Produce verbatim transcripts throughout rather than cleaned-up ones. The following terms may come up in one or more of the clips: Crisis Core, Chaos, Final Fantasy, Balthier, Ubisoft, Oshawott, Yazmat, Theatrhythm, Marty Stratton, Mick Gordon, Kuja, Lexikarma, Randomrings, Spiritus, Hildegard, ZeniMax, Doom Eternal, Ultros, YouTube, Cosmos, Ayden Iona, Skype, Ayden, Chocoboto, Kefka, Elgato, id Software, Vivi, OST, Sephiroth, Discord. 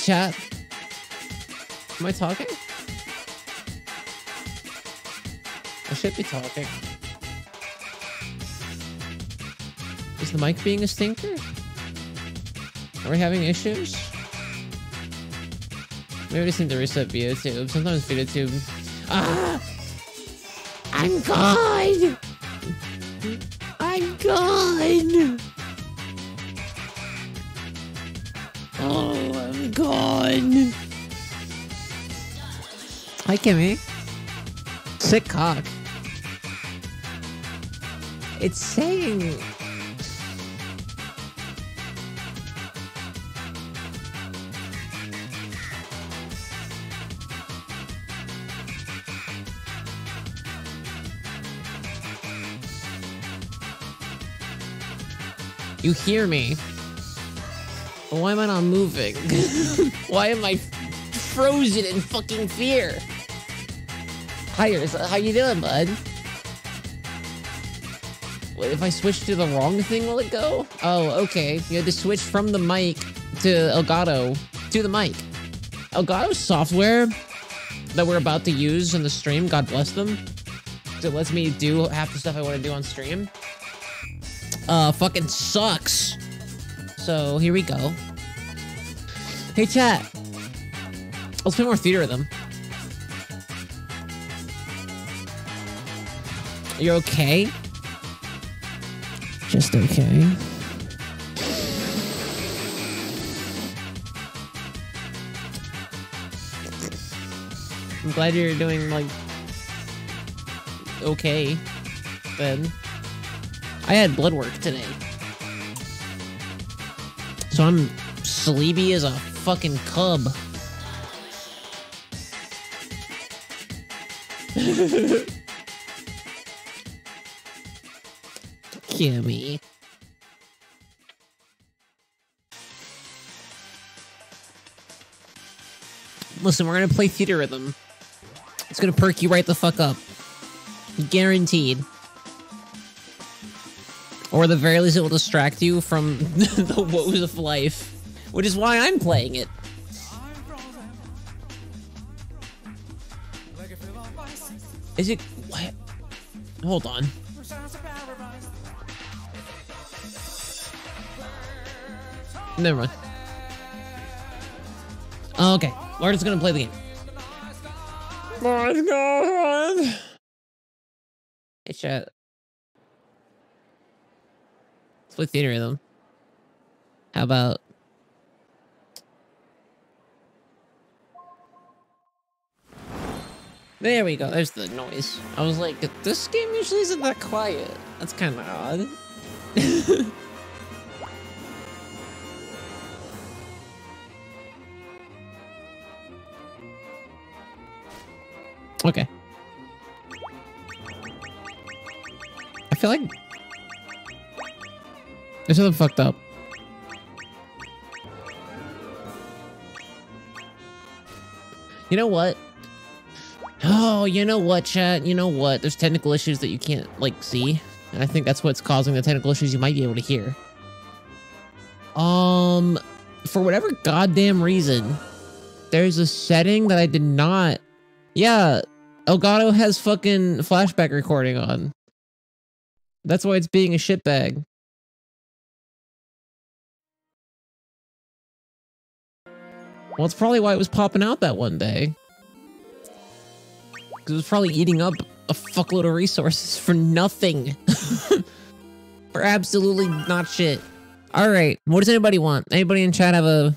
Hi, chat. Am I talking? I should be talking. Is the mic being a stinker? Are we having issues? Maybe I just need to reset VideoTube. Sometimes VideoTube... Ah! I'm gone! I'm gone! Oh, I'm gone! Hi, Kimmy. Sick cock. It's saying... You hear me? But why am I not moving? Why am I frozen in fucking fear? Hi, how you doing, bud? Wait, if I switch to the wrong thing, will it go? Oh, okay. You had to switch from the mic to Elgato to the mic. Elgato software that we're about to use in the stream, God bless them. It lets me do half the stuff I want to do on stream. Uh, fucking sucks. So, here we go. Hey, chat. Let's play more Theatrhythm. You're okay? Just okay. I'm glad you're doing, like... okay, then. I had blood work today. So I'm sleepy as a fucking cub. Kimmy. Listen, we're gonna play Theatrhythm. It's gonna perk you right the fuck up. Guaranteed. Or at the very least, it will distract you from the woes of life. Which is why I'm playing it. Is it... what? Hold on. Never mind. Oh, okay. We're just gonna play the game. What's going on? Hey, chat. Play Theatrhythm. How about... there we go, there's the noise. I was like, this game usually isn't that quiet. That's kinda odd. Okay. I feel like... there's something fucked up. You know what? Oh, you know what, chat? You know what? There's technical issues that you can't, like, see. And I think that's what's causing the technical issues you might be able to hear. Um, for whatever goddamn reason, there's a setting that I did not... yeah, Elgato has fucking flashback recording on. That's why it's being a shitbag. Well, it's probably why it was popping out that one day. Because it was probably eating up a fuckload of resources for nothing. For absolutely not shit. Alright, what does anybody want? Anybody in chat have a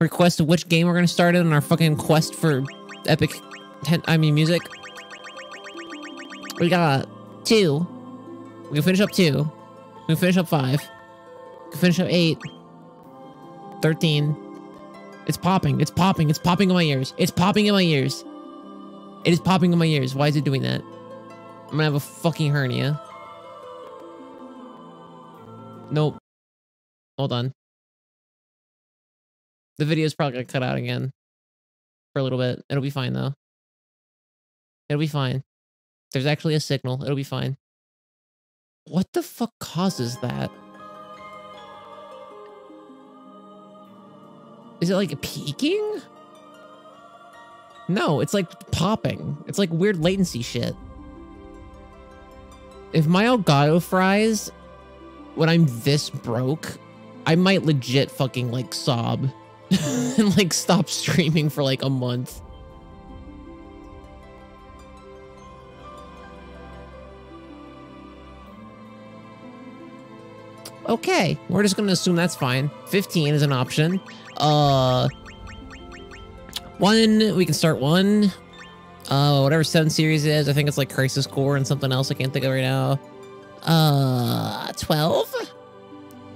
request of which game we're going to start in on our fucking quest for epic, I mean, music? We got two. We can finish up two. We can finish up five. We can finish up eight. Thirteen. It's popping. It's popping. It's popping in my ears. It's popping in my ears. It is popping in my ears. Why is it doing that? I'm gonna have a fucking hernia. Nope. Hold on. The video's probably gonna cut out again. For a little bit. It'll be fine, though. It'll be fine. There's actually a signal. It'll be fine. What the fuck causes that? Is it like peaking? No, it's like popping. It's like weird latency shit. If my Elgato fries when I'm this broke, I might legit fucking like sob and like stop streaming for like a month. Okay, we're just gonna assume that's fine. fifteen is an option. Uh, one, we can start one. Uh, whatever seven series is, I think it's like Crisis Core and something else I can't think of right now. Uh, twelve?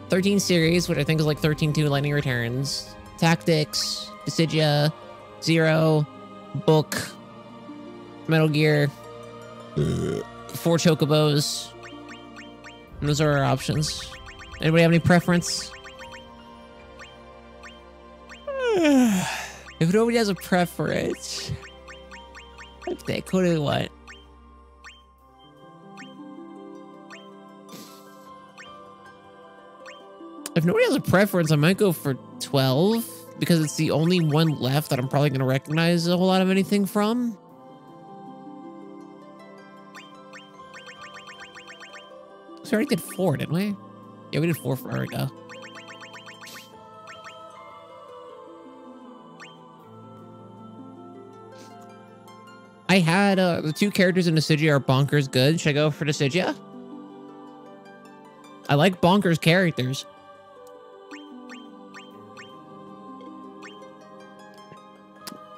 thirteen series, which I think is like thirteen two Lightning Returns. Tactics, Dissidia, Zero, Book, Metal Gear, four Chocobos. And those are our options. Anybody have any preference? If nobody has a preference, let's pick. What do we want? If nobody has a preference, I might go for twelve because it's the only one left that I'm probably going to recognize a whole lot of anything from. So we already did four, didn't we? Yeah, we did four forever ago. I had uh, the two characters in Dissidia are bonkers good. Should I go for Dissidia? I like bonkers characters.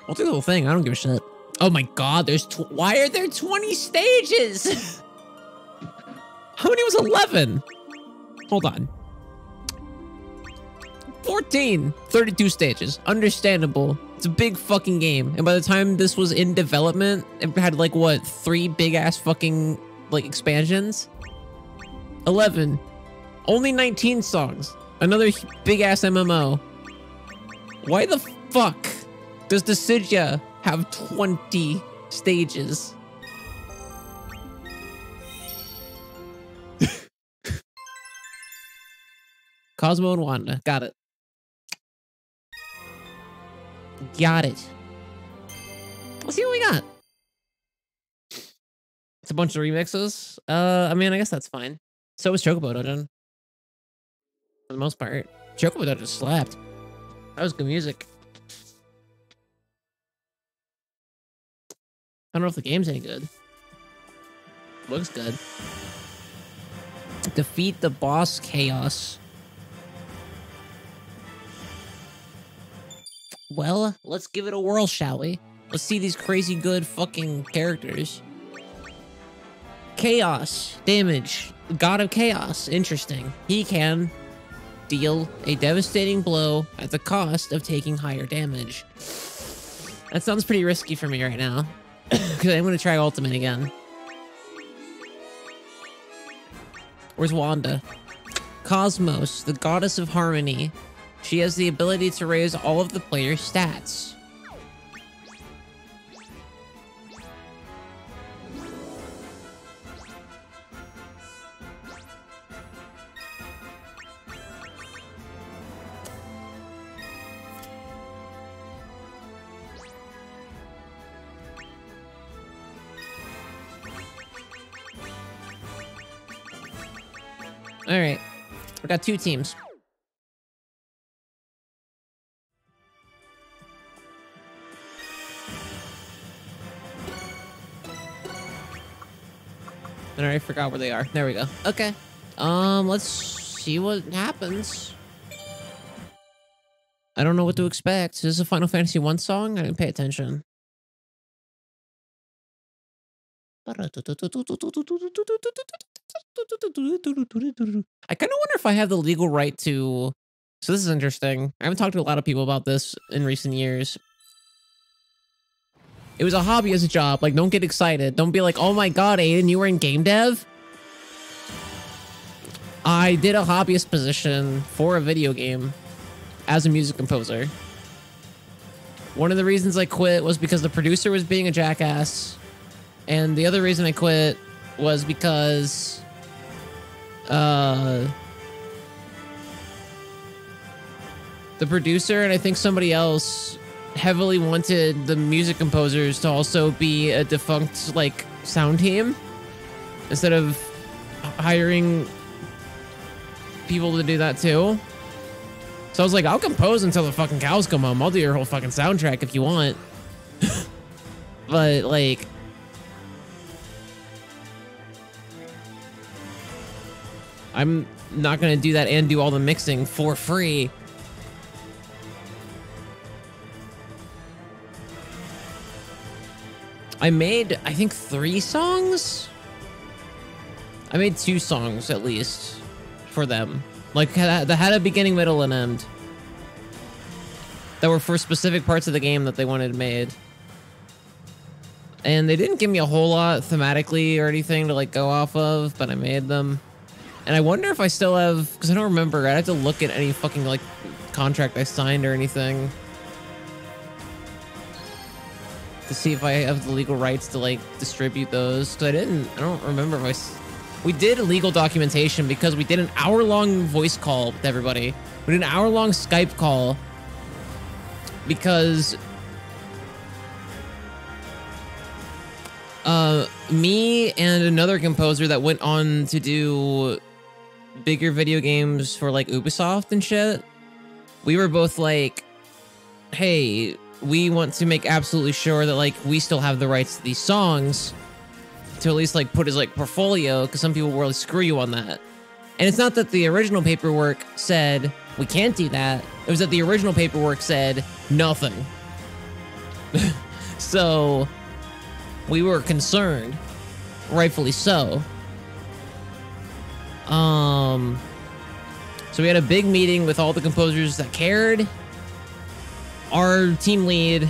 I'll do the whole thing. I don't give a shit. Oh my god, there's... Tw why are there twenty stages? How many was eleven? Hold on. fourteen. thirty-two stages. Understandable. It's a big fucking game. And by the time this was in development, it had like, what, three big ass fucking, like, expansions? eleven. Only nineteen songs. Another big ass M M O. Why the fuck does Dissidia have twenty stages? Cosmo and Wanda. Got it. Got it. Let's see what we got. It's a bunch of remixes. Uh, I mean, I guess that's fine. So was Chocoboto done. For the most part. Chocoboto just slapped. That was good music. I don't know if the game's any good. Looks good. Defeat the boss, Chaos. Well, let's give it a whirl, shall we? Let's see these crazy good fucking characters. Chaos. Damage. God of Chaos. Interesting. He can deal a devastating blow at the cost of taking higher damage. That sounds pretty risky for me right now. Because I'm going to try Ultimate again. Where's Wanda? Cosmos, the goddess of harmony. She has the ability to raise all of the player's stats. All right, we got two teams. And I already forgot where they are. There we go. Okay. Um, let's see what happens. I don't know what to expect. Is this a Final Fantasy one song? I didn't pay attention. I kind of wonder if I have the legal right to... So this is interesting. I haven't talked to a lot of people about this in recent years. It was a hobby as a job. Like, don't get excited. Don't be like, oh my god, Ayden, you were in game dev? I did a hobbyist position for a video game as a music composer. One of the reasons I quit was because the producer was being a jackass. And the other reason I quit was because... Uh... the producer and I think somebody else heavily wanted the music composers to also be a defunct like sound team instead of hiring people to do that too. So I was like, I'll compose until the fucking cows come home. I'll do your whole fucking soundtrack if you want. But like, I'm not going to do that and do all the mixing for free. I made, I think, three songs. I made two songs at least for them. Like that had a beginning, middle, and end. That were for specific parts of the game that they wanted made. And they didn't give me a whole lot thematically or anything to like go off of, but I made them. And I wonder if I still have, because I don't remember. I'd have to look at any fucking like contract I signed or anything to see if I have the legal rights to like distribute those. Because I didn't. I don't remember if I. We did legal documentation because we did an hour-long voice call with everybody. We did an hour-long Skype call because uh, me and another composer that went on to do bigger video games for like Ubisoft and shit, we were both like, hey, we want to make absolutely sure that like we still have the rights to these songs, to at least like put his like portfolio, because some people will really screw you on that. And it's not that the original paperwork said we can't do that. It was that the original paperwork said nothing. So we were concerned, rightfully so. Um, so we had a big meeting with all the composers that cared. Our team lead,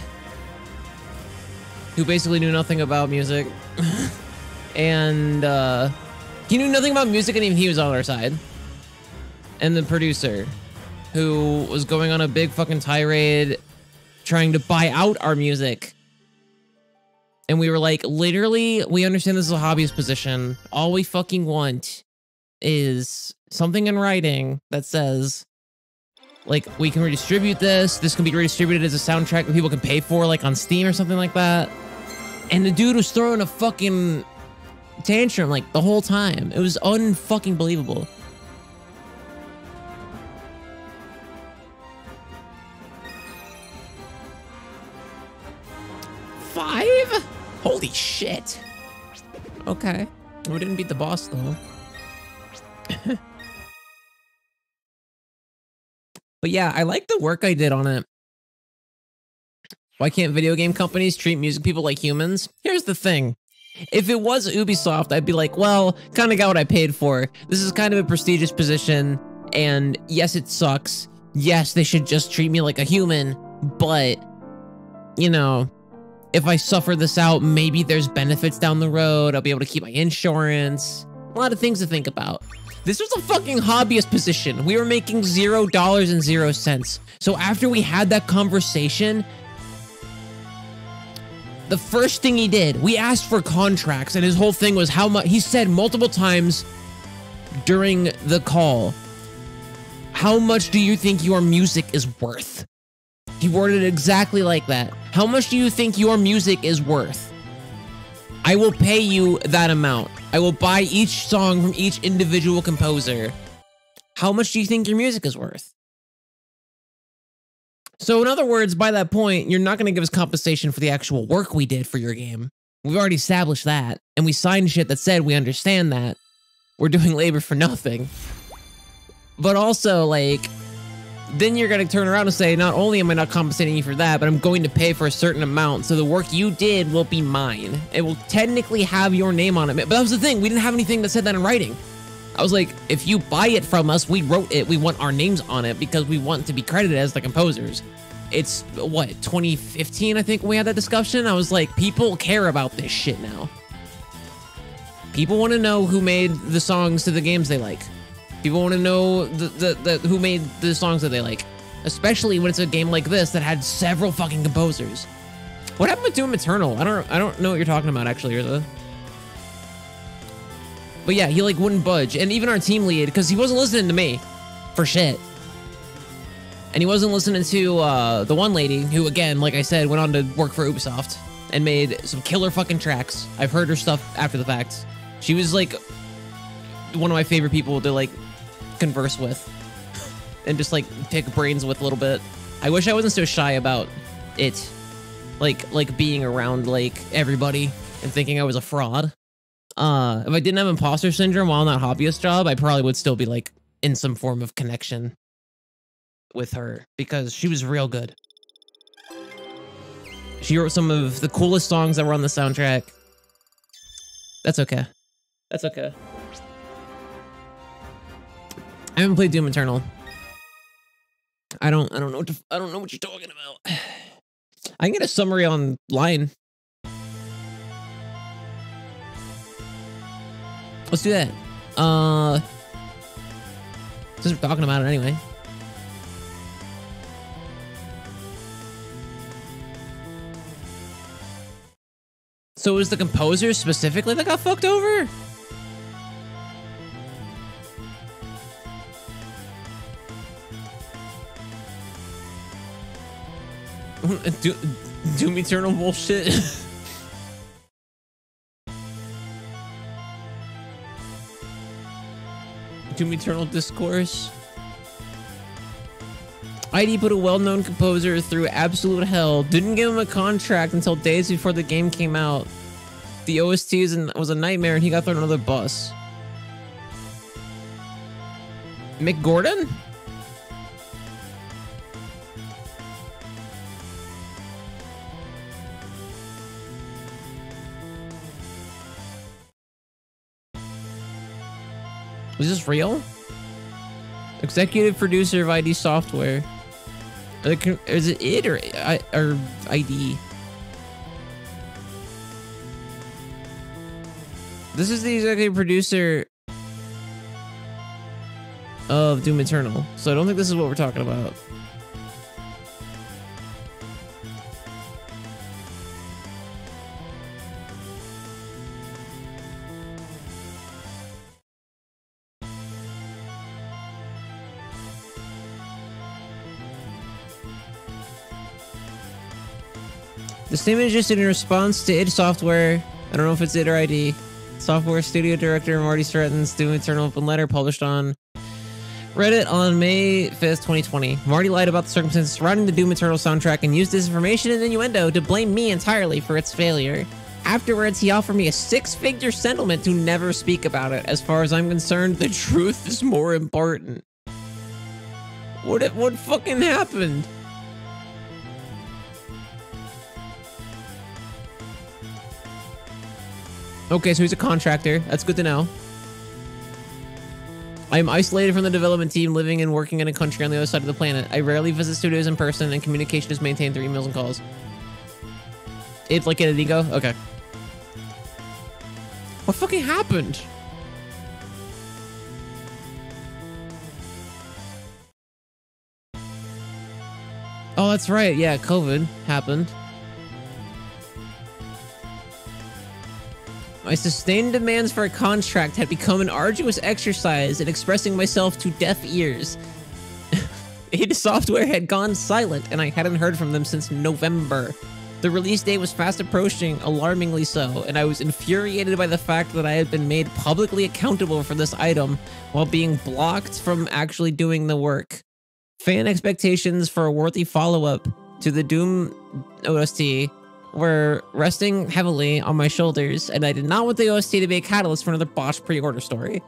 who basically knew nothing about music. And uh, he knew nothing about music, and even he was on our side. And the producer, who was going on a big fucking tirade, trying to buy out our music. And we were like, literally, we understand this is a hobbyist position. All we fucking want is something in writing that says, like, we can redistribute this. This can be redistributed as a soundtrack that people can pay for, like on Steam or something like that. And the dude was throwing a fucking tantrum like the whole time. It was unfucking believable. Five? Holy shit. Okay. We didn't beat the boss though. But yeah, I like the work I did on it. Why can't video game companies treat music people like humans? Here's the thing. If it was Ubisoft, I'd be like, well, kind of got what I paid for. This is kind of a prestigious position. And yes, it sucks. Yes, they should just treat me like a human. But, you know, if I suffer this out, maybe there's benefits down the road. I'll be able to keep my insurance. A lot of things to think about. This was a fucking hobbyist position. We were making zero dollars and zero cents. So after we had that conversation, the first thing he did, we asked for contracts, and his whole thing was how much. He said multiple times during the call, how much do you think your music is worth? He worded it exactly like that. How much do you think your music is worth? I will pay you that amount. I will buy each song from each individual composer. How much do you think your music is worth? So in other words, by that point, you're not going to give us compensation for the actual work we did for your game. We've already established that, and we signed shit that said we understand that. We're doing labor for nothing. But also, like, then you're going to turn around and say, not only am I not compensating you for that, but I'm going to pay for a certain amount, so the work you did will be mine. It will technically have your name on it. But that was the thing. We didn't have anything that said that in writing. I was like, if you buy it from us, we wrote it. We want our names on it because we want to be credited as the composers. It's, what, twenty fifteen, I think, when we had that discussion? I was like, people care about this shit now. People want to know who made the songs to the games they like. People want to know the, the, the, who made the songs that they like. Especially when it's a game like this that had several fucking composers. What happened with Doom Eternal? I don't, I don't know what you're talking about, actually, Urza. But yeah, he like wouldn't budge. And even our team lead, because he wasn't listening to me for shit. And he wasn't listening to uh, the one lady who, again, like I said, went on to work for Ubisoft and made some killer fucking tracks. I've heard her stuff after the fact. She was like one of my favorite people to like converse with and just like pick brains with a little bit. I wish I wasn't so shy about it, like like being around like everybody and thinking I was a fraud. Uh, if I didn't have imposter syndrome while on that hobbyist job, I probably would still be like in some form of connection with her, because she was real good. She wrote some of the coolest songs that were on the soundtrack. That's okay. That's okay. I haven't played Doom Eternal. I don't. I don't know. What to, I don't know what you're talking about. I can get a summary online. Let's do that. Uh, since we're talking about it anyway. So it was the composer specifically that got fucked over? Do, Doom Eternal bullshit. Doom Eternal discourse. I D put a well-known composer through absolute hell. Didn't give him a contract until days before the game came out. The O S T was a nightmare and he got thrown under the bus. Mick Gordon? Was this real? Executive producer of I D Software. Is it it or, or I D? This is the executive producer of Doom Eternal, so I don't think this is what we're talking about. The statement is just in response to id Software. I don't know if it's id or I D. Software studio director Marty Stratton's Doom Eternal open letter published on Reddit on May fifth, twenty twenty. Marty lied about the circumstances surrounding the Doom Eternal soundtrack and used disinformation and innuendo to blame me entirely for its failure. Afterwards, he offered me a six-figure settlement to never speak about it. As far as I'm concerned, the truth is more important. What if, what fucking happened? Okay, so he's a contractor. That's good to know. I am isolated from the development team, living and working in a country on the other side of the planet. I rarely visit studios in person, and communication is maintained through emails and calls. It's like an ego? Okay. What fucking happened? Oh, that's right. Yeah, COVID happened. My sustained demands for a contract had become an arduous exercise in expressing myself to deaf ears. id Software had gone silent, and I hadn't heard from them since November. The release date was fast approaching, alarmingly so, and I was infuriated by the fact that I had been made publicly accountable for this item while being blocked from actually doing the work. Fan expectations for a worthy follow-up to the Doom O S T were resting heavily on my shoulders, and I did not want the O S T to be a catalyst for another botched pre-order story.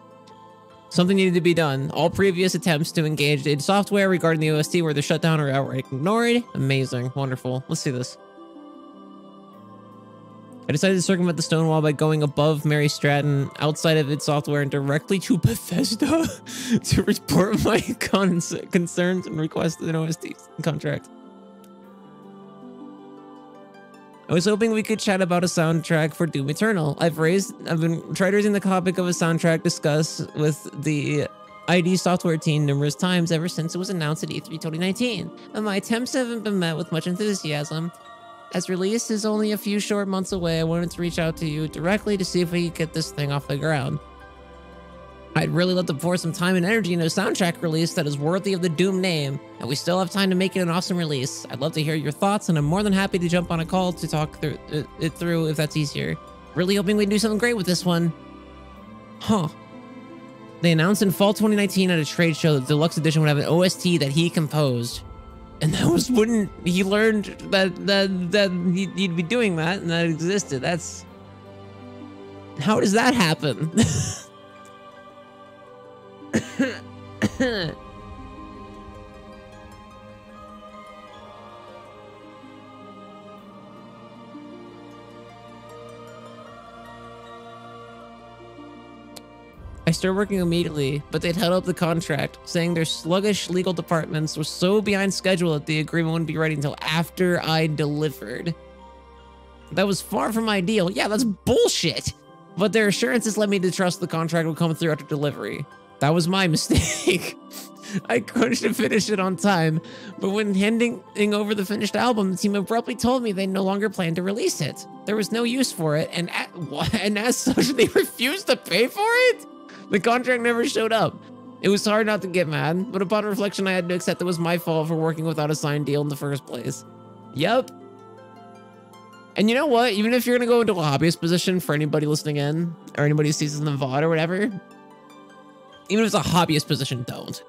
Something needed to be done. All previous attempts to engage id Software regarding the O S T were either shut down or outright ignored. Amazing. Wonderful. Let's see this. I decided to circumvent the stone wall by going above Mary Stratton, outside of id Software, and directly to Bethesda to report my cons concerns and request an O S T contract. I was hoping we could chat about a soundtrack for Doom Eternal. I've raised, I've been tried raising the topic of a soundtrack discuss with the I D Software team numerous times ever since it was announced at E three twenty nineteen, and my attempts haven't been met with much enthusiasm. As release is only a few short months away, I wanted to reach out to you directly to see if we could get this thing off the ground. I'd really let them pour some time and energy into a soundtrack release that is worthy of the Doom name, and we still have time to make it an awesome release. I'd love to hear your thoughts, and I'm more than happy to jump on a call to talk through it through if that's easier. Really hoping we do something great with this one. Huh. They announced in fall twenty nineteen at a trade show that the Deluxe Edition would have an O S T that he composed. And that was when he learned that, that, that he'd be doing that, and that existed. That's... How does that happen? I started working immediately, but they'd held up the contract, saying their sluggish legal departments were so behind schedule that the agreement wouldn't be ready until after I delivered. That was far from ideal. Yeah, that's bullshit. But their assurances led me to trust the contract would come through after delivery. That was my mistake. I couldn't finish it on time, but when handing over the finished album, the team abruptly told me they no longer planned to release it. There was no use for it, and, at, and as such, they refused to pay for it? The contract never showed up. It was hard not to get mad, but upon reflection, I had to accept it was my fault for working without a signed deal in the first place. Yep. And you know what? Even if you're going to go into a hobbyist position, for anybody listening in, or anybody who sees this in the V O D or whatever, even if it's a hobbyist position, don't.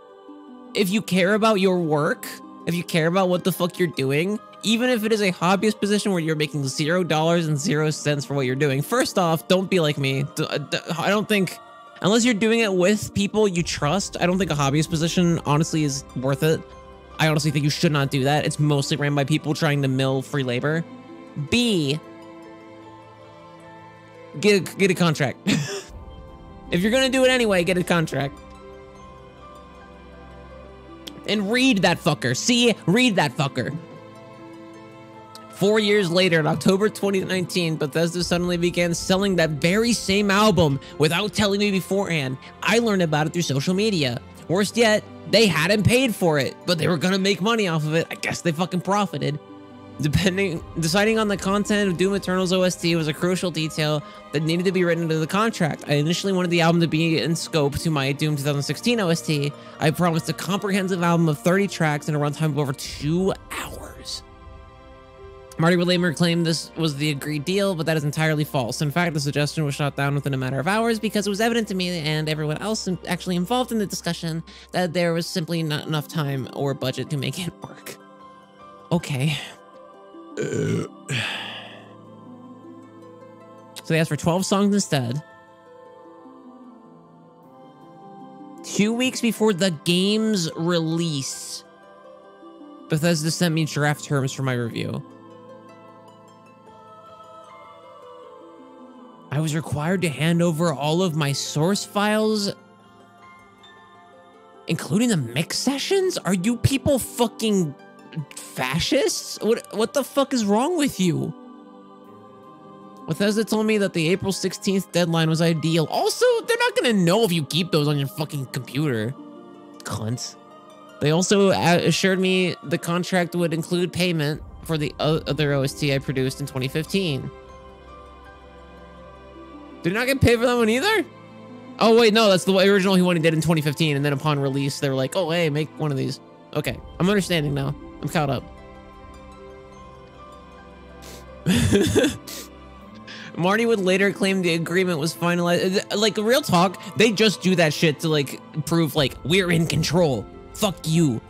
If you care about your work, if you care about what the fuck you're doing, even if it is a hobbyist position where you're making zero dollars and zero cents for what you're doing, first off, don't be like me. I don't think, unless you're doing it with people you trust, I don't think a hobbyist position honestly is worth it. I honestly think you should not do that. It's mostly ran by people trying to mill free labor. B, get a, get a contract. If you're gonna do it anyway, get a contract. And read that fucker. See, read that fucker. Four years later, in October twenty nineteen, Bethesda suddenly began selling that very same album without telling me beforehand. I learned about it through social media. Worst yet, they hadn't paid for it, but they were gonna make money off of it. I guess they fucking profited. Depending, deciding on the content of Doom Eternal's O S T was a crucial detail that needed to be written into the contract. I initially wanted the album to be in scope to my Doom twenty sixteen O S T. I promised a comprehensive album of thirty tracks and a runtime of over two hours. Marty would later claim this was the agreed deal, but that is entirely false. In fact, the suggestion was shot down within a matter of hours because it was evident to me and everyone else actually involved in the discussion that there was simply not enough time or budget to make it work. Okay. So they asked for twelve songs instead. Two weeks before the game's release, Bethesda sent me draft terms for my review. I was required to hand over all of my source files, including the mix sessions? Are you people fucking... fascists? What what the fuck is wrong with you? Bethesda told me that the April sixteenth deadline was ideal. Also, they're not gonna know if you keep those on your fucking computer. Cunts. They also assured me the contract would include payment for the other O S T I produced in twenty fifteen. Did you not get paid for that one either? Oh wait, no, that's the original one he did in twenty fifteen, and then upon release, they were like, oh hey, make one of these. Okay, I'm understanding now. I'm caught up. Marty would later claim the agreement was finalized. Like, real talk, they just do that shit to, like, prove, like, we're in control. Fuck you.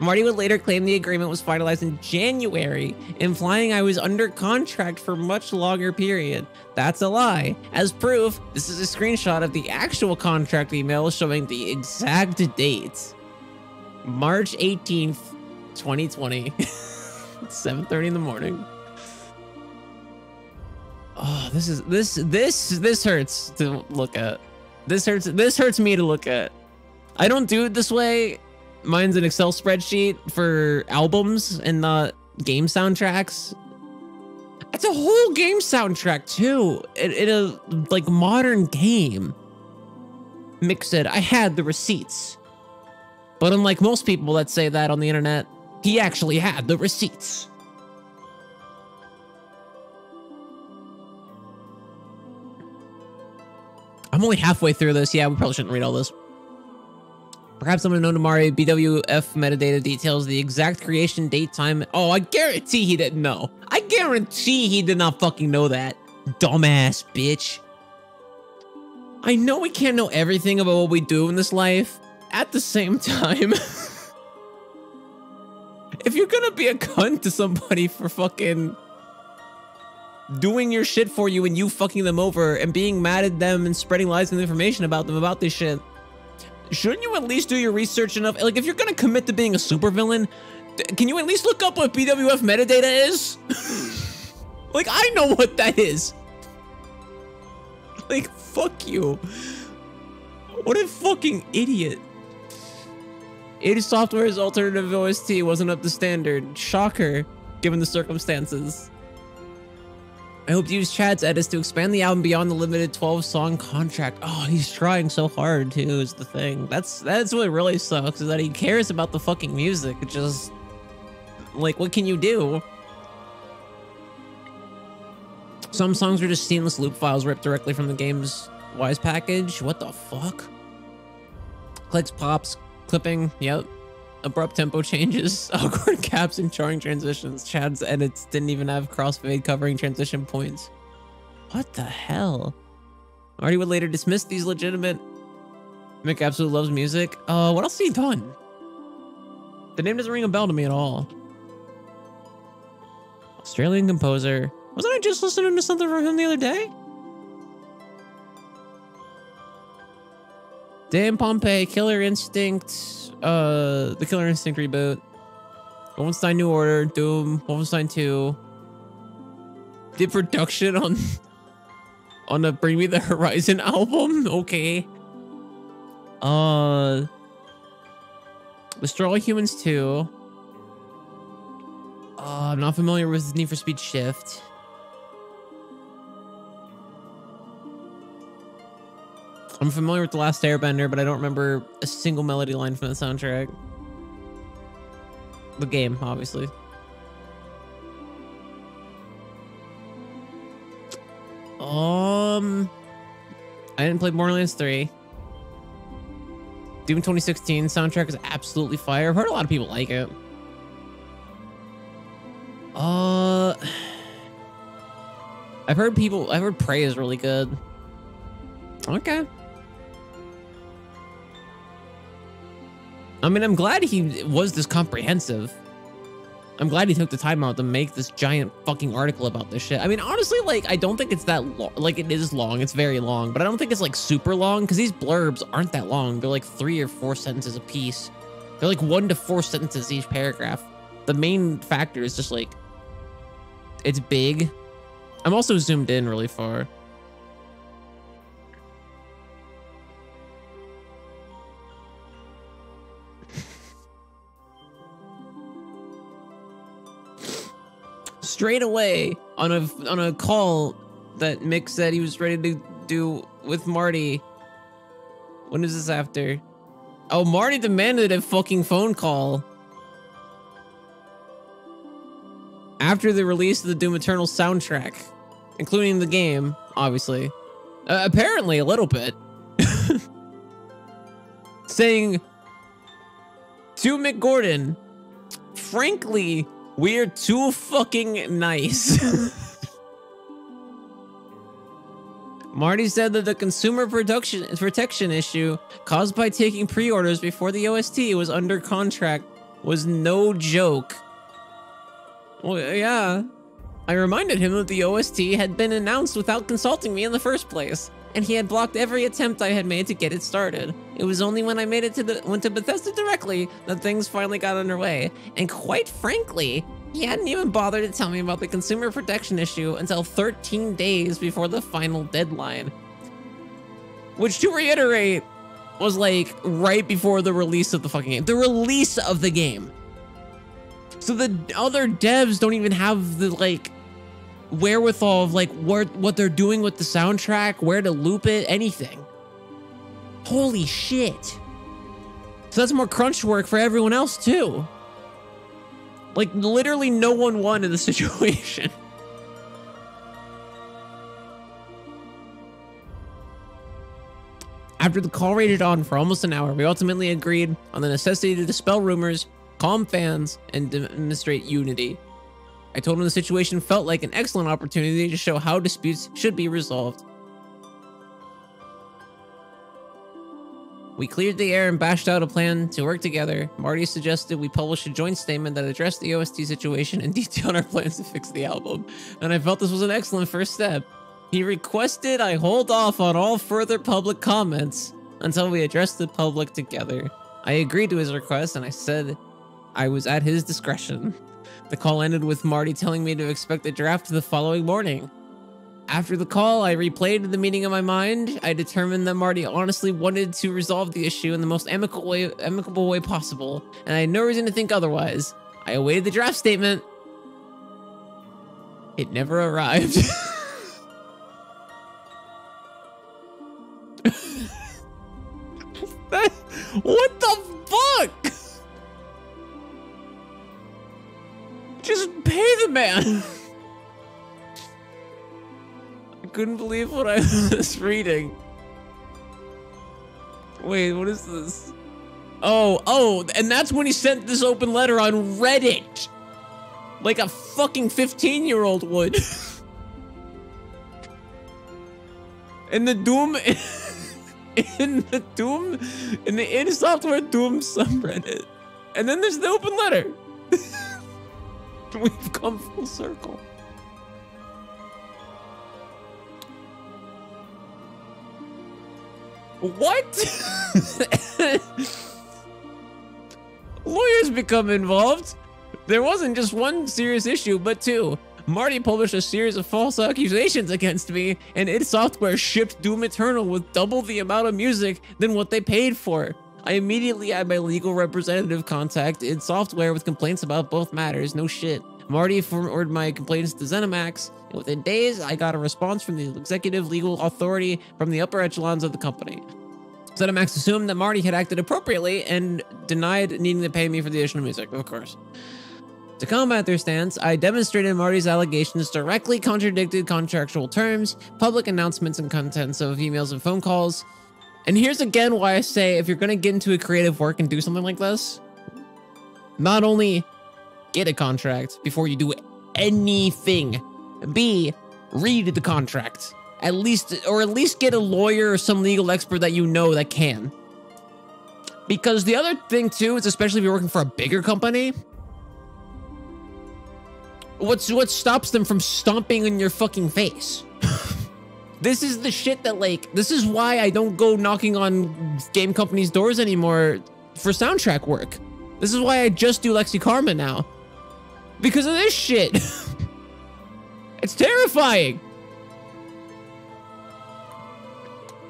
Marty would later claim the agreement was finalized in January, implying I was under contract for a much longer period. That's a lie. As proof, this is a screenshot of the actual contract email showing the exact dates. March eighteenth, twenty twenty, seven thirty in the morning. Oh, this is this this this hurts to look at. This hurts this hurts me to look at. I don't do it this way. Mine's an Excel spreadsheet for albums and not game soundtracks. It's a whole game soundtrack too. In, in a like modern game. Mick said, I had the receipts. But unlike most people that say that on the internet, he actually had the receipts. I'm only halfway through this. Yeah, we probably shouldn't read all this. Perhaps I'm unknown to Mari. B W F metadata details the exact creation date, time. Oh, I guarantee he didn't know. I guarantee he did not fucking know that. Dumbass bitch. I know we can't know everything about what we do in this life. At the same time, if you're gonna be a cunt to somebody for fucking doing your shit for you and you fucking them over and being mad at them and spreading lies and information about them about this shit, shouldn't you at least do your research enough? Like, if you're gonna commit to being a supervillain, can you at least look up what B W F metadata is? Like, I know what that is. Like, fuck you. What a fucking idiot. id Software's alternative O S T wasn't up to standard. Shocker, given the circumstances. I hope to use Chad's edits to expand the album beyond the limited twelve song contract. Oh, he's trying so hard too, is the thing. That's that's what really sucks, is that he cares about the fucking music. It's just, like, what can you do? Some songs are just seamless loop files ripped directly from the game's Wise package. What the fuck? Clicks, pops, clipping, yep. Abrupt tempo changes, awkward caps, and jarring transitions. Chad's edits didn't even have crossfade covering transition points. What the hell? Marty would later dismiss these legitimate. Mick absolutely loves music. Uh, what else has he done? The name doesn't ring a bell to me at all. Australian composer. Wasn't I just listening to something from him the other day? Damn Pompeii, Killer Instinct, uh, the Killer Instinct reboot, Wolfenstein New Order, Doom, Wolfenstein two, did production on, on the Bring Me the Horizon album, okay. Uh, Destroy All Humans two, uh, I'm not familiar with Need for Speed Shift. I'm familiar with The Last Airbender, but I don't remember a single melody line from the soundtrack. The game, obviously. Um, I didn't play Borderlands three. Doom twenty sixteen soundtrack is absolutely fire. I've heard a lot of people like it. Uh, I've heard people, I've heard Prey is really good. Okay. I mean, I'm glad he was this comprehensive. I'm glad he took the time out to make this giant fucking article about this shit. I mean, honestly, like, I don't think it's that long. Like, it is long. It's very long. But I don't think it's, like, super long. Because these blurbs aren't that long. They're, like, three or four sentences a piece. They're, like, one to four sentences each paragraph. The main factor is just, like, it's big. I'm also zoomed in really far. Straight away on a on a call that Mick said he was ready to do with Marty. When is this after? Oh, Marty demanded a fucking phone call. After the release of the Doom Eternal soundtrack, including the game, obviously. Uh, apparently a little bit. Saying to Mick Gordon, frankly, we're too fucking nice. Marty said that the consumer production protection issue caused by taking pre-orders before the O S T was under contract was no joke. Well, yeah. I reminded him that the O S T had been announced without consulting me in the first place, and he had blocked every attempt I had made to get it started. It was only when I made it to the went to Bethesda directly that things finally got underway. And quite frankly, he hadn't even bothered to tell me about the consumer protection issue until thirteen days before the final deadline. Which, to reiterate, was like right before the release of the fucking game. The release of the game. So the other devs don't even have the, like, wherewithal of, like, what what they're doing with the soundtrack, where to loop it, anything. Holy shit. So that's more crunch work for everyone else too. Like, literally no one won in the situation. After the call rated on for almost an hour, we ultimately agreed on the necessity to dispel rumors, calm fans, and demonstrate unity. I told him the situation felt like an excellent opportunity to show how disputes should be resolved. We cleared the air and bashed out a plan to work together. Marty suggested we publish a joint statement that addressed the O S T situation and detailed our plans to fix the album, and I felt this was an excellent first step. He requested I hold off on all further public comments until we addressed the public together. I agreed to his request and I said I was at his discretion. The call ended with Marty telling me to expect a draft the following morning. After the call, I replayed the meeting in my mind. I determined that Marty honestly wanted to resolve the issue in the most amicable way, amicable way possible, and I had no reason to think otherwise. I awaited the draft statement. It never arrived. That, what the fuck? Just pay the man. Couldn't believe what I was reading. Wait, what is this? Oh, oh, and that's when he sent this open letter on Reddit. Like a fucking fifteen-year-old would. And the Doom... In the Doom... In the id Software Doom subreddit. And then there's the open letter. We've come full circle. What? Lawyers become involved. There wasn't just one serious issue, but two. Marty published a series of false accusations against me, and id Software shipped Doom Eternal with double the amount of music than what they paid for. I immediately had my legal representative contact id Software with complaints about both matters. No shit. Marty forwarded my complaints to ZeniMax, and within days, I got a response from the executive legal authority from the upper echelons of the company. ZeniMax assumed that Marty had acted appropriately and denied needing to pay me for the additional music, of course. To combat their stance, I demonstrated Marty's allegations directly contradicted contractual terms, public announcements and contents of emails and phone calls. And here's again why I say if you're going to get into a creative work and do something like this, not only... get a contract before you do anything. B, read the contract. At least, or at least get a lawyer or some legal expert that you know that can. Because the other thing too is, especially if you're working for a bigger company, what's what stops them from stomping in your fucking face? This is the shit that like, this is why I don't go knocking on game companies' doors anymore for soundtrack work. This is why I just do Lexikarma now. Because of this shit. It's terrifying.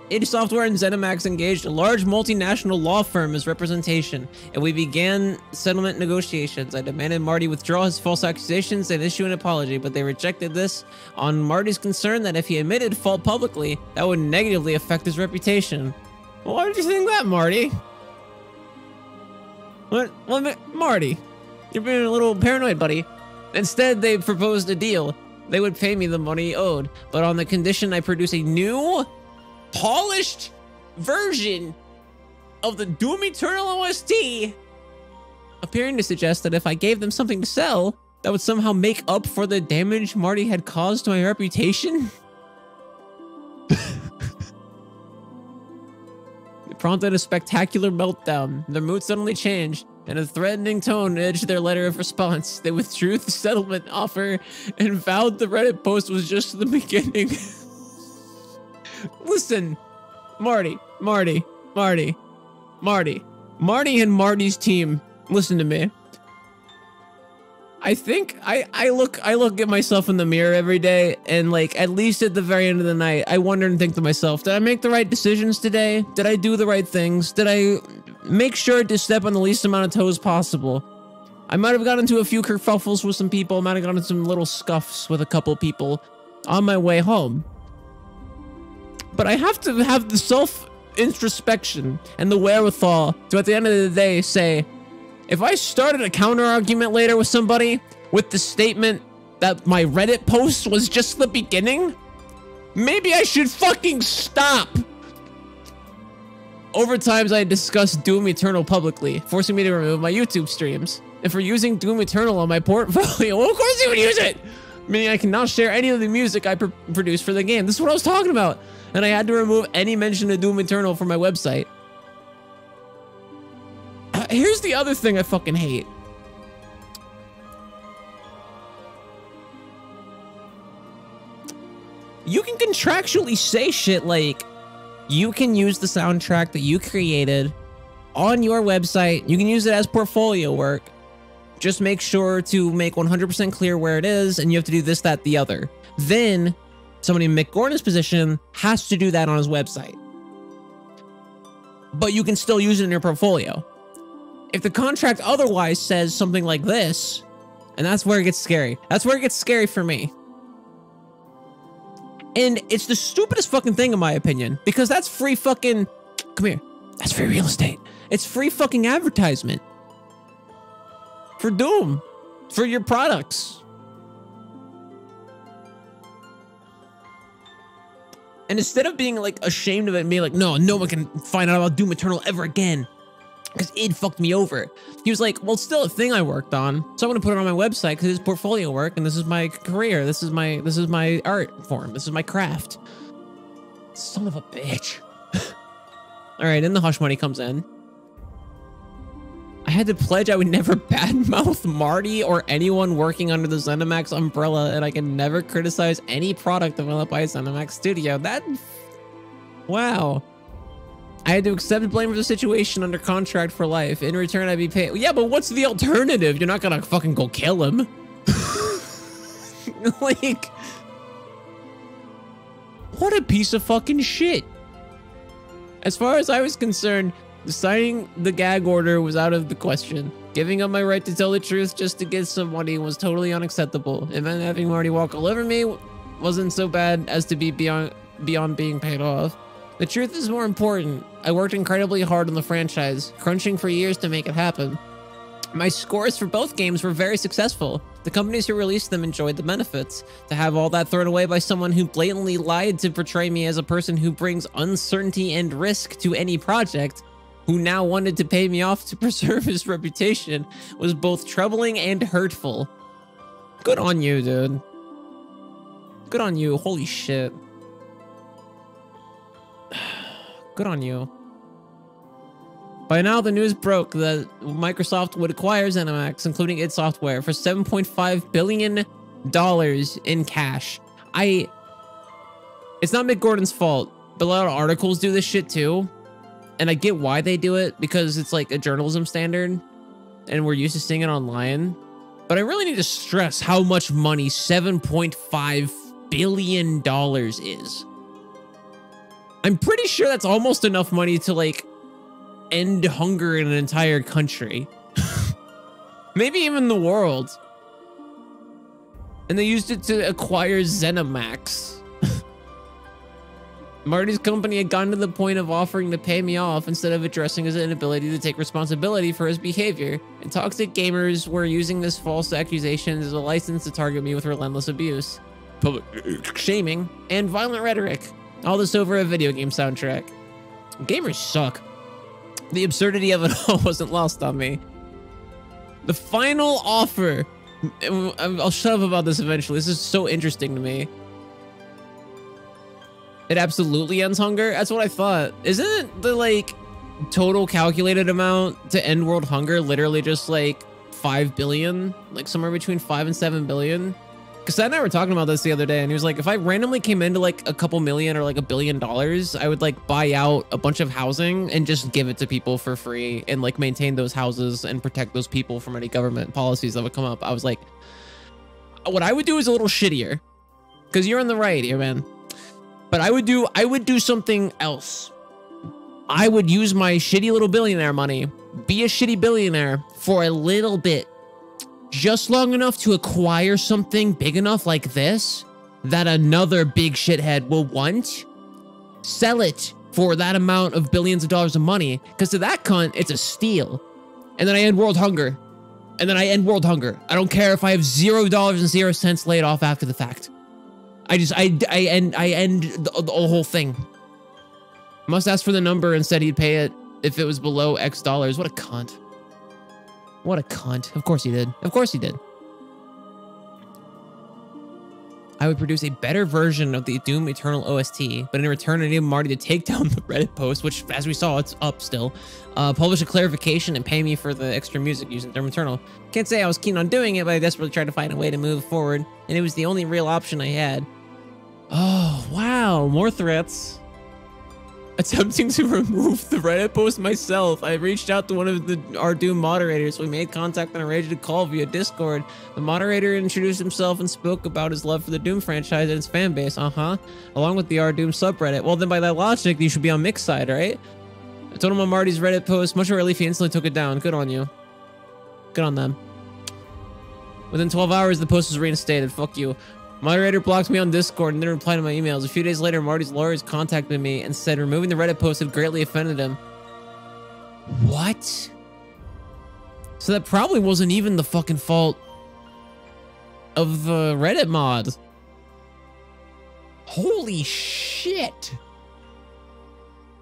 id Software and ZeniMax engaged a large multinational law firm as representation, and we began settlement negotiations. I demanded Marty withdraw his false accusations and issue an apology, but they rejected this on Marty's concern that if he admitted fault publicly, that would negatively affect his reputation. Well, why did you think that, Marty? What? Well, Marty, you're being a little paranoid, buddy. Instead, they proposed a deal. They would pay me the money owed, but on the condition I produce a new, polished version of the Doom Eternal O S T, appearing to suggest that if I gave them something to sell, that would somehow make up for the damage Marty had caused to my reputation. Prompted a spectacular meltdown. Their mood suddenly changed, and a threatening tone edged their letter of response. They withdrew the settlement offer and vowed the Reddit post was just the beginning. Listen, Marty, Marty, Marty, Marty, Marty and Marty's team, listen to me. I think I, I look I look at myself in the mirror every day, and like at least at the very end of the night, I wonder and think to myself, did I make the right decisions today? Did I do the right things? Did I make sure to step on the least amount of toes possible? I might have gotten into a few kerfuffles with some people. I might have gotten into some little scuffs with a couple people on my way home. But I have to have the self-introspection and the wherewithal to at the end of the day say, if I started a counter-argument later with somebody with the statement that my Reddit post was just the beginning, maybe I should fucking stop. overtimes I discussed Doom Eternal publicly, forcing me to remove my YouTube streams. And for using Doom Eternal on my portfolio, well, of course you would use it! Meaning I cannot share any of the music I pr produced for the game. This is what I was talking about. And I had to remove any mention of Doom Eternal from my website. Uh, here's the other thing I fucking hate. You can contractually say shit like, you can use the soundtrack that you created on your website. You can use it as portfolio work. Just make sure to make one hundred percent clear where it is, and you have to do this, that, the other. Then, somebody in Mick Gordon's position has to do that on his website. But you can still use it in your portfolio. If the contract otherwise says something like this, and that's where it gets scary. That's where it gets scary for me. And it's the stupidest fucking thing, in my opinion, because that's free fucking... Come here. That's free real estate. It's free fucking advertisement. For Doom. For your products. And instead of being like ashamed of it and being like, no, no one can find out about Doom Eternal ever again, because id fucked me over. He was like, well, it's still a thing I worked on, so I'm gonna put it on my website because it's portfolio work and this is my career. This is my this is my art form. This is my craft. Son of a bitch. Alright, then the hush money comes in. I had to pledge I would never badmouth Marty or anyone working under the ZeniMax umbrella, and I can never criticize any product developed by a ZeniMax studio. That... Wow. I had to accept blame for the situation under contract for life. In return, I'd be paid... Yeah, but what's the alternative? You're not gonna fucking go kill him. Like... What a piece of fucking shit. As far as I was concerned, signing the gag order was out of the question. Giving up my right to tell the truth just to get some money was totally unacceptable. And then having Marty walk all over me wasn't so bad as to be beyond beyond being paid off. The truth is more important. I worked incredibly hard on the franchise, crunching for years to make it happen. My scores for both games were very successful. The companies who released them enjoyed the benefits. To have all that thrown away by someone who blatantly lied to portray me as a person who brings uncertainty and risk to any project, who now wanted to pay me off to preserve his reputation, was both troubling and hurtful. Good on you, dude. Good on you. Holy shit. Good on you. By now, the news broke that Microsoft would acquire ZeniMax, including id Software, for seven point five billion dollars in cash. I... It's not Mick Gordon's fault, but a lot of articles do this shit too. And I get why they do it, because it's like a journalism standard and we're used to seeing it online. But I really need to stress how much money seven point five billion dollars is. I'm pretty sure that's almost enough money to like end hunger in an entire country. Maybe even the world. And they used it to acquire ZeniMax. Marty's company had gotten to the point of offering to pay me off instead of addressing his inability to take responsibility for his behavior, and toxic gamers were using this false accusation as a license to target me with relentless abuse, public shaming, and violent rhetoric. All this over a video game soundtrack. Gamers suck. The absurdity of it all wasn't lost on me. The final offer... I'll shut up about this eventually. This is so interesting to me. It absolutely ends hunger? That's what I thought. Isn't the, like, total calculated amount to end world hunger literally just, like, five billion? Like, somewhere between five and seven billion? Because I and I were talking about this the other day, and he was like, if I randomly came into, like, a couple million or, like, a billion dollars, I would, like, buy out a bunch of housing and just give it to people for free and, like, maintain those houses and protect those people from any government policies that would come up. I was like, what I would do is a little shittier. Because you're on the right here, man. But I would do I would do something else. I would use my shitty little billionaire money, be a shitty billionaire for a little bit, just long enough to acquire something big enough like this that another big shithead will want, sell it for that amount of billions of dollars of money, because to that cunt, it's a steal. And then I end world hunger. And then I end world hunger. I don't care if I have zero dollars and zero cents laid off after the fact. I just, I, I end, I end the, the whole thing. Must ask for the number and said he'd pay it if it was below X dollars. What a cunt. What a cunt. Of course he did. Of course he did. I would produce a better version of the Doom Eternal O S T, but in return, I need Marty to take down the Reddit post, which, as we saw, it's up still, uh, publish a clarification and pay me for the extra music using Doom Eternal. Can't say I was keen on doing it, but I desperately tried to find a way to move forward, and it was the only real option I had. Oh, wow, more threats. Attempting to remove the Reddit post myself, I reached out to one of the our Doom moderators. We made contact and arranged a call via Discord. The moderator introduced himself and spoke about his love for the Doom franchise and its fan base, uh-huh, along with the our Doom subreddit. Well, then by that logic, you should be on Mick's side, right? I told him on Marty's Reddit post. Much relief, he instantly took it down. Good on you. Good on them. Within twelve hours, the post was reinstated. Fuck you. Moderator blocked me on Discord and didn't reply to my emails. A few days later, Marty's lawyers contacted me and said removing the Reddit post had greatly offended him. What? So that probably wasn't even the fucking fault of the Reddit mod. Holy shit.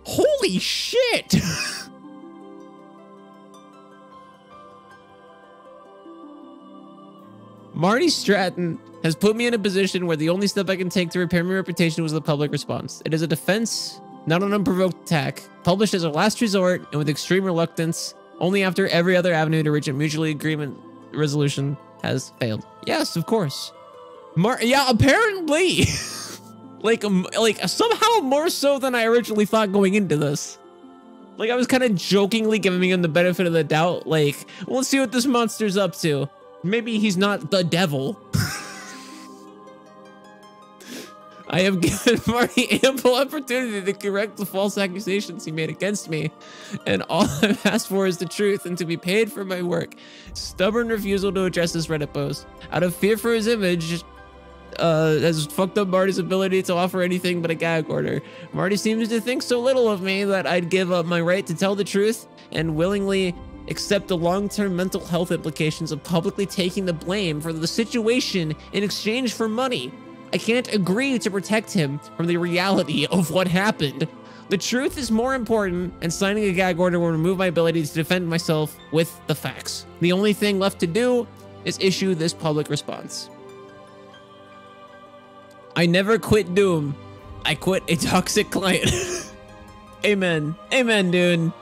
Holy shit. Marty Stratton has put me in a position where the only step I can take to repair my reputation was the public response. It is a defense, not an unprovoked attack, published as a last resort and with extreme reluctance, only after every other avenue to reach a mutually agreement resolution has failed. Yes, of course. Mar yeah, apparently. like, um, like somehow more so than I originally thought going into this. Like, I was kind of jokingly giving him the benefit of the doubt. Like, well, let's see what this monster's up to. Maybe he's not the devil. I have given Marty ample opportunity to correct the false accusations he made against me, and all I've asked for is the truth and to be paid for my work. Stubborn refusal to address this Reddit post. Out of fear for his image, uh, has fucked up Marty's ability to offer anything but a gag order. Marty seems to think so little of me that I'd give up my right to tell the truth and willingly accept the long-term mental health implications of publicly taking the blame for the situation in exchange for money. I can't agree to protect him from the reality of what happened. The truth is more important, and signing a gag order will remove my ability to defend myself with the facts. The only thing left to do is issue this public response. I never quit Doom. I quit a toxic client. Amen. Amen, dude.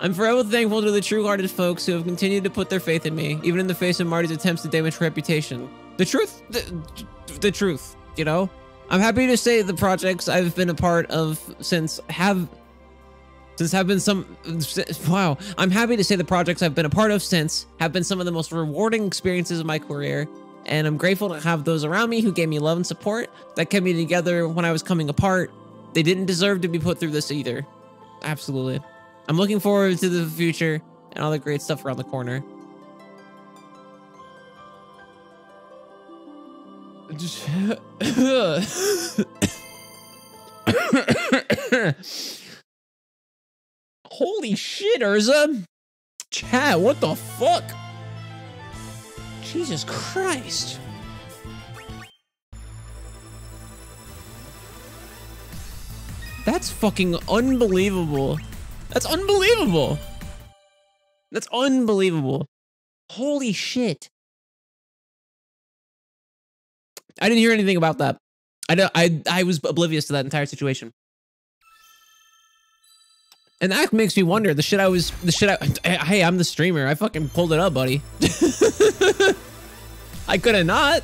I'm forever thankful to the true-hearted folks who have continued to put their faith in me, even in the face of Marty's attempts to damage her reputation. The truth, the, the truth, you know? I'm happy to say the projects I've been a part of since have, since have been some, wow. I'm happy to say the projects I've been a part of since have been some of the most rewarding experiences of my career. And I'm grateful to have those around me who gave me love and support that kept me together when I was coming apart. They didn't deserve to be put through this either. Absolutely. I'm looking forward to the future and all the great stuff around the corner. Holy shit, Urza! Chat, what the fuck? Jesus Christ! That's fucking unbelievable. That's unbelievable. That's unbelievable. Holy shit. I didn't hear anything about that. I, don't, I, I was oblivious to that entire situation. And that makes me wonder, the shit I was, the shit I, hey, I'm the streamer. I fucking pulled it up, buddy. I could have not.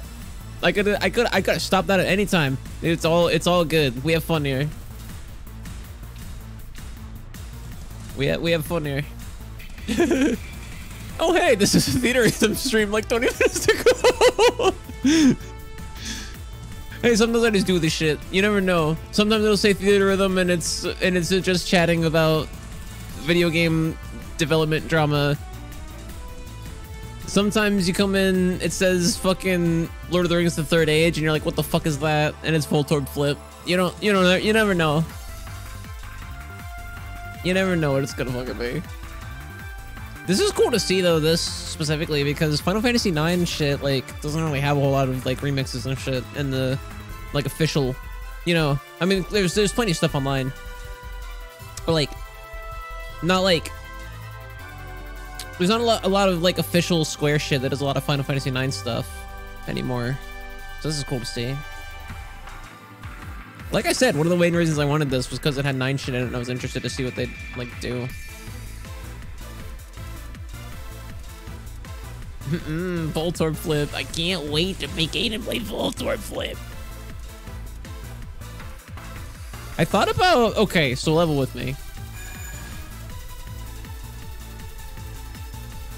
I could have, I could, I could have stopped that at any time. It's all, it's all good. We have fun here. We have, we have fun here. Oh, hey, this is a Theatrhythm stream. Like, don't even have to go. Hey, sometimes I just do this shit. You never know. Sometimes it'll say Theatrhythm and it's and it's just chatting about video game development drama. Sometimes you come in, it says fucking Lord of the Rings: The Third Age, and you're like, what the fuck is that? And it's Voltorb Flip. You don't, you don't, you never know. You never know what it's gonna fucking be. This is cool to see though, this specifically, because Final Fantasy nine shit, like, doesn't really have a whole lot of, like, remixes and shit in the, like, official, you know, I mean, there's, there's plenty of stuff online, but like, not like, there's not a lot, a lot of like official Square shit that does a lot of Final Fantasy nine stuff anymore. So this is cool to see. Like I said, one of the main reasons I wanted this was because it had nine shit in it and I was interested to see what they'd like do. Mm-mm, Voltorb flip. I can't wait to make Ayden play Voltorb flip. I thought about, okay, so level with me.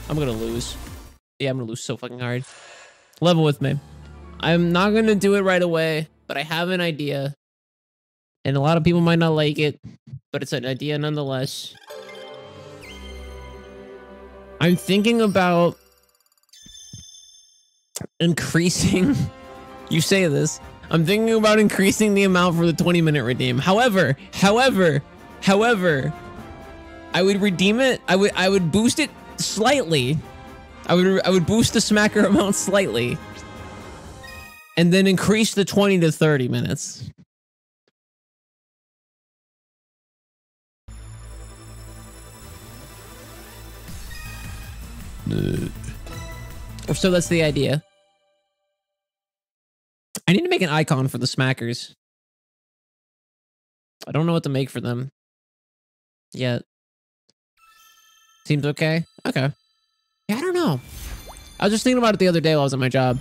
I'm gonna lose. Yeah, I'm gonna lose so fucking hard. Level with me. I'm not gonna do it right away, but I have an idea. And a lot of people might not like it, but it's an idea nonetheless. I'm thinking about increasing, you say this, I'm thinking about increasing the amount for the twenty minute redeem. However, however, however, I would redeem it. I would, I would boost it slightly. I would, I would boost the smacker amount slightly and then increase the twenty to thirty minutes. So that's the idea. I need to make an icon for the smackers. I don't know what to make for them yet. Seems okay. Okay. Yeah, I don't know. I was just thinking about it the other day while I was at my job.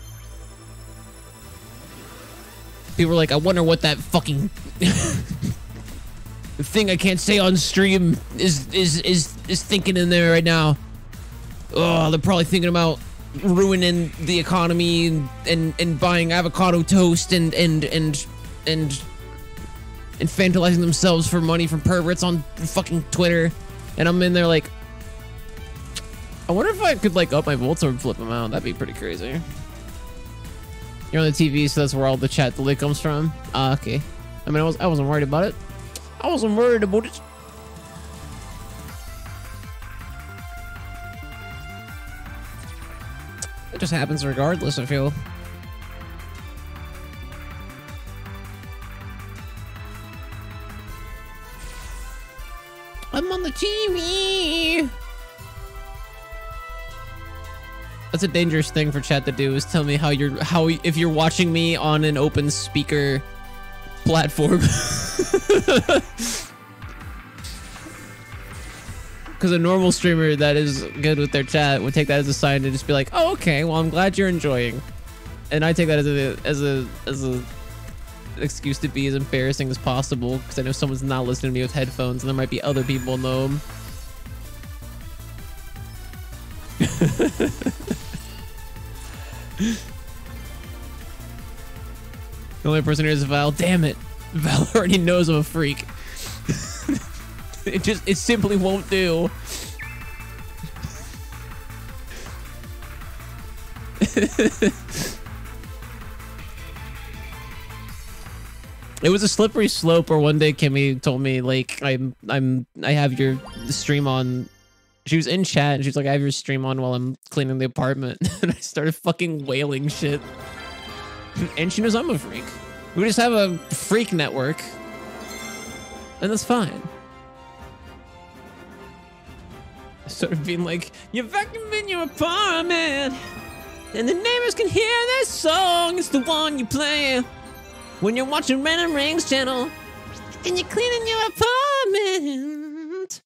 People were like, I wonder what that fucking the thing I can't say on stream is, is, is, is thinking in there right now. Oh, they're probably thinking about ruining the economy and, and and buying avocado toast and and and and infantilizing themselves for money from perverts on fucking Twitter. And I'm in there like, I wonder if I could like up my Voltorb flip amount. That'd be pretty crazy. You're on the T V, so that's where all the chat delay comes from. Ah, uh, okay. I mean, I was I wasn't worried about it. I wasn't worried about it. Just happens regardless, I feel. I'm on the T V! That's a dangerous thing for chat to do, is tell me how you're, how, if you're watching me on an open speaker platform. Because a normal streamer that is good with their chat would take that as a sign to just be like, oh, okay, well, I'm glad you're enjoying. And I take that as a as a as a excuse to be as embarrassing as possible, because I know someone's not listening to me with headphones and there might be other people in the home. The only person here is Val. Damn it. Val already knows I'm a freak. It just, it simply won't do. It was a slippery slope where one day Kimmy told me, like, I'm, I'm, I have your stream on. She was in chat and she was like, I have your stream on while I'm cleaning the apartment. And I started fucking wailing shit. And she knows I'm a freak. We just have a freak network. And that's fine. Sort of being like, you're vacuumed in your apartment and the neighbors can hear this song. It's the one you play when you're watching Randomrings channel and you're cleaning your apartment.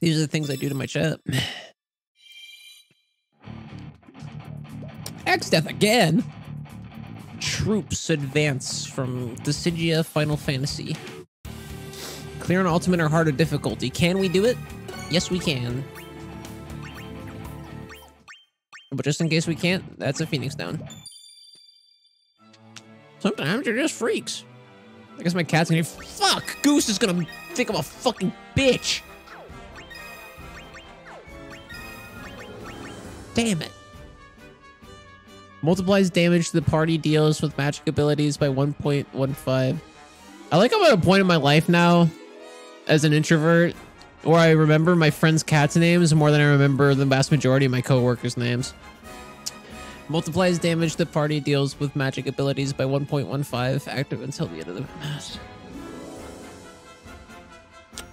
These are the things I do to my chat. X death again. Troops advance from Dissidia Final Fantasy. Clear on ultimate or harder difficulty. Can we do it? Yes, we can. But just in case we can't, that's a Phoenix down. Sometimes you're just freaks. I guess my cat's gonna... Fuck! Goose is gonna think I'm a fucking bitch! Damn it. Multiplies damage the party deals with magic abilities by one point one five. I like I'm at a point in my life now, as an introvert, where I remember my friends' cats' names more than I remember the vast majority of my coworkers' names. Multiplies damage the party deals with magic abilities by one point one five, active until the end of the match.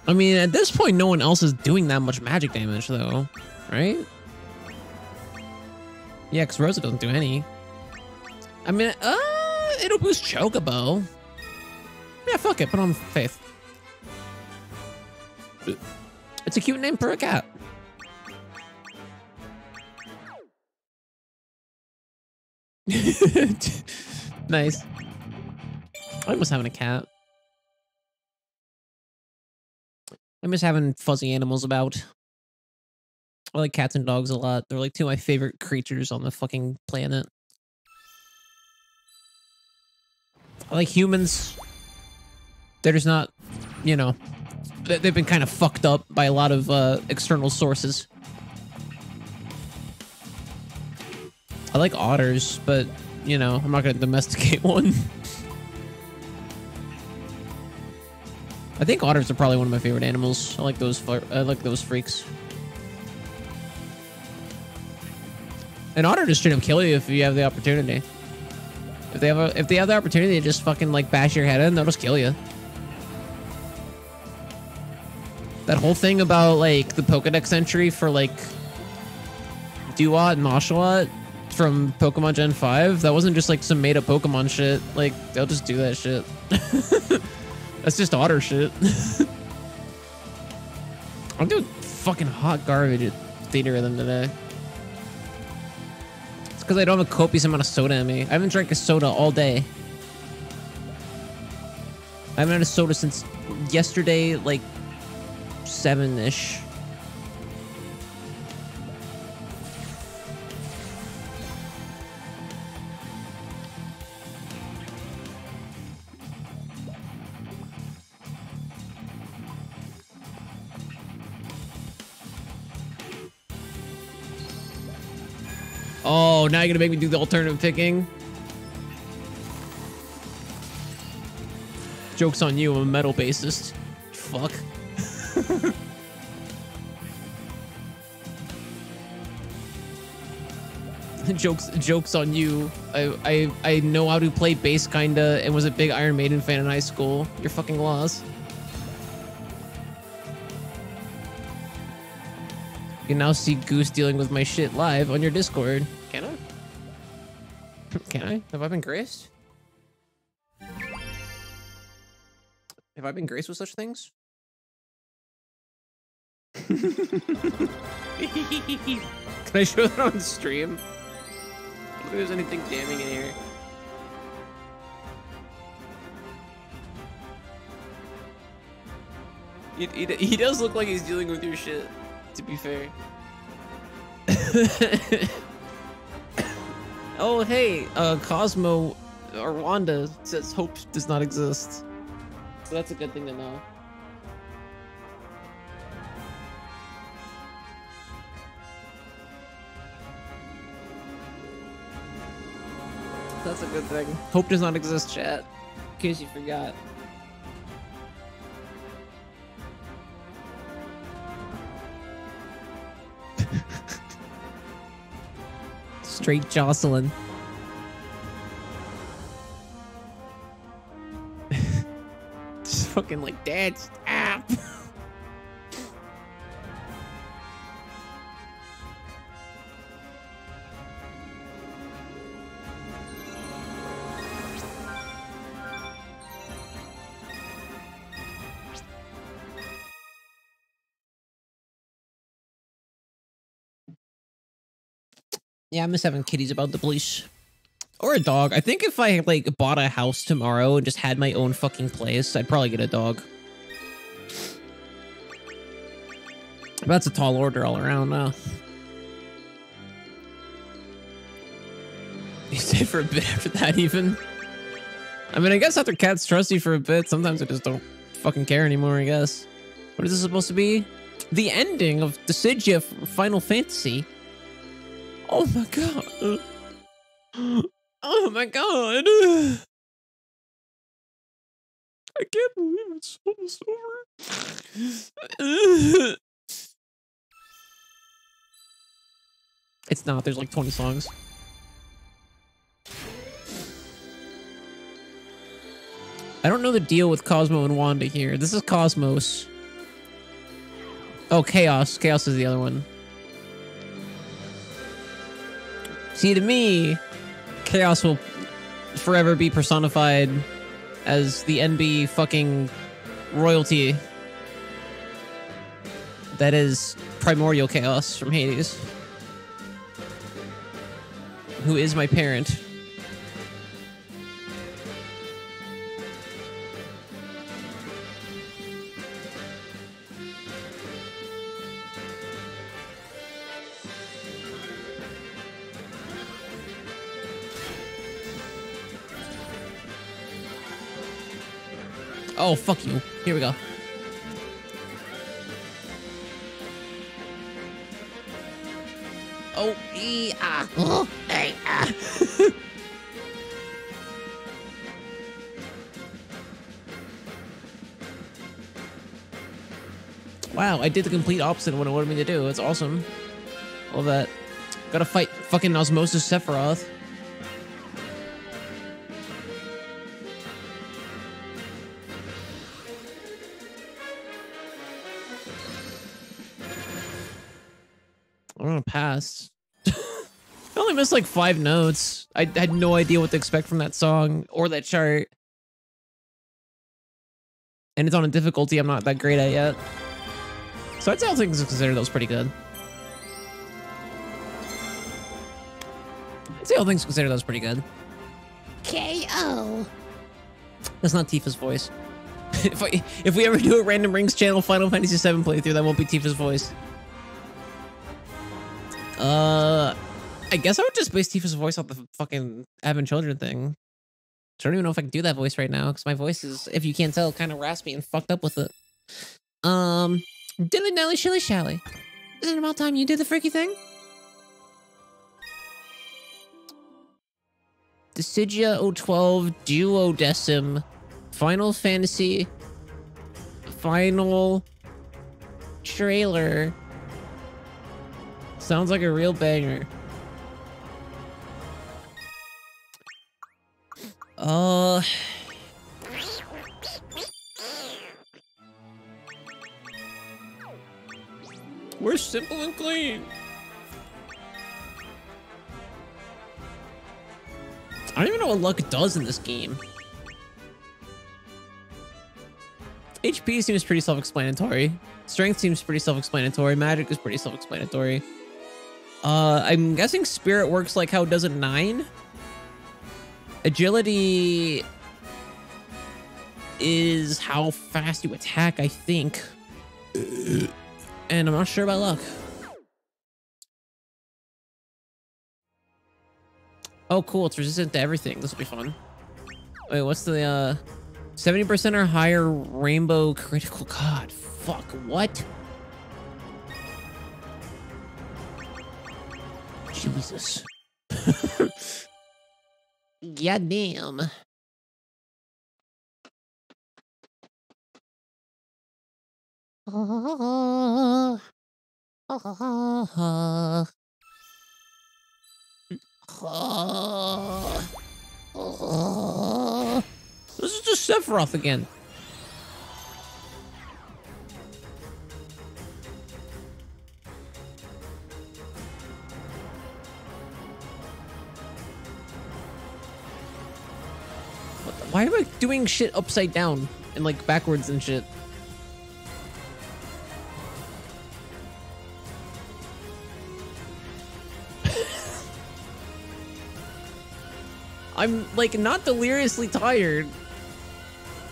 I mean, at this point, no one else is doing that much magic damage, though, right? Yeah, because Rosa doesn't do any. I mean, uh, it'll boost Chocobo. Yeah, fuck it, put on Faith. It's a cute name for a cat. Nice. I miss having a cat. I miss having fuzzy animals about. I like cats and dogs a lot. They're like two of my favorite creatures on the fucking planet. I like humans. They're just not, you know, they've been kind of fucked up by a lot of uh, external sources. I like otters, but, you know, I'm not going to domesticate one. I think otters are probably one of my favorite animals. I like those, I like those freaks. An otter just straight up kill you if you have the opportunity. If they have a, if they have the opportunity to just fucking like bash your head in, they'll just kill you. That whole thing about like the Pokedex entry for like Duat and Oshawott from Pokemon Gen five, that wasn't just like some made up Pokemon shit. Like, they'll just do that shit. That's just otter shit. I'm doing fucking hot garbage at Theatrhythm today. It's because I don't have a copious amount of soda in me. I haven't drank a soda all day. I haven't had a soda since yesterday, like seven-ish. Oh, now you're gonna make me do the alternative picking? Joke's on you, I'm a metal bassist. Fuck. jokes jokes on you. I, I I know how to play bass kinda and was a big Iron Maiden fan in high school. You're fucking lost. You can now see Goose dealing with my shit live on your Discord. Can I? Can I? Have I been graced? Have I been graced with such things? Can I show that on stream? I don't think there's anything damning in here. He, he, he does look like he's dealing with your shit, to be fair. Oh, hey, uh, Cosmo or Wanda says hope does not exist. So that's a good thing to know. That's a good thing. Hope does not exist, chat. In case you forgot. Straight Jocelyn. Just fucking like dance app. Yeah, I miss having kitties about the place. Or a dog. I think if I, like, bought a house tomorrow and just had my own fucking place, I'd probably get a dog. That's a tall order all around, huh? You stay for a bit after that, even? I mean, I guess after cats trust you for a bit, sometimes I just don't fucking care anymore, I guess. What is this supposed to be? The ending of Dissidia from Final Fantasy. Oh my god. Oh my god. I can't believe it's almost over. It's not. There's like twenty songs. I don't know the deal with Cosmo and Wanda here. This is Cosmos. Oh, Chaos. Chaos is the other one. See, to me, Chaos will forever be personified as the N B fucking royalty that is primordial Chaos from Hades, who is my parent. Oh, fuck you. Here we go. Oh, ee, ah, oh, hey, ah. Wow, I did the complete opposite of what it wanted me to do. That's awesome. All that. Gotta fight fucking Osmosis Sephiroth. Past. I only missed like five notes. I had no idea what to expect from that song or that chart. And it's on a difficulty I'm not that great at yet. So I'd say all things considered, that was pretty good. I'd say all things considered, that was pretty good. K O. That's not Tifa's voice. if, I, if we ever do a Randomrings channel Final Fantasy seven playthrough, that won't be Tifa's voice. Uh, I guess I would just base Tifa's voice off the fucking having children thing. So I don't even know if I can do that voice right now, because my voice is, if you can't tell, kind of raspy and fucked up with it. Um, dilly nally shilly shally. Isn't it about time you did the freaky thing? Dissidia oh twelve Duodecim Final Fantasy Final Trailer. Sounds like a real banger. Uh... We're simple and clean. I don't even know what luck does in this game. H P seems pretty self-explanatory. Strength seems pretty self-explanatory. Magic is pretty self-explanatory. Uh, I'm guessing Spirit works like how it does a nine. Agility is how fast you attack, I think. And I'm not sure about luck. Oh, cool. It's resistant to everything. This will be fun. Wait, what's the, uh... seventy percent or higher rainbow critical. God, fuck. What? Jesus. God damn. Oh, oh, oh, oh. This is just Sephiroth again. Why am I doing shit upside down and like backwards and shit? I'm like not deliriously tired.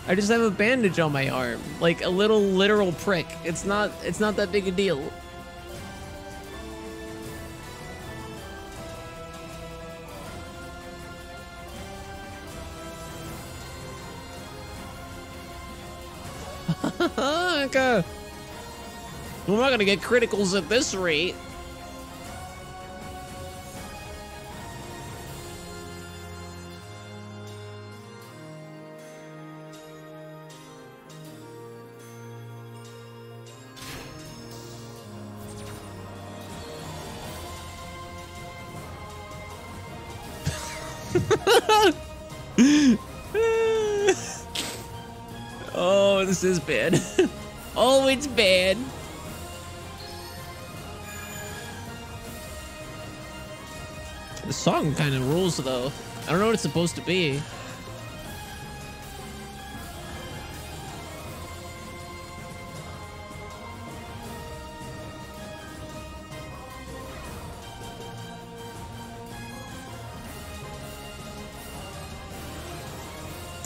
I just have a bandage on my arm, like a little literal prick. It's not, it's not that big a deal. Okay. We're not gonna get criticals at this rate. this is bad. Oh, it's bad. The song kind of rules, though. I don't know what it's supposed to be.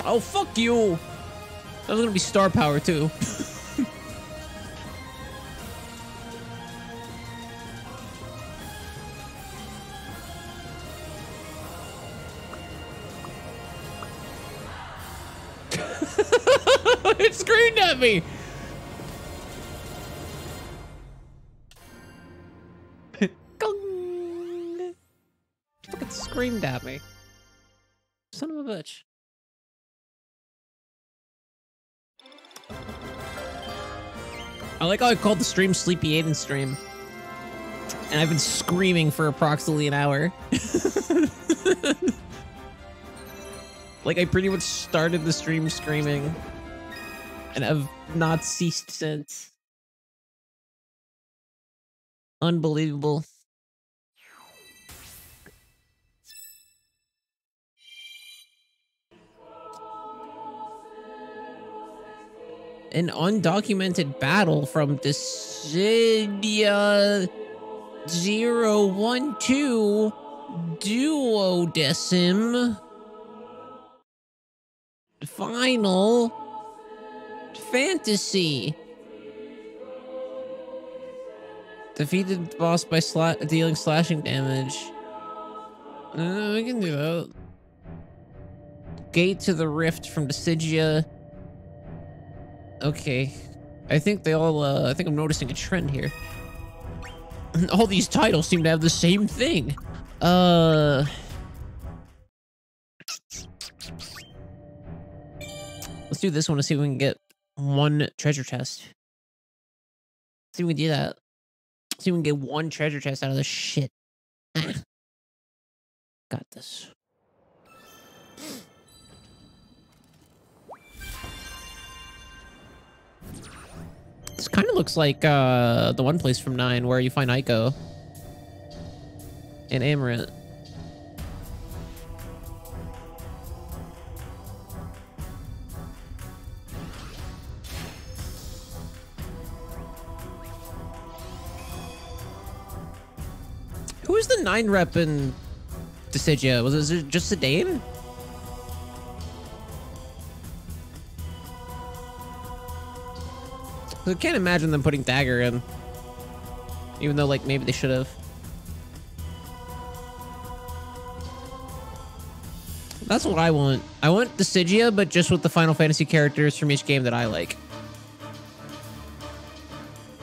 Oh, fuck you! That was gonna be star power, too. It screamed at me! It fucking screamed at me. Son of a bitch. I like how I called the stream Sleepy Aiden Stream. And I've been screaming for approximately an hour. Like, I pretty much started the stream screaming. And I've not ceased since. Unbelievable. An undocumented battle from Dissidia zero one two Duodecim Final Fantasy. Defeated the boss by sla dealing slashing damage. Uh, we can do that. Gate to the Rift from Dissidia. Okay, I think they all, uh, I think I'm noticing a trend here. All these titles seem to have the same thing. Uh, let's do this one to see if we can get one treasure chest. Let's see if we do that. Let's see if we can get one treasure chest out of this shit. Ah. Got this. This kind of looks like uh, the one place from nine where you find Aiko and Amaranth. Who was the nine rep in Dissidia? Was it just Sedane? I can't imagine them putting Dagger in. Even though, like, maybe they should have. That's what I want. I want Dissidia, but just with the Final Fantasy characters from each game that I like.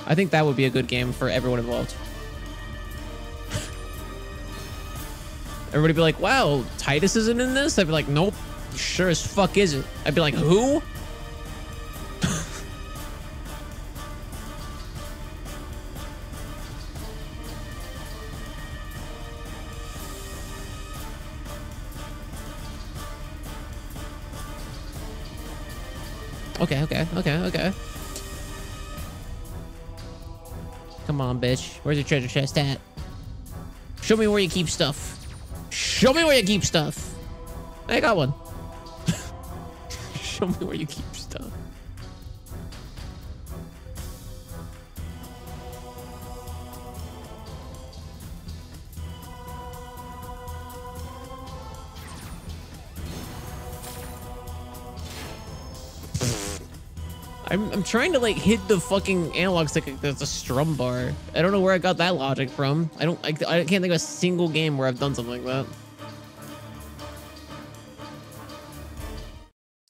I think that would be a good game for everyone involved. Everybody be like, wow, Titus isn't in this? I'd be like, nope, sure as fuck isn't. I'd be like, who? Okay, okay, okay, okay. Come on, bitch. Where's your treasure chest at? Show me where you keep stuff. Show me where you keep stuff. I got one. Show me where you keep stuff. I'm, I'm trying to like hit the fucking analog stick like there's a strum bar. I don't know where I got that logic from. I don't I, I can't think of a single game where I've done something like that.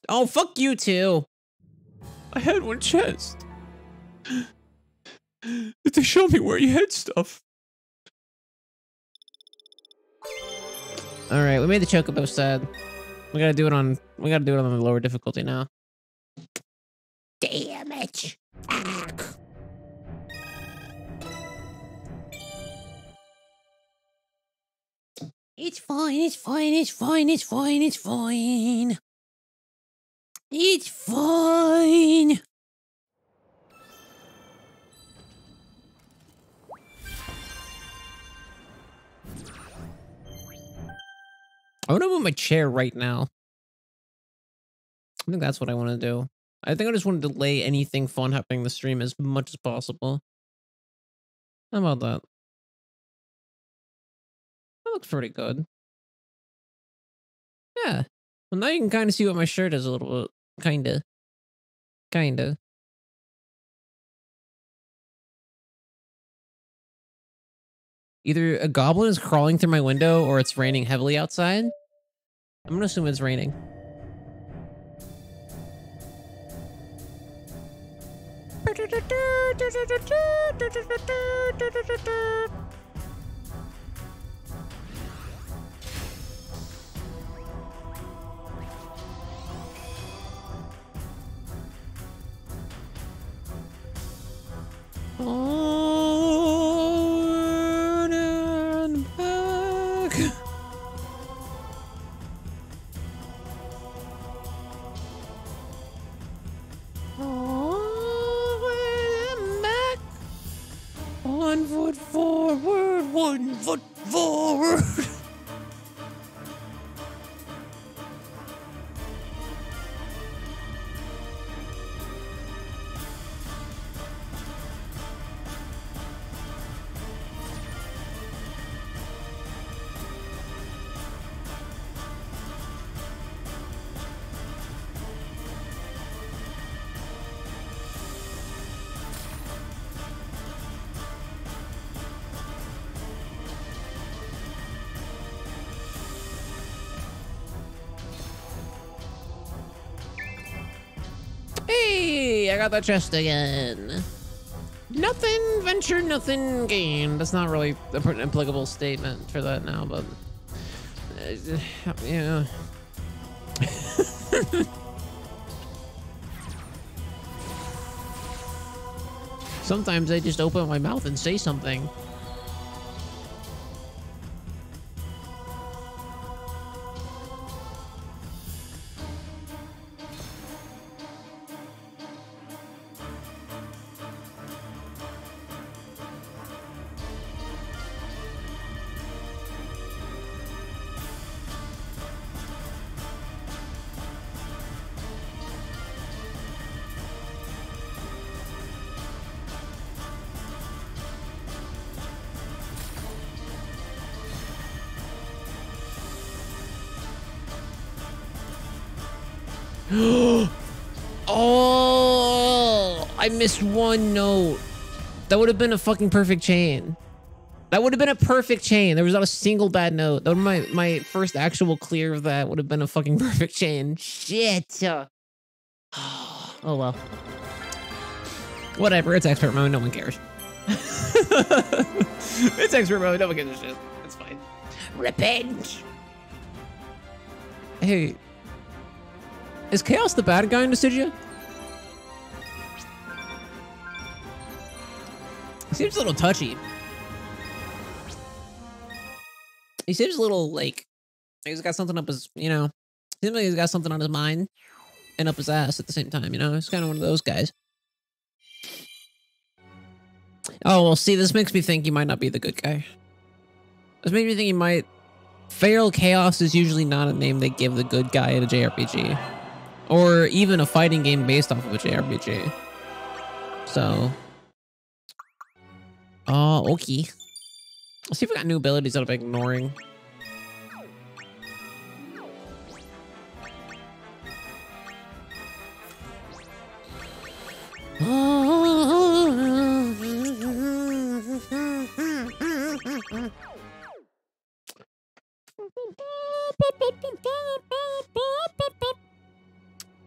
Oh, fuck you too. I had one chest. But they showed me where you had stuff. All right, we made the Chocobo sad. We gotta do it on we gotta do it on the lower difficulty now. Damn it! Fuck. It's fine, it's fine, it's fine, it's fine, it's fine. It's fine. I want to move my chair right now. I think that's what I want to do. I think I just want to delay anything fun happening in the stream as much as possible. How about that? That looks pretty good. Yeah. Well, now you can kind of see what my shirt is a little bit. Kind of. Kind of. Either a goblin is crawling through my window or it's raining heavily outside. I'm going to assume it's raining. On and back. On and back. One foot forward, one foot forward. I got that chest again. Nothing venture, nothing gain. That's not really an applicable statement for that now, but uh, yeah. Sometimes I just open my mouth and say something. Missed one note. That would have been a fucking perfect chain. That would have been a perfect chain. There was not a single bad note. That my my first actual clear of that would have been a fucking perfect chain. Shit. Oh well. Whatever. It's expert mode. No one cares. It's expert mode. No one gives a shit. It's fine. Revenge. Hey, is Chaos the bad guy in Dissidia? Seems a little touchy. He seems a little like, like he's got something up his, you know, seems like he's got something on his mind and up his ass at the same time, you know? He's kind of one of those guys. Oh, well, see, this makes me think you might not be the good guy. This makes me think you might... Feral Chaos is usually not a name they give the good guy in a J R P G. Or even a fighting game based off of a J R P G. So... Oh, okay. Let's see if we got new abilities that I'm ignoring.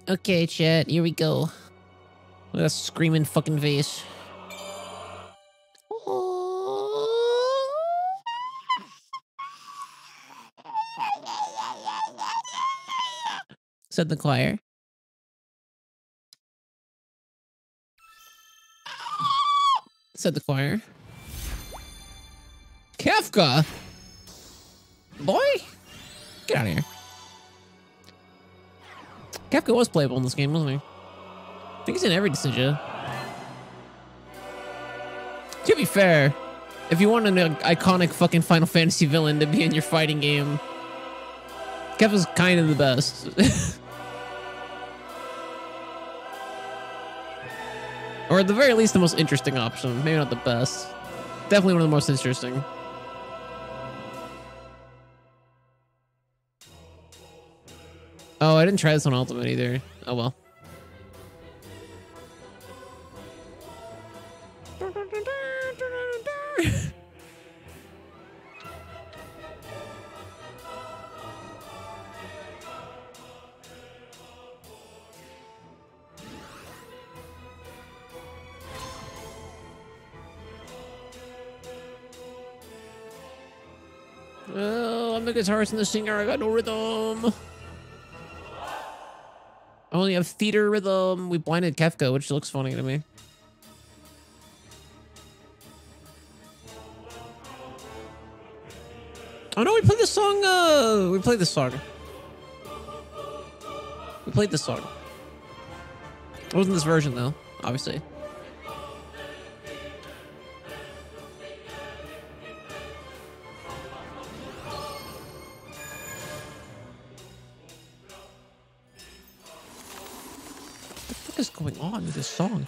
Okay, chat, here we go. Look at that screaming fucking face. Said the choir. Said the choir. Kefka! Boy! Get out of here. Kefka was playable in this game, wasn't he? I think he's in every Dissidia. To be fair, if you want an iconic fucking Final Fantasy villain to be in your fighting game, Kefka's kind of the best. Or at the very least, the most interesting option. Maybe not the best. Definitely one of the most interesting. Oh, I didn't try this on Ultimate either. Oh, well. Oh, I'm the guitarist and the singer. I got no rhythm. I only have theater rhythm. We blinded Kefka, which looks funny to me. Oh no, we played this song. Uh, we played this song. We played this song. It wasn't this version though, obviously. Going on with this song?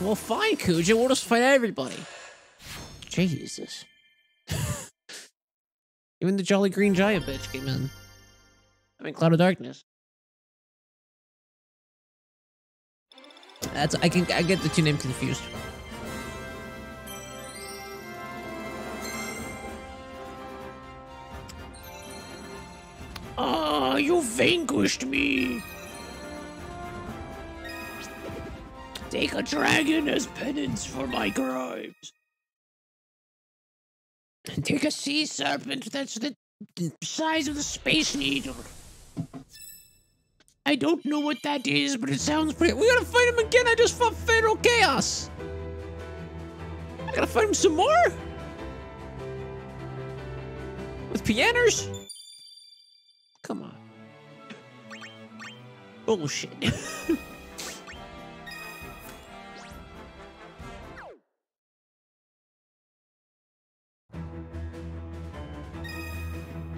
Well, fine, Kuja. We'll just fight everybody. Jesus. Even the Jolly Green Giant bitch came in. I mean, Cloud of Darkness. That's I can I get the two names confused. Ah, oh, you vanquished me. Take a dragon as penance for my crimes. And take a sea serpent that's the size of the space needle. I don't know what that is, but it sounds pretty. We gotta fight him again. I just fought Final Chaos. I gotta fight him some more? With pianos? Come on. Bullshit.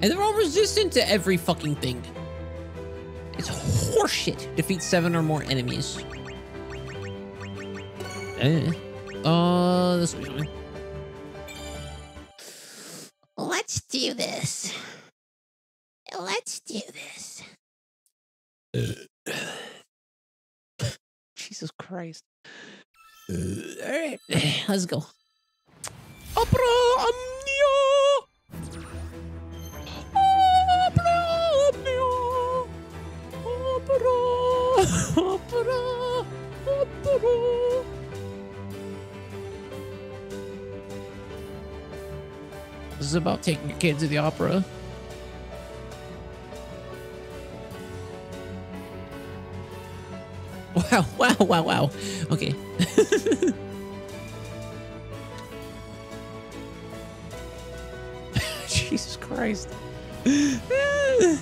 And they're all resistant to every fucking thing. It's horseshit. Defeat seven or more enemies. Eh. Uh, this way, something. Let's do this. Let's do this. Uh. Jesus Christ. Uh. All right, let's go. Opera Omnia! Opera, opera, opera. This is about taking your kids to the opera. Wow, wow, wow, wow. Okay. Jesus Christ. There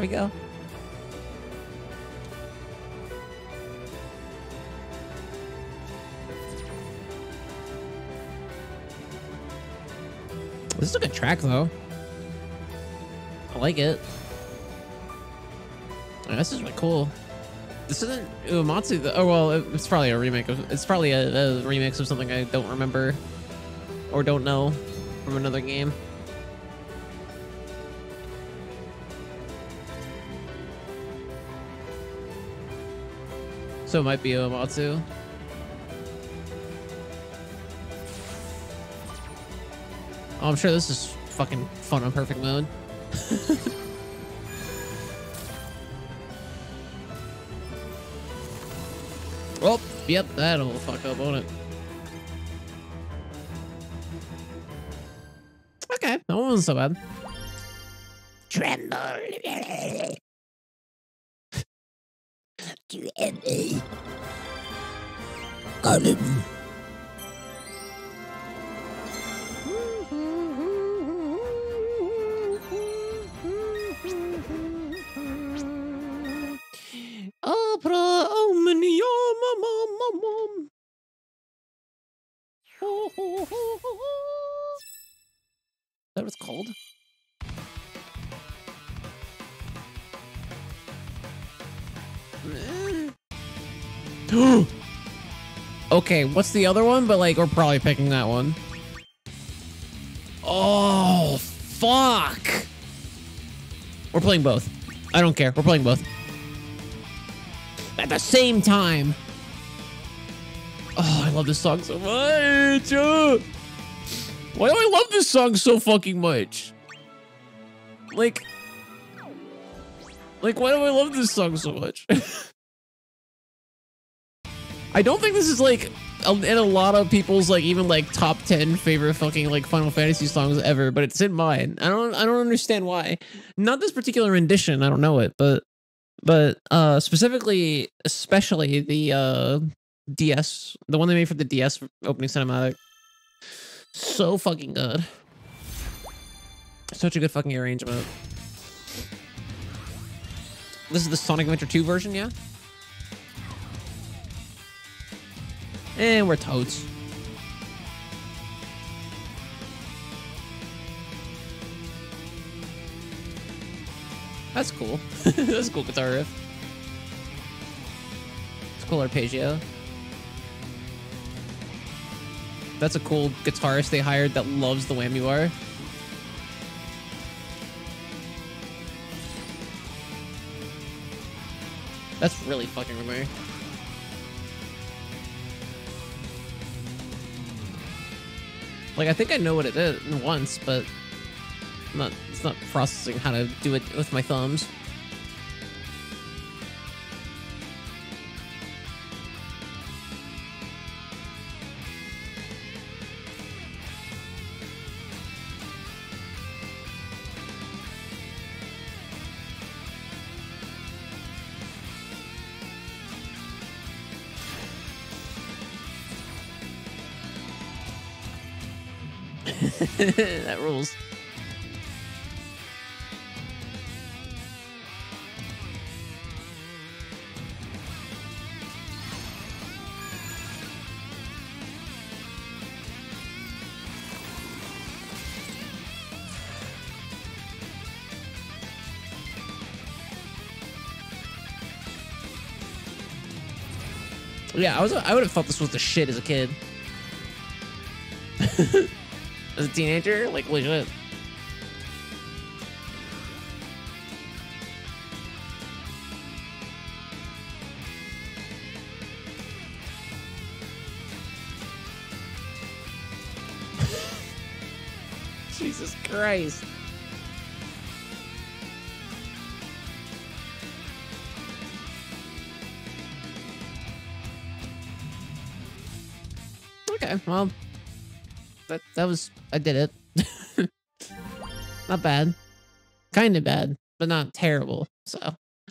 we go. This is a good track, though. I like it. Oh, this is really cool. This isn't Uematsu, though. Oh, well, it's probably a remake. Of, it's probably a, a remix of something I don't remember or don't know from another game. So it might be Uematsu. Oh, I'm sure this is fucking fun on perfect mode. Oh, yep, that'll fuck up, won't it? Okay, that one wasn't so bad. Tremble. Tremble. Got him. That was cold. Okay, what's the other one? But like, we're probably picking that one. Oh, fuck. We're playing both. I don't care. We're playing both. At the same time. Oh, I love this song so much. Oh. Why do I love this song so fucking much? Like, like, why do I love this song so much? I don't think this is like in a lot of people's like even like top ten favorite fucking like Final Fantasy songs ever, but it's in mine. I don't, I don't understand why. Not this particular rendition. I don't know it, but, but uh, specifically, especially the uh, D S, the one they made for the D S opening cinematic. So fucking good. Such a good fucking arrangement. This is the Sonic Adventure two version, yeah? And we're toads. That's cool. That's a cool guitar riff. It's a cool arpeggio. That's a cool guitarist they hired that loves the whammy bar. That's really fucking remote. Like, I think I know what it is once, but I'm not, it's not processing how to do it with my thumbs. That rules. Yeah, I was. I would have thought this was the shit as a kid. As a teenager, like, holy shit. Jesus Christ. Okay, well, that, that was... I did it. Not bad. Kind of bad, but not terrible. So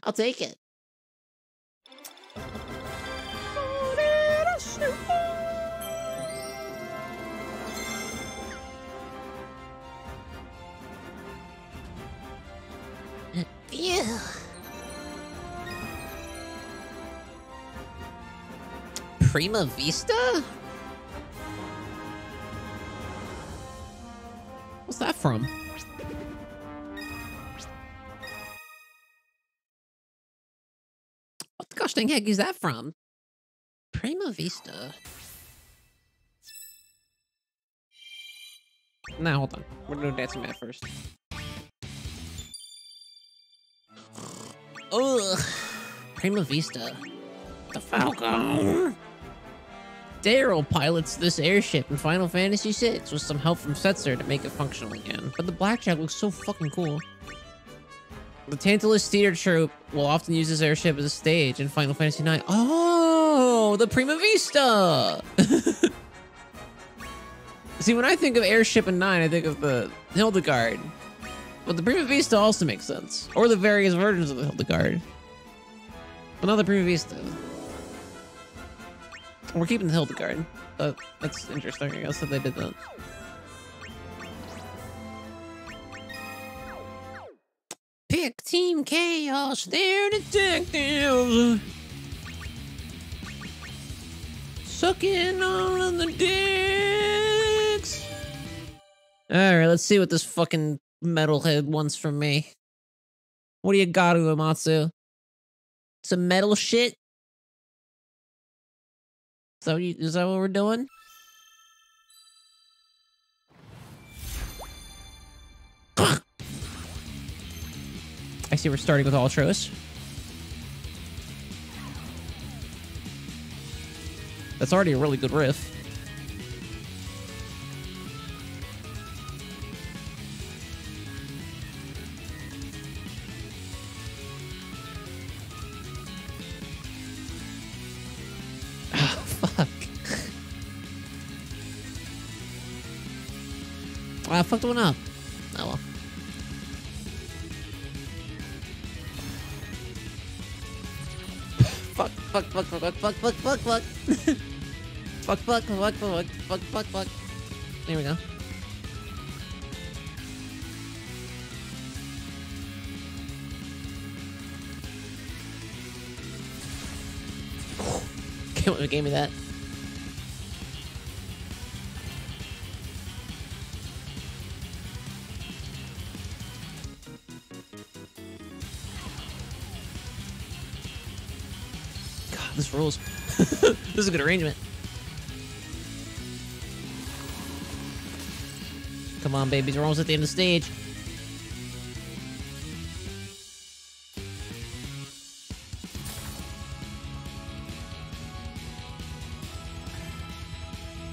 I'll take it. Phew. Prima Vista? What's that from? What the gosh dang heck is that from? Prima Vista. Nah, hold on. We're gonna do Dancing Mad first. Ugh. Prima Vista. The Falcon. Daryl pilots this airship in Final Fantasy six with some help from Setzer to make it functional again. But the Blackjack looks so fucking cool. The Tantalus Theater Troupe will often use this airship as a stage in Final Fantasy nine. Oh, the Prima Vista! See, when I think of airship in nine, I think of the Hildegard. But the Prima Vista also makes sense. Or the various versions of the Hildegard. But not the Prima Vista. We're keeping the Hildegard. Uh, that's interesting, I guess, that they did that. Pick Team Chaos, they're detectives! Sucking all of the dicks! Alright, let's see what this fucking metalhead wants from me. What do you got, Uematsu? Some metal shit? So, is that what we're doing? I see we're starting with Ultros. That's already a really good riff. Oh, I fucked one up. Oh well. Fuck, fuck, fuck, fuck, fuck, fuck, fuck, fuck, fuck. Fuck, fuck, fuck, fuck, fuck, fuck, fuck. There we go. Can't believe it gave me that. This rules. This is a good arrangement. Come on, babies. We're almost at the end of the stage.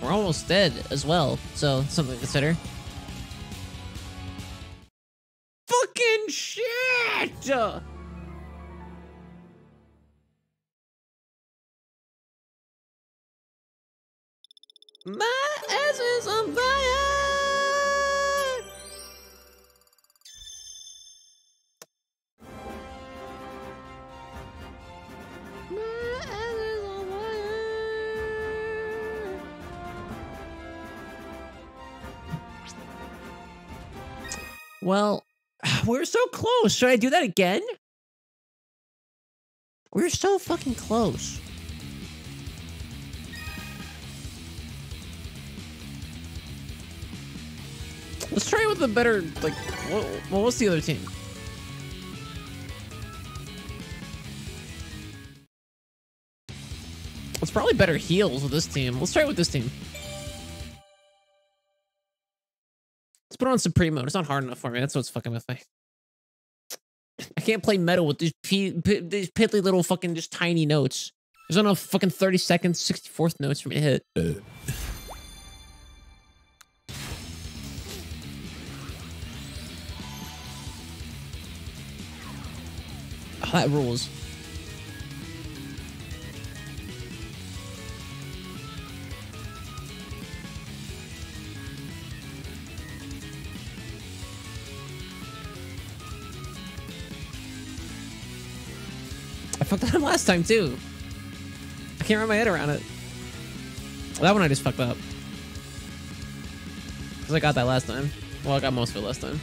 We're almost dead as well, so something to consider. Fucking shit! My ass is on fire! My ass is on fire! Well, we're so close. Should I do that again? We're so fucking close. Let's try it with a better, like, what, what was the other team? It's probably better heals with this team. Let's try it with this team. Let's put on Supreme mode. It's not hard enough for me. That's what's fucking with me. I can't play metal with these, p p these piddly little fucking just tiny notes. There's not enough fucking thirty-second, sixty-fourth notes for me to hit. Uh. Oh, that rules. I fucked that up last time too. I can't wrap my head around it. Well, that one I just fucked up. Because I got that last time. Well, I got most of it last time.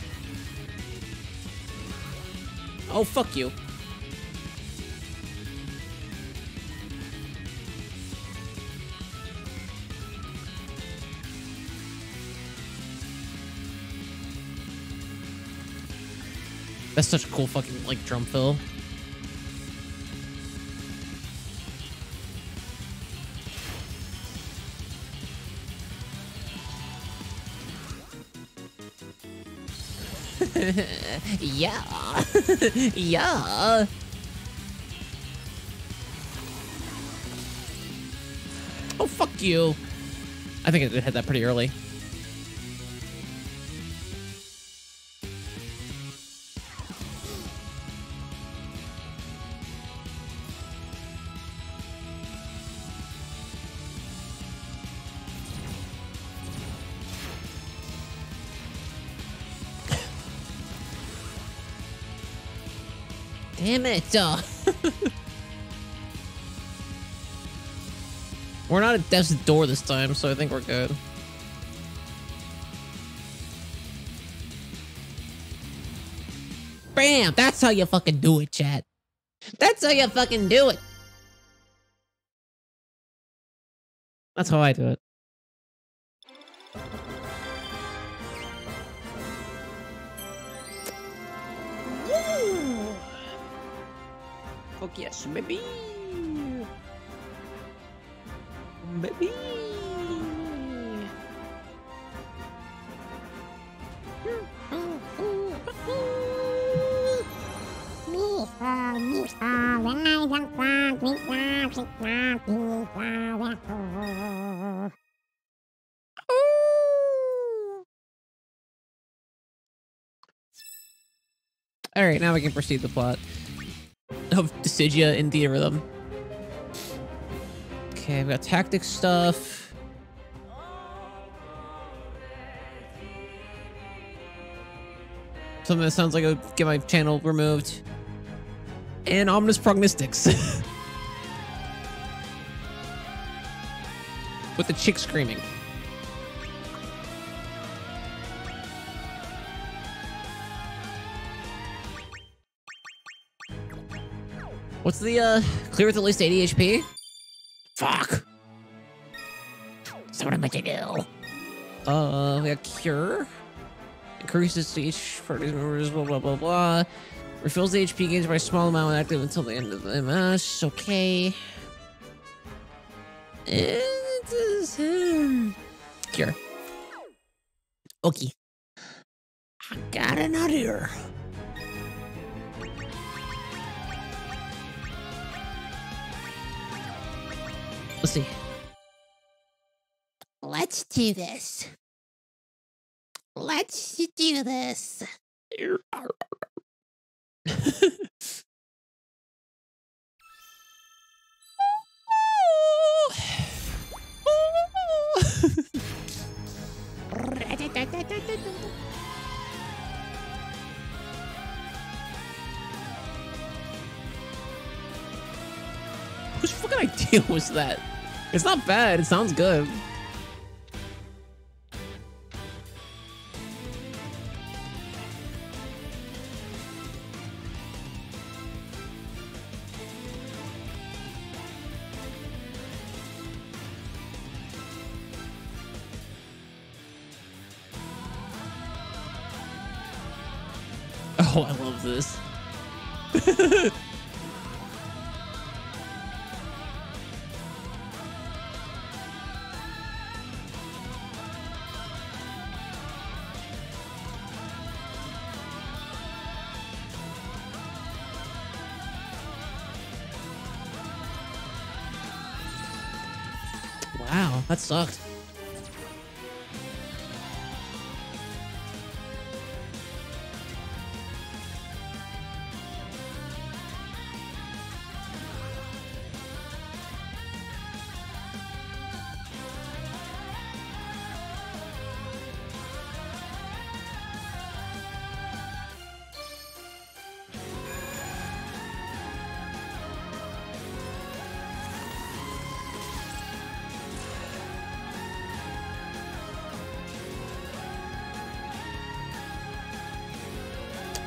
Oh, fuck you. That's such a cool fucking, like, drum fill. Yeah. Yeah. Oh, fuck you. I think I hit that pretty early. Damn it! Uh. We're not at death's door this time, so I think we're good. Bam! That's how you fucking do it, chat. That's how you fucking do it. That's how I do it. Yes, maybe. Maybe. All right, now we can proceed the plot of Dissidia and Theatrhythm. Okay, I've got tactics stuff. Something that sounds like I'll get my channel removed. And ominous prognostics. With the chick screaming. What's the, uh, clear with at least eighty H P? Fuck. So what am I gonna do? Uh, we got cure. Increases the H P for these members, blah, blah, blah, blah. Refills the H P gains by a small amount when active until the end of the match. Okay. It is, um, cure. Okay. I got another. Let's see. Let's do this. Let's do this. Whose fucking idea was that? It's not bad. It sounds good. Oh, I love this. That sucked.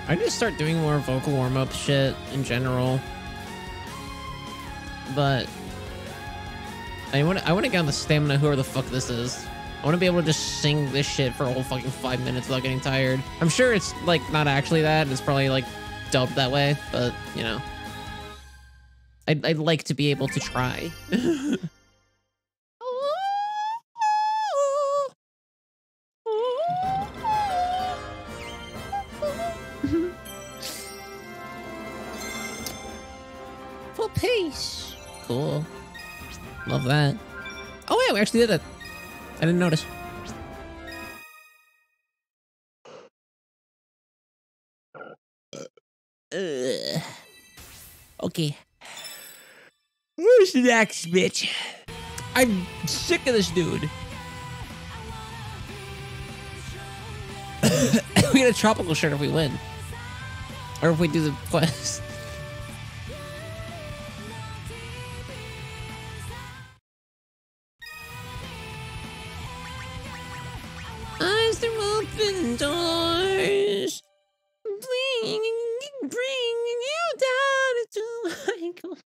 I need to start doing more vocal warm-up shit in general. But I want I want to get on the stamina whoever the fuck this is. I want to be able to just sing this shit for a whole fucking five minutes without getting tired. I'm sure it's, like, not actually that. It's probably, like, dubbed that way, but, you know. I'd, I'd like to be able to try. For peace. Cool. Love that. Oh, yeah, we actually did it. I didn't notice. Uh, okay. Where's the next bitch? I'm sick of this dude. We get a tropical shirt if we win. Or if we do the quest. Eyes through open doors, bringing, bringing you down into my glory.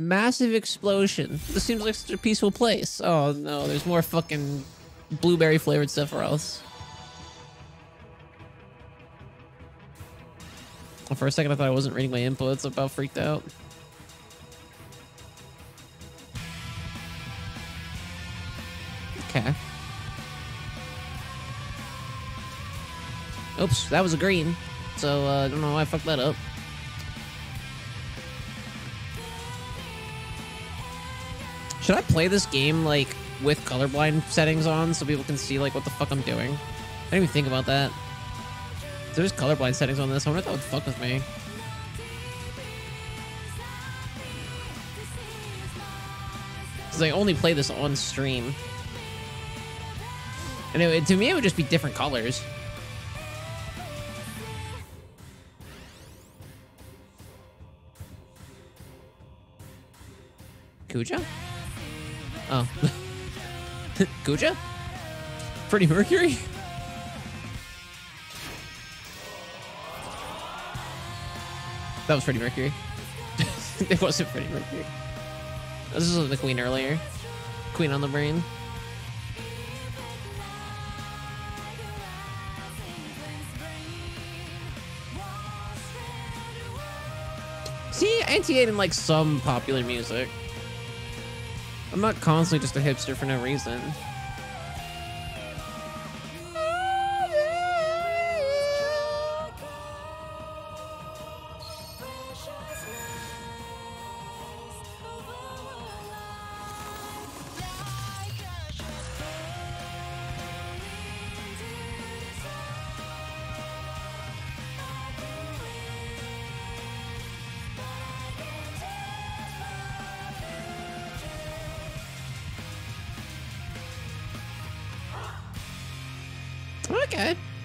Massive explosion. This seems like such a peaceful place. Oh no, there's more fucking blueberry flavored stuff or else. Well, for a second I thought I wasn't reading my inputs. I'm about freaked out. Okay. Oops, that was a green. So, uh, I don't know why I fucked that up. Should I play this game, like, with colorblind settings on so people can see, like, what the fuck I'm doing? I didn't even think about that. If there's colorblind settings on this, I wonder if that would fuck with me. Because I only play this on stream. And it, to me, it would just be different colors. Kuja? Oh. Kuja? Freddie Mercury? That was Freddie Mercury. It wasn't Freddie Mercury. This was the Queen earlier. Queen on the brain. See, anti-aid in like some popular music. I'm not constantly just a hipster for no reason.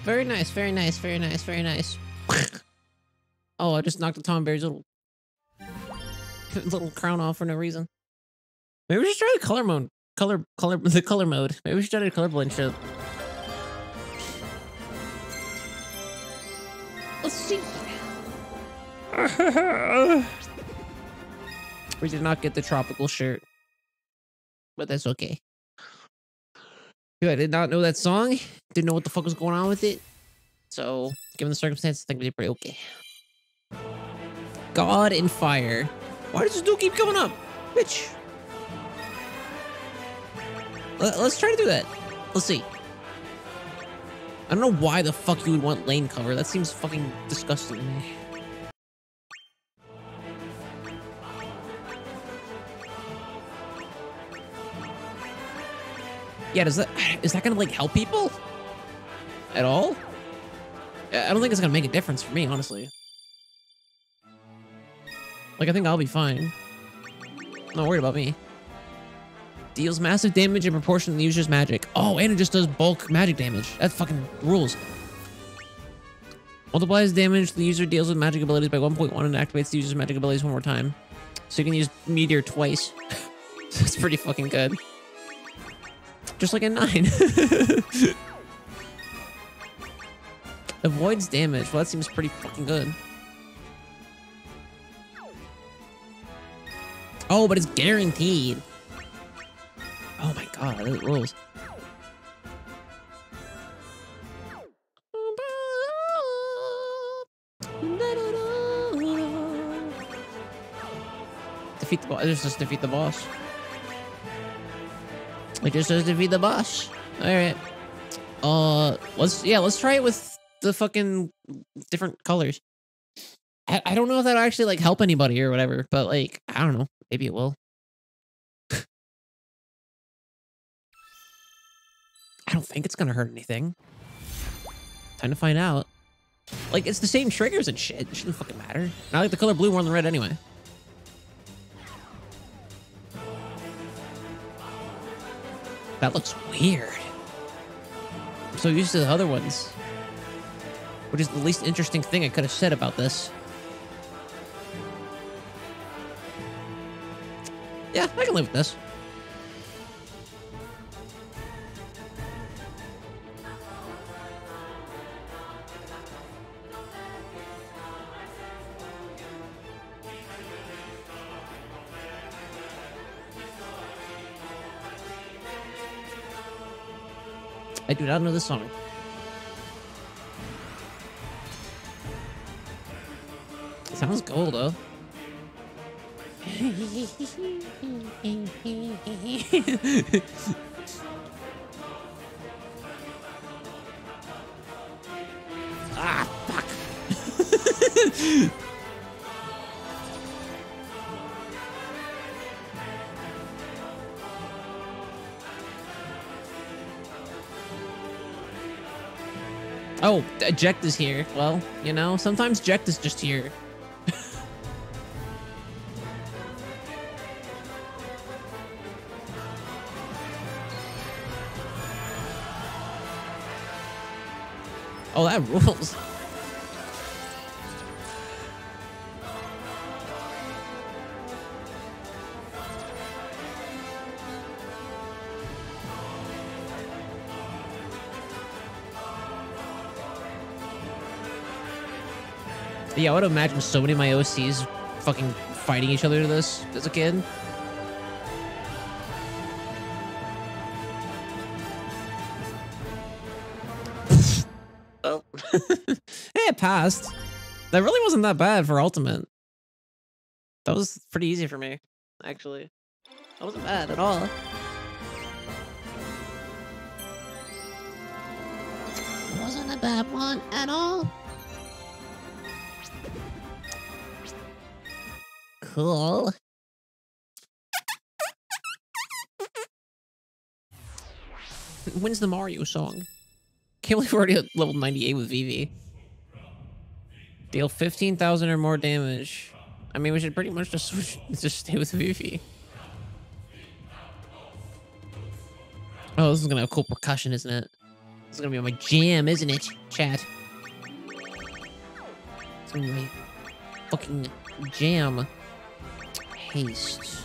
Very nice, very nice, very nice, very nice. Oh, I just knocked the Tom Berry's little little crown off for no reason. Maybe we should try the color mode. Color, color, the color mode. Maybe we should try the colorblind shit. Let's see. We did not get the tropical shirt, but that's okay. Dude, I did not know that song. Didn't know what the fuck was going on with it. So, given the circumstances, I think we did pretty okay. God and fire. Why does this dude keep coming up? Bitch. Let's try to do that. Let's see. I don't know why the fuck you would want lane cover. That seems fucking disgusting to me. Yeah, does that, is that gonna, like, help people? At all? I don't think it's gonna make a difference for me, honestly. Like, I think I'll be fine. I'm not worried about me. Deals massive damage in proportion to the user's magic. Oh, and it just does bulk magic damage. That fucking rules. Multiplies damage the user deals with magic abilities by one point one and activates the user's magic abilities one more time. So you can use Meteor twice. That's pretty fucking good. Just like a nine. Avoids damage. Well, that seems pretty fucking good. Oh, but it's guaranteed. Oh my god, those rules. Defeat the boss. Just, just defeat the boss. It just says defeat the boss. All right. Uh, let's yeah, let's try it with the fucking different colors. I, I don't know if that'll actually like help anybody or whatever, but like I don't know, maybe it will. I don't think it's gonna hurt anything. Time to find out. Like it's the same triggers and shit. It shouldn't fucking matter. And I like the color blue more than red anyway. That looks weird. I'm so used to the other ones. Which is the least interesting thing I could have said about this. Yeah, I can live with this. I do not know this song. It sounds cool though. Ah, fuck. Oh, Eject is here. Well, you know, sometimes Eject is just here. Oh, that rules. Yeah, I would imagine so many of my O Cs fucking fighting each other to this as a kid. Oh. Hey, it passed. That really wasn't that bad for Ultimate. That was pretty easy for me, actually. That wasn't bad at all. It wasn't a bad one at all. Cool. When's the Mario song? Can't believe we're already at level ninety-eight with Vivi. Deal fifteen thousand or more damage. I mean, we should pretty much just switch, just stay with Vivi. Oh, this is gonna have cool percussion, isn't it? This is gonna be my jam, isn't it, chat? It's gonna be my fucking jam. Haste.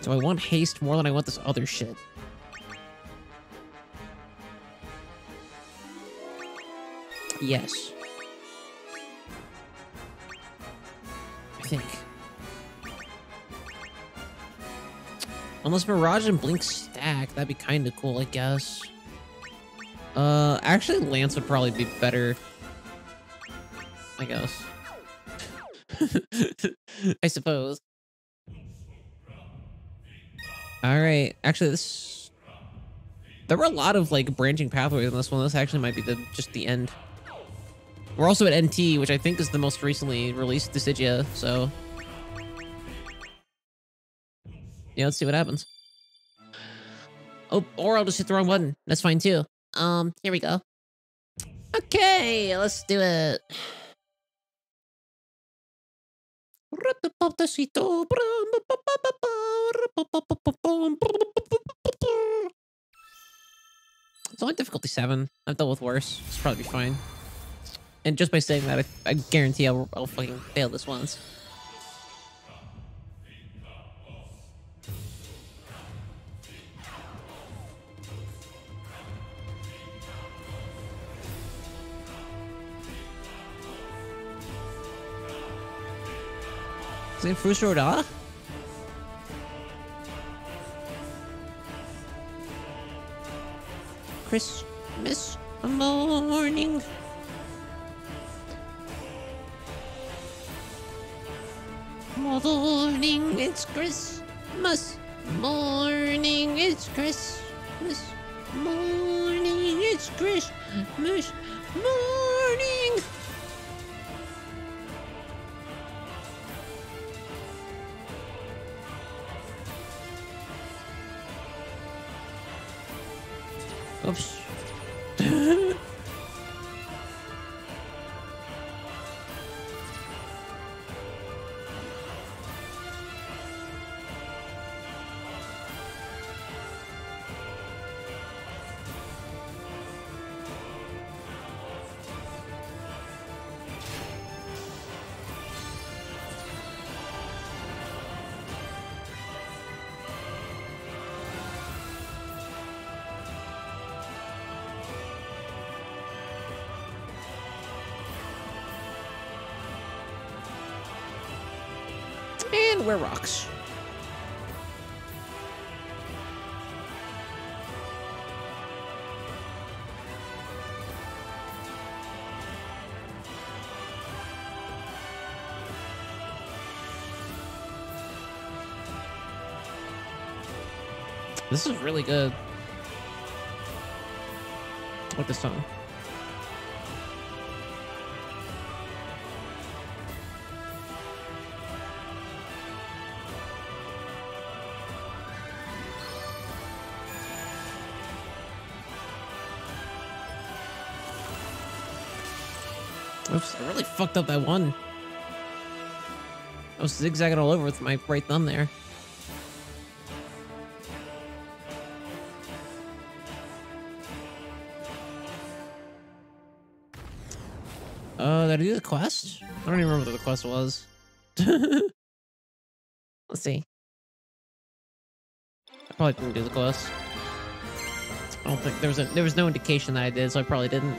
So I want haste more than I want this other shit. Yes. I think. Unless Mirage and Blink stack, that'd be kind of cool, I guess. Uh, actually Lance would probably be better, I guess. I suppose. Alright, actually this... There were a lot of like branching pathways in this one. This actually might be the just the end. We're also at N T, which I think is the most recently released Dissidia, so... Yeah, let's see what happens. Oh, or I'll just hit the wrong button. That's fine too. Um, here we go. Okay, let's do it. It's only difficulty seven. I've dealt with worse. It's probably fine. And just by saying that, I, I guarantee I'll, I'll fucking fail this once. Senin first order, huh? Christmas morning. Morning, it's Christmas. Morning, it's Christmas. Morning, it's Christmas. Morning. Oops. We're rocks. This is really good. Like this song. Oops, I really fucked up that one. I was zigzagging all over with my right thumb there. Uh, did I do the quest? I don't even remember what the quest was. Let's see. I probably didn't do the quest. I don't think there was a, there was no indication that I did, so I probably didn't.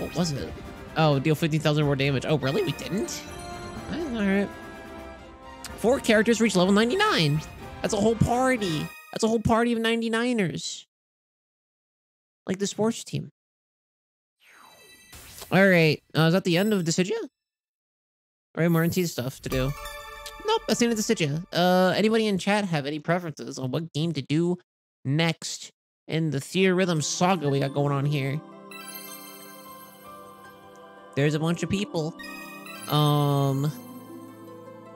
What was it? Oh, deal fifteen thousand more damage. Oh, really? We didn't? Alright. Four characters reach level ninety-nine. That's a whole party. That's a whole party of ninety-niners. Like the sports team. Alright. Uh, is that the end of Dissidia? Alright, more N T stuff to do. Nope, that's the end of Dissidia. Uh, anybody in chat have any preferences on what game to do next in the Theatrhythm saga we got going on here? There's a bunch of people. Um,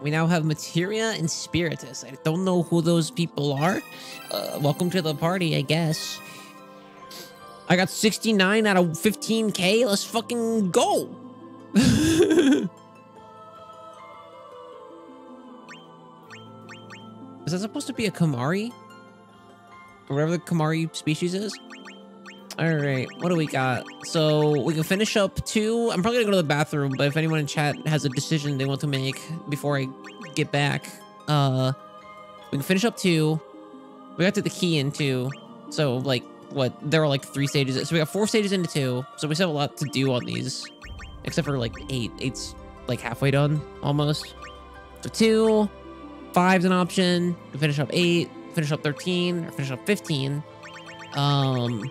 we now have Materia and Spiritus. I don't know who those people are. Uh, welcome to the party, I guess. I got sixty-nine out of fifteen K. Let's fucking go. Is that supposed to be a Kamari? Or whatever the Kamari species is? Alright, what do we got? So, we can finish up two. I'm probably gonna go to the bathroom, but if anyone in chat has a decision they want to make before I get back, uh, we can finish up two. We got to the key in two. So, like, what? There are like three stages. So, we got four stages into two. So, we still have a lot to do on these. Except for like eight. Eight's like halfway done, almost. So, two. Five's an option. We finish up eight. Finish up thirteen. Or finish up fifteen. Um...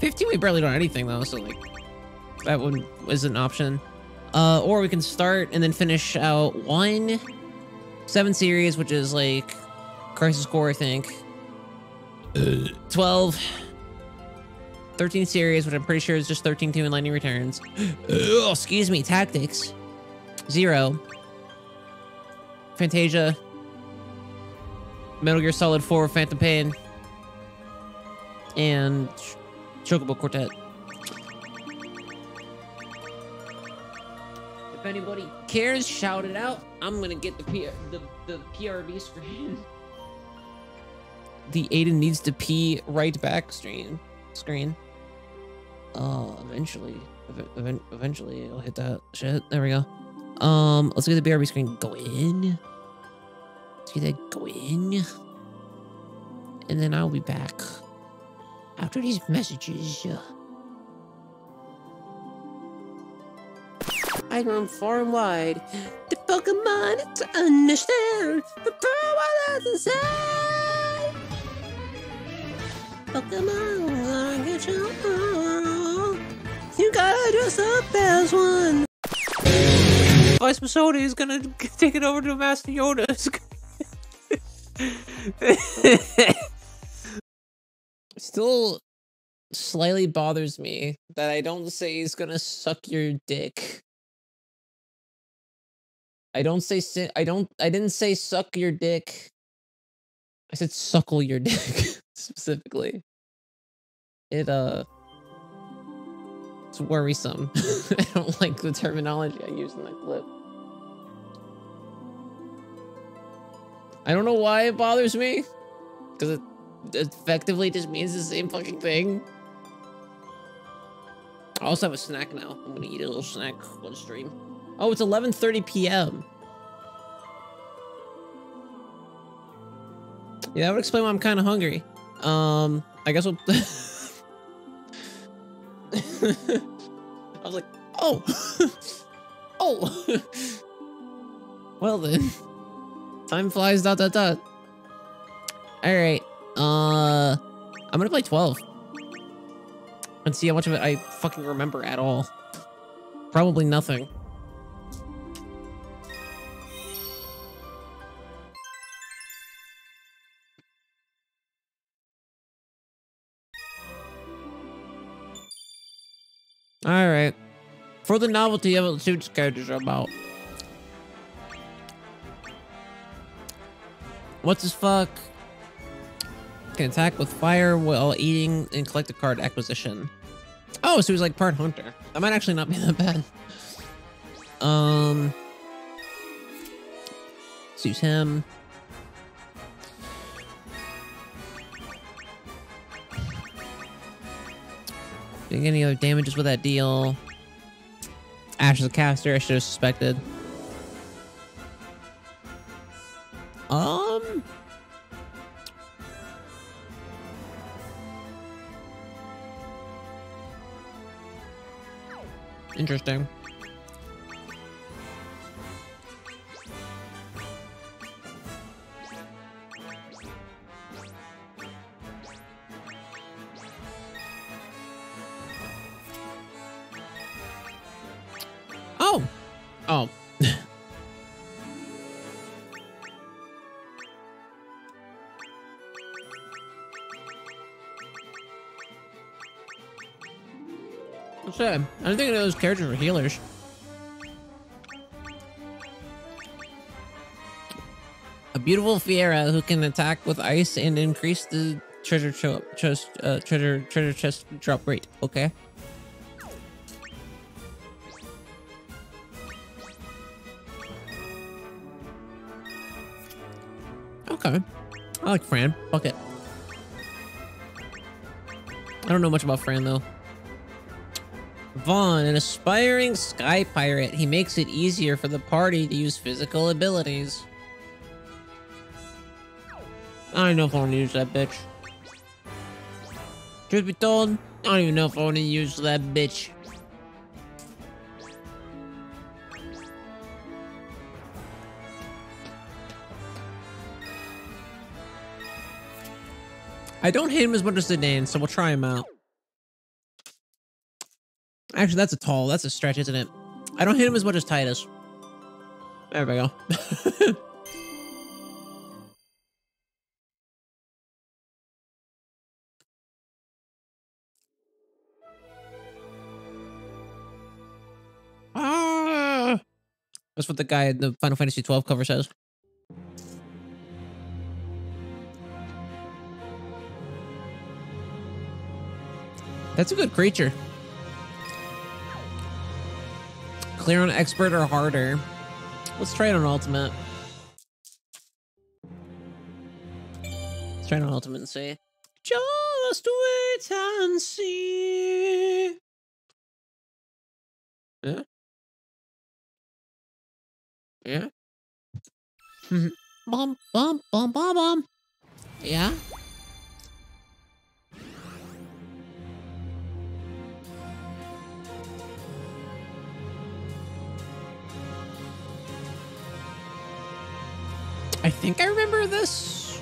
fifteen, we barely don't anything though, so like that one is an option. Uh, or we can start and then finish out one seven series, which is like Crisis Core, I think. twelve, thirteen series, which I'm pretty sure is just thirteen two and Lightning Returns. Oh, excuse me, Tactics, Zero, Fantasia, Metal Gear Solid four, Phantom Pain, and Chocobo Quartet. If anybody cares, shout it out. I'm gonna get the P R, the the P R B screen. The Ayden needs to pee right back screen. Screen. Oh, uh, eventually, ev eventually I'll hit that shit. There we go. Um, let's get the P R B screen going. Let's get that going, and then I'll be back. After these messages, uh, I roam far and wide. The Pokemon to understand the power that's inside. Pokemon, get your own. You gotta dress up as one. Vice Masoda is gonna take it over to Master Yoda. Still slightly bothers me that I don't say he's gonna suck your dick. I don't say I don't I didn't say suck your dick. I said suckle your dick specifically. It uh it's worrisome. I don't like the terminology I used in that clip. I don't know why it bothers me, because it effectively just means the same fucking thing. I also have a snack now. I'm gonna eat a little snack on stream. Oh, it's eleven thirty p m Yeah, that would explain why I'm kind of hungry. Um, I guess we'll... I was like, oh! Oh! Well then. Time flies, dot, dot, dot. Alright. Uh, I'm gonna play twelve. And see how much of it I fucking remember at all. Probably nothing. Alright. For the novelty of it, let's see what these characters are about. What's his fuck? Can attack with fire while eating and collect a card acquisition. Oh, so he's like part hunter. That might actually not be that bad. Um, let's use him. Doing any other damages with that deal? Ash is a caster. I should have suspected. Um, interesting. Oh, oh. I don't think those characters were healers. A beautiful Fiera who can attack with ice and increase the treasure chest uh, treasure treasure chest drop rate. Okay. Okay. I like Fran. Fuck it. I don't know much about Fran though. Vaughn, an aspiring sky pirate, he makes it easier for the party to use physical abilities. I don't know if I want to use that bitch. Truth be told, I don't even know if I want to use that bitch. I don't hate him as much as the Dan, so we'll try him out. Actually, that's a tall. That's a stretch, isn't it? I don't hit him as much as Titus. There we go. Ah! That's what the guy in the Final Fantasy twelve cover says. That's a good creature. Clear on expert or harder. Let's try it on ultimate. Let's try it on ultimate and see. Just wait and see. Yeah. Yeah. Bum bum bum bum bum. Yeah. I think I remember this.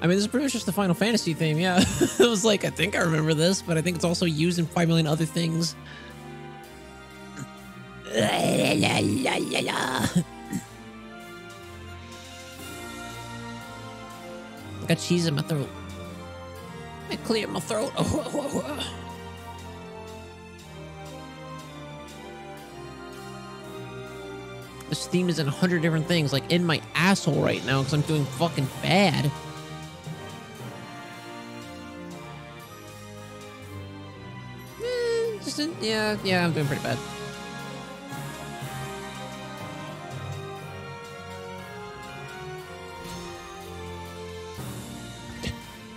I mean, this is pretty much just the Final Fantasy theme, yeah. It was like, I think I remember this, but I think it's also used in five million other things. I got cheese in my throat. I cleared my throat. This theme is in a hundred different things, like in my asshole right now, because I'm doing fucking bad. Eh, just in, yeah, yeah, I'm doing pretty bad.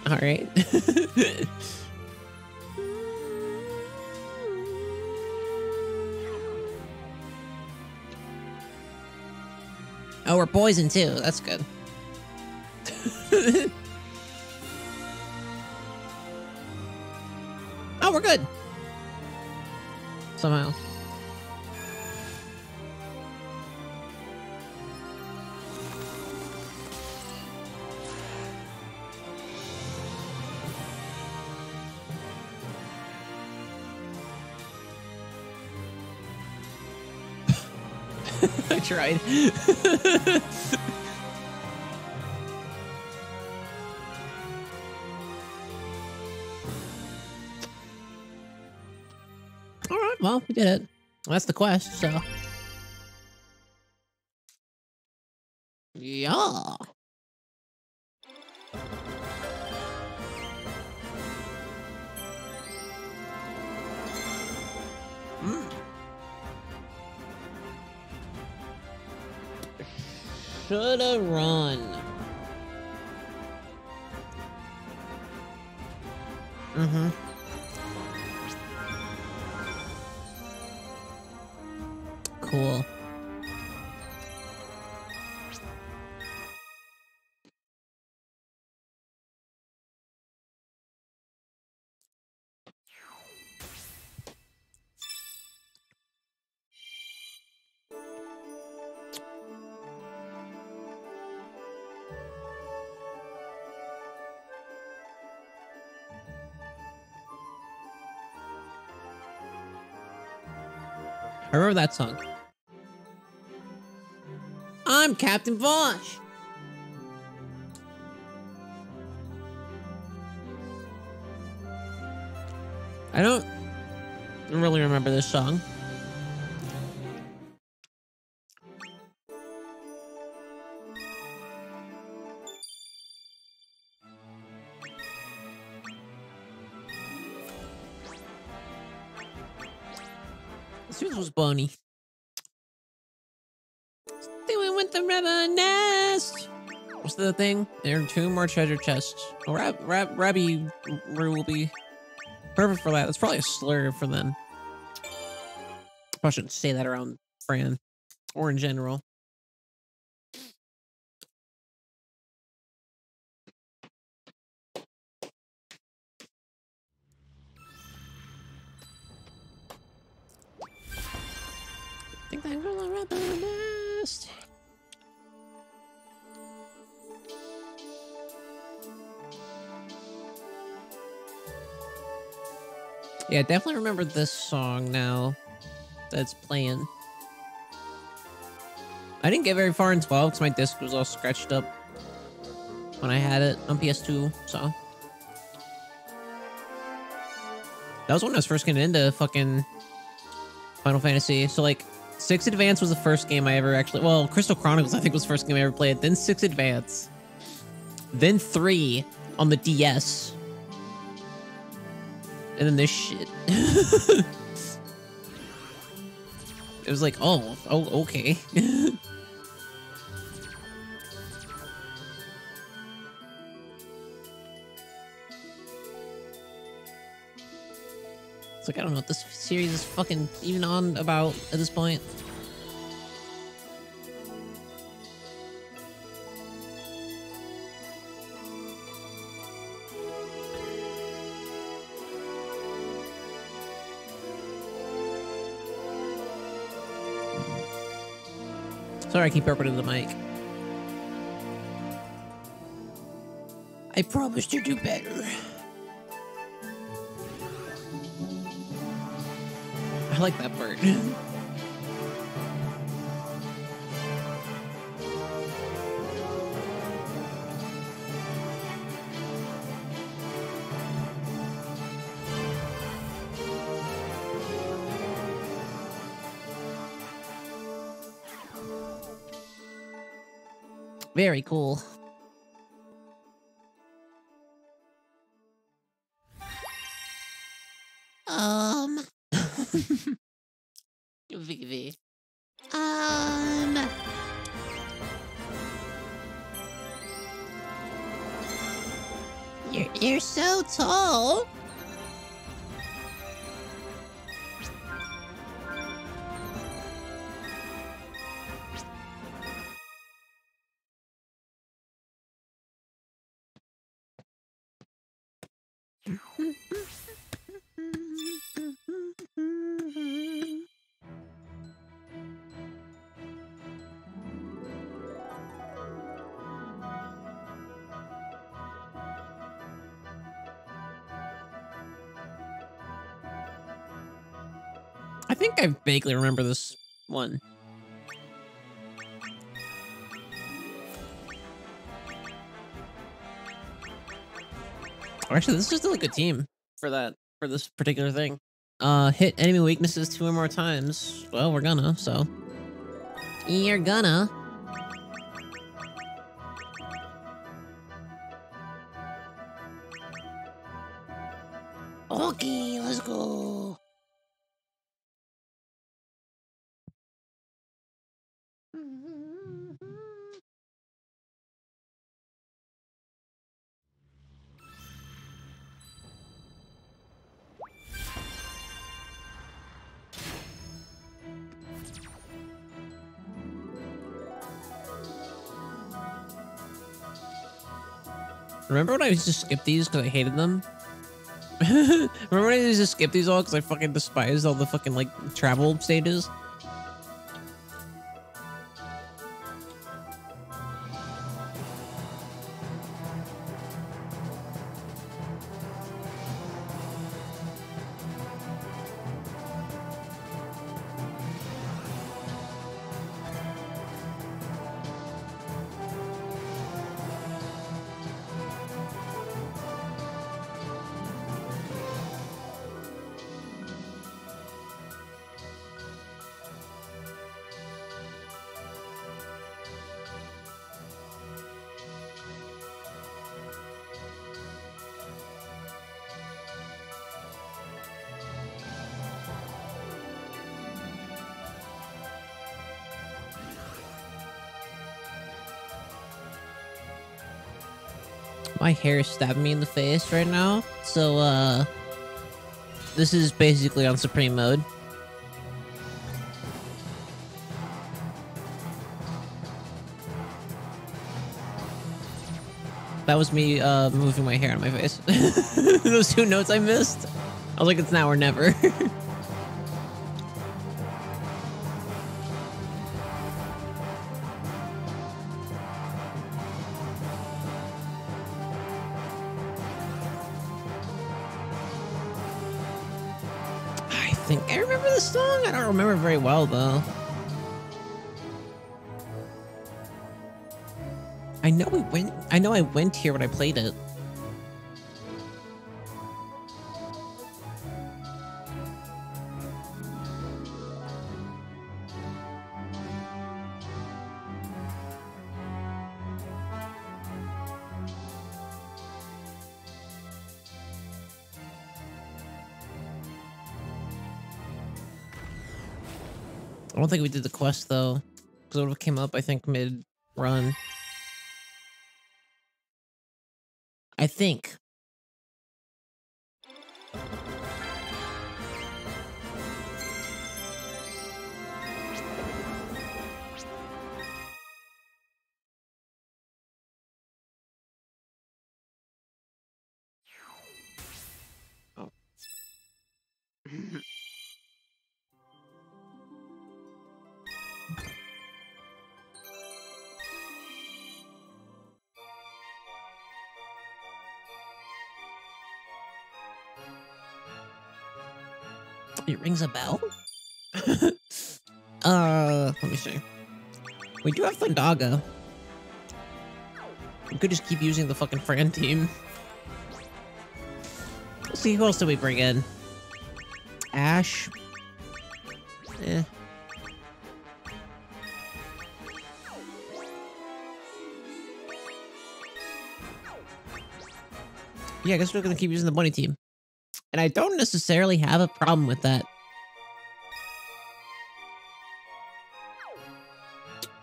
All right. Oh, we're poisoned too. That's good. Oh, we're good. Somehow. I tried. All right, well, we did it. That's the quest, so. Yeah. Shoulda run. Mm-hmm. Cool. I remember that song. I'm Captain Vosh. I don't really remember this song. Bunny. Doing with the rubber nest. What's the thing? There are two more treasure chests. Oh, rab, rab, rabby will be perfect for that. That's probably a slur for them. I shouldn't say that around Fran or in general. Yeah, I definitely remember this song now that's playing. I didn't get very far in twelve because my disc was all scratched up when I had it on P S two, so. That was when I was first getting into fucking Final Fantasy, so like, Six Advance was the first game I ever actually... Well, Crystal Chronicles, I think, was the first game I ever played. Then Six Advance. Then three on the D S. And then this shit. It was like, oh, oh, okay. It's like, I don't know what this series is fucking even on about at this point. Sorry, I keep burping into the mic. I promise to do better. I like that part. Very cool. Um. Vivi. Um. You're, you're so tall. I think I vaguely remember this one. Actually, this is still a good team for that, for this particular thing. Uh, hit enemy weaknesses two or more times. Well, we're gonna, so. You're gonna. Okay, let's go. Remember when I used to skip these because I hated them? Remember when I used to skip these all because I fucking despised all the fucking, like, travel stages? My hair is stabbing me in the face right now, so uh, this is basically on Supreme mode. That was me uh, moving my hair on my face. Those two notes I missed. I was like, it's now or never. Remember very well though. I know we went. I know I went here when I played it. I don't think we did the quest though, because it would have came up, I think, mid-run. I think. Oh. It rings a bell? uh, let me see. We do have Thundaga. We could just keep using the fucking Fran team. Let's see, who else do we bring in? Ash? Eh. Yeah, I guess we're gonna keep using the bunny team. And I don't necessarily have a problem with that.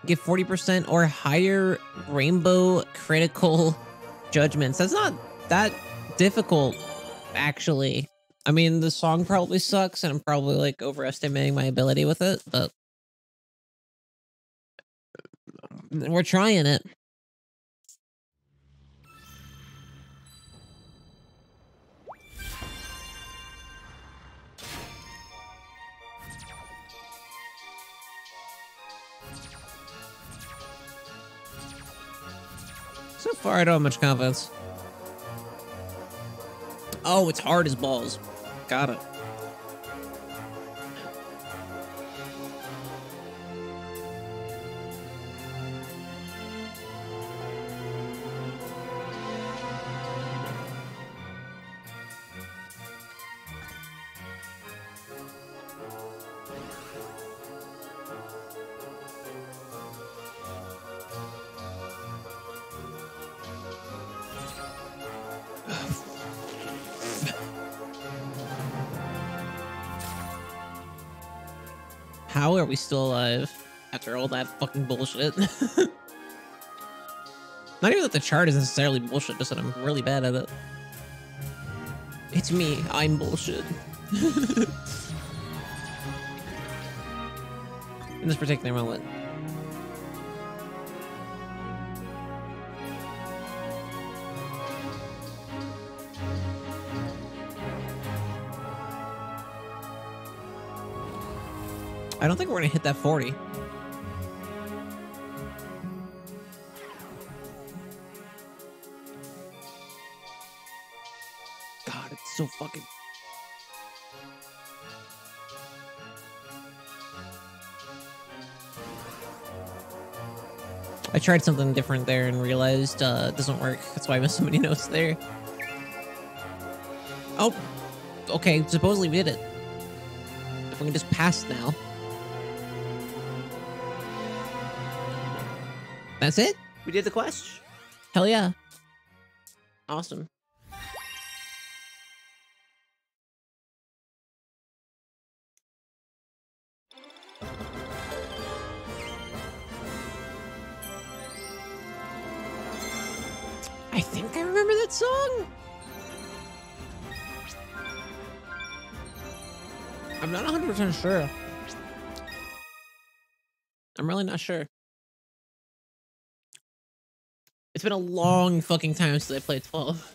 Get forty percent or higher rainbow critical judgments. That's not that difficult, actually. I mean, the song probably sucks, and I'm probably, like, overestimating my ability with it, but... we're trying it. So far, I don't have much confidence. Oh, it's hard as balls. Got it. How are we still alive after all that fucking bullshit? Not even that the chart is necessarily bullshit, just that I'm really bad at it. It's me, I'm bullshit. In this particular moment. I don't think we're gonna hit that forty. God, it's so fucking... I tried something different there and realized uh, it doesn't work. That's why I missed so many notes there. Oh, okay, supposedly we did it. If we can just pass now. That's it? We did the quest? Hell yeah. Awesome. I think I remember that song. I'm not one hundred percent sure. I'm really not sure. It's been a long fucking time since I played twelve.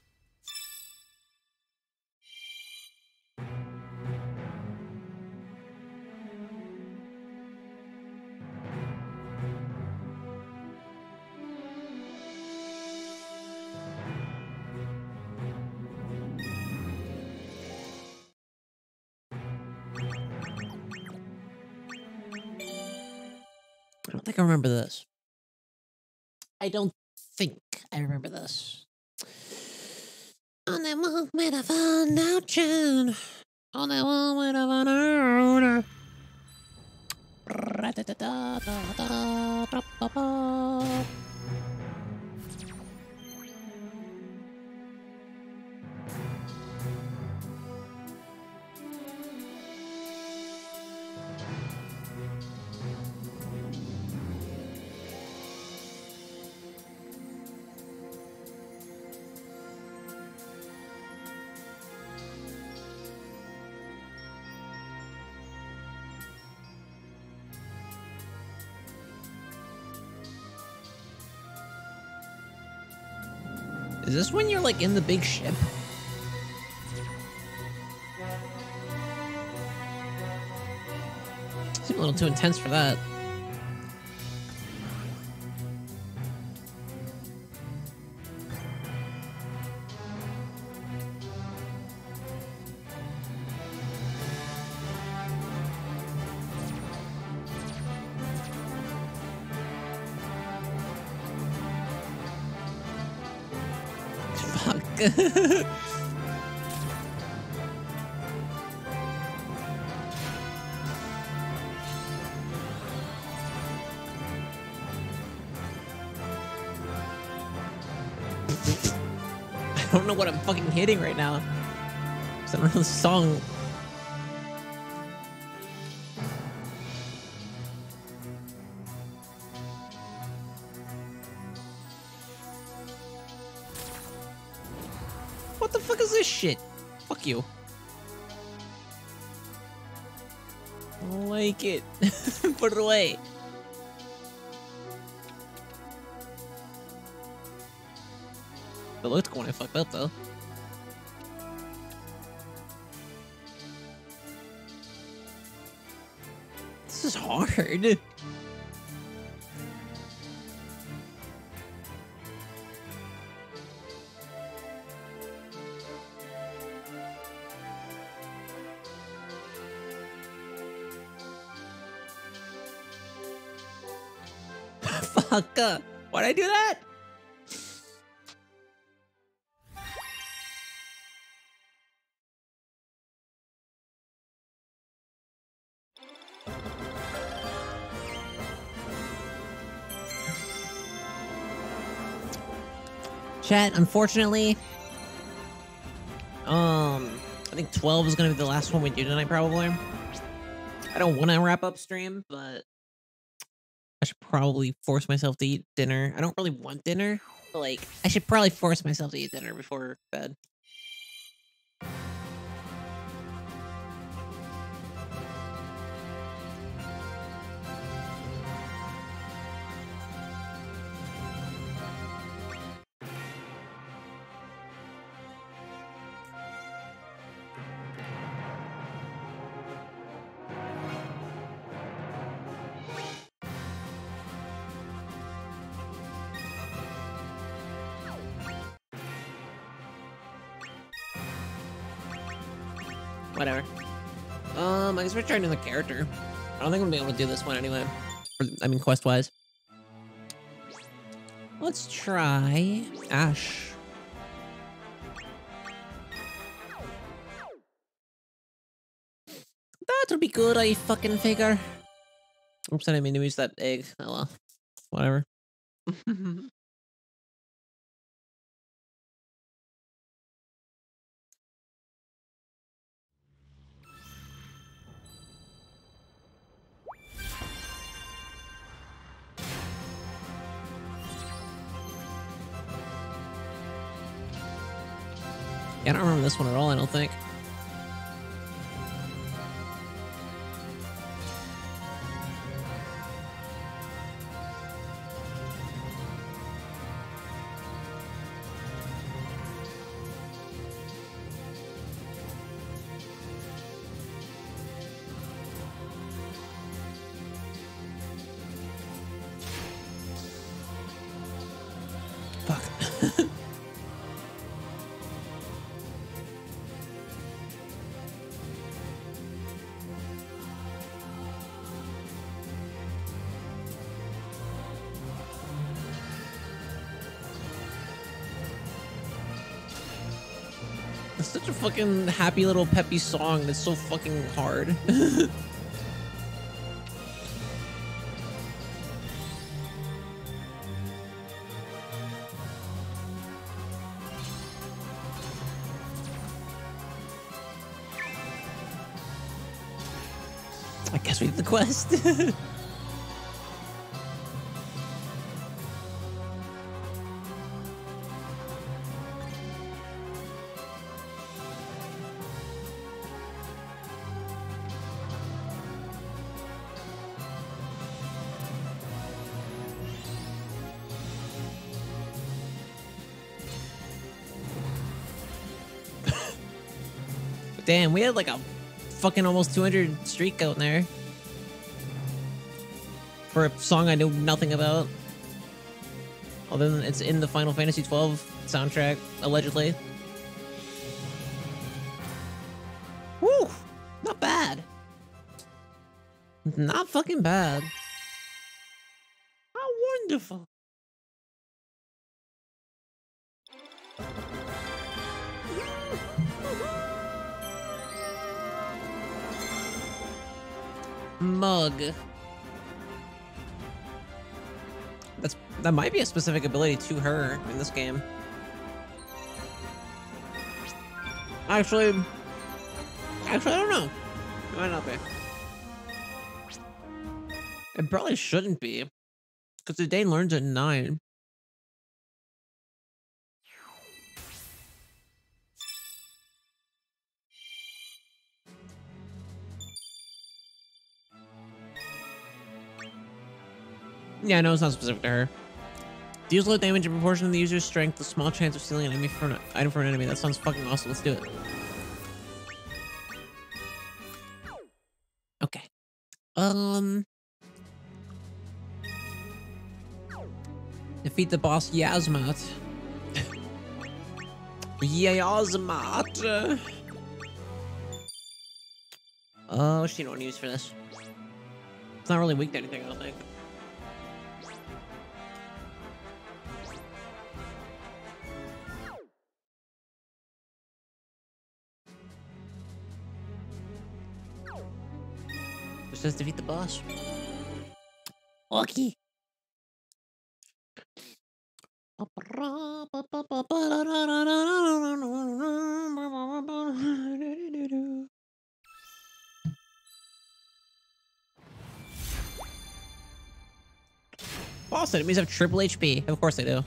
I don't think I remember this. I don't think I remember this. On that one with a fun action. On that one with a fun order. Is this when you're like in the big ship? Seems a little too intense for that. I don't know what I'm fucking hitting right now. It's another song. What the fuck is this shit? Fuck you. I don't like it. Put it away. It looked cool when I fucked up though. This is hard. Fuck up. Why'd I do that? Chat, unfortunately, um, I think twelve is going to be the last one we do tonight, probably. I don't want to wrap up stream, but I should probably force myself to eat dinner. I don't really want dinner, but, like, I should probably force myself to eat dinner before bed. Whatever. Um, I guess we're trying another character. I don't think I'm gonna be able to do this one anyway. Or, I mean, quest-wise. Let's try Ash. That would be good, I fucking figure. Oops, I didn't mean to use that egg. Oh well. Whatever. I don't remember this one at all, I don't think. Such a fucking happy little peppy song that's so fucking hard. I guess we did the quest. Damn, we had like a fucking almost two hundred streak out there. For a song I knew nothing about. Other than it's in the Final Fantasy twelve soundtrack, allegedly. Woo! Not bad. Not fucking bad. How wonderful. Mug. That's that might be a specific ability to her in this game. Actually, actually, I don't know. It might not be. It probably shouldn't be, because Zidane learns at nine. Yeah, no, it's not specific to her. Deals low damage in proportion to the user's strength, a small chance of stealing an enemy for an item from an enemy. That sounds fucking awesome. Let's do it. Okay. Um. Defeat the boss Yazmat. Yazmat. Oh, uh, she don't want to use for this. It's not really weak to anything, I don't think. Says defeat the boss. Okay. Boss enemies have triple H P. Of course they do.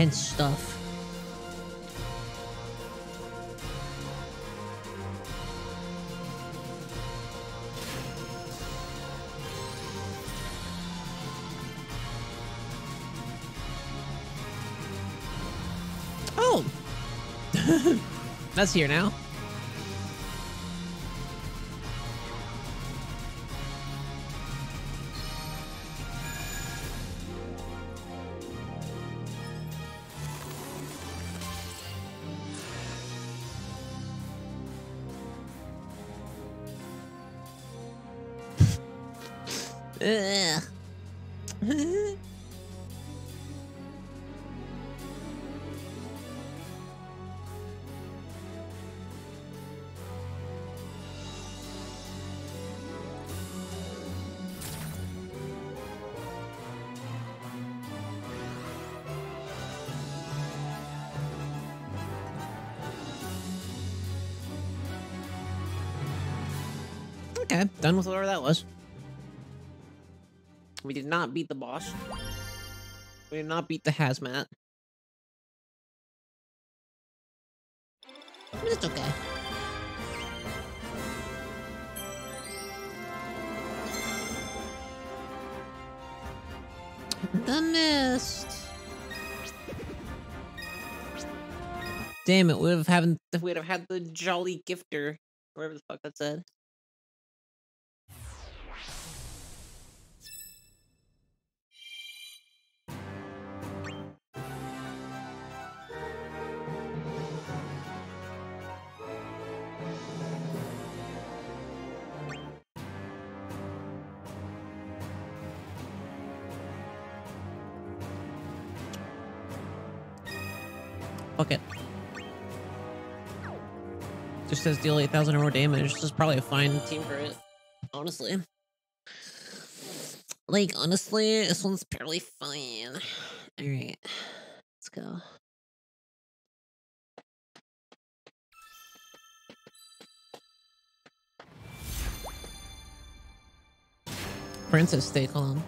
Intense stuff. Oh! That's here now. Okay, done with whatever that was. We did not beat the boss. We did not beat the hazmat. But it's okay. The mist. Damn it! We would have haven't. If we'd have had the jolly gifter, whatever the fuck that said. Fuck it. Just says deal eight thousand or more damage. This is probably a fine team for it. Honestly. Like, honestly, this one's purely fine. Alright. Let's go. Princess, stay calm.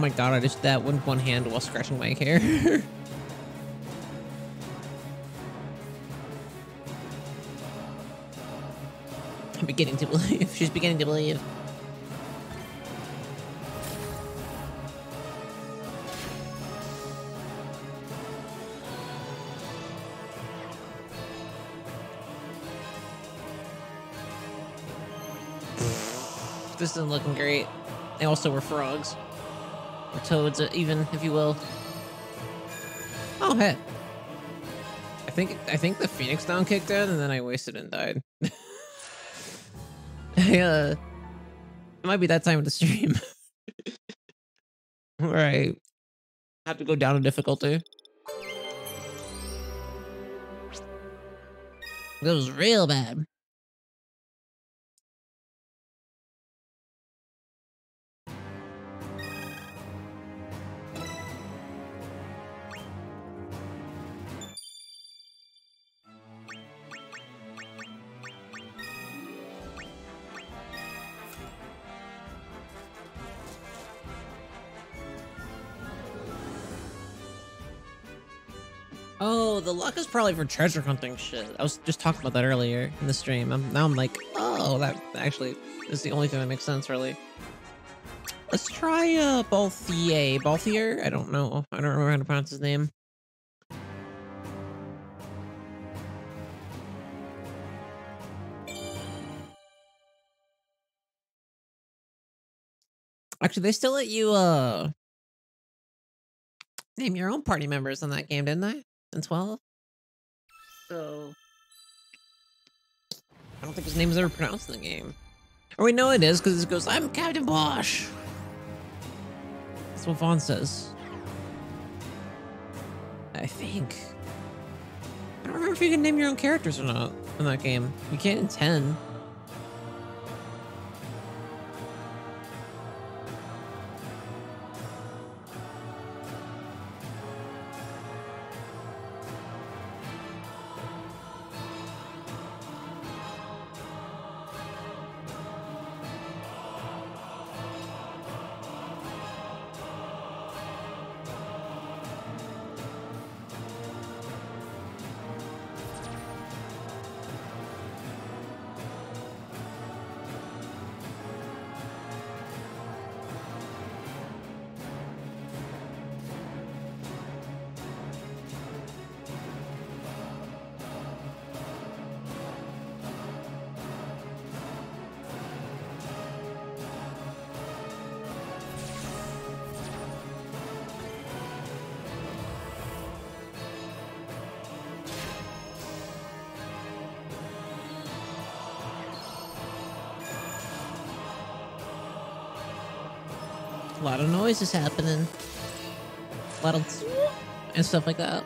Oh my god, I just that one one hand while scratching my hair. I'm beginning to believe. She's beginning to believe. This isn't looking great. And also we're frogs. Or toads, even, if you will. Oh, hey. I think I think the Phoenix Down kicked in, and then I wasted and died. I, uh, it might be that time of the stream. Where I have to go down in difficulty. That was real bad. Oh, the luck is probably for treasure hunting shit. I was just talking about that earlier in the stream. I'm, now I'm like, oh, that actually is the only thing that makes sense, really. Let's try uh, Balthier. Balthier? I don't know. I don't remember how to pronounce his name. Actually, they still let you uh, name your own party members on that game, didn't they? And twelve? So... I don't think his name is ever pronounced in the game. Or we know it is, because it goes, I'm Captain Bosch! That's what Vaughn says. I think. I don't remember if you can name your own characters or not in that game. You can't in ten. A lot of noise is happening. A lot of and stuff like that.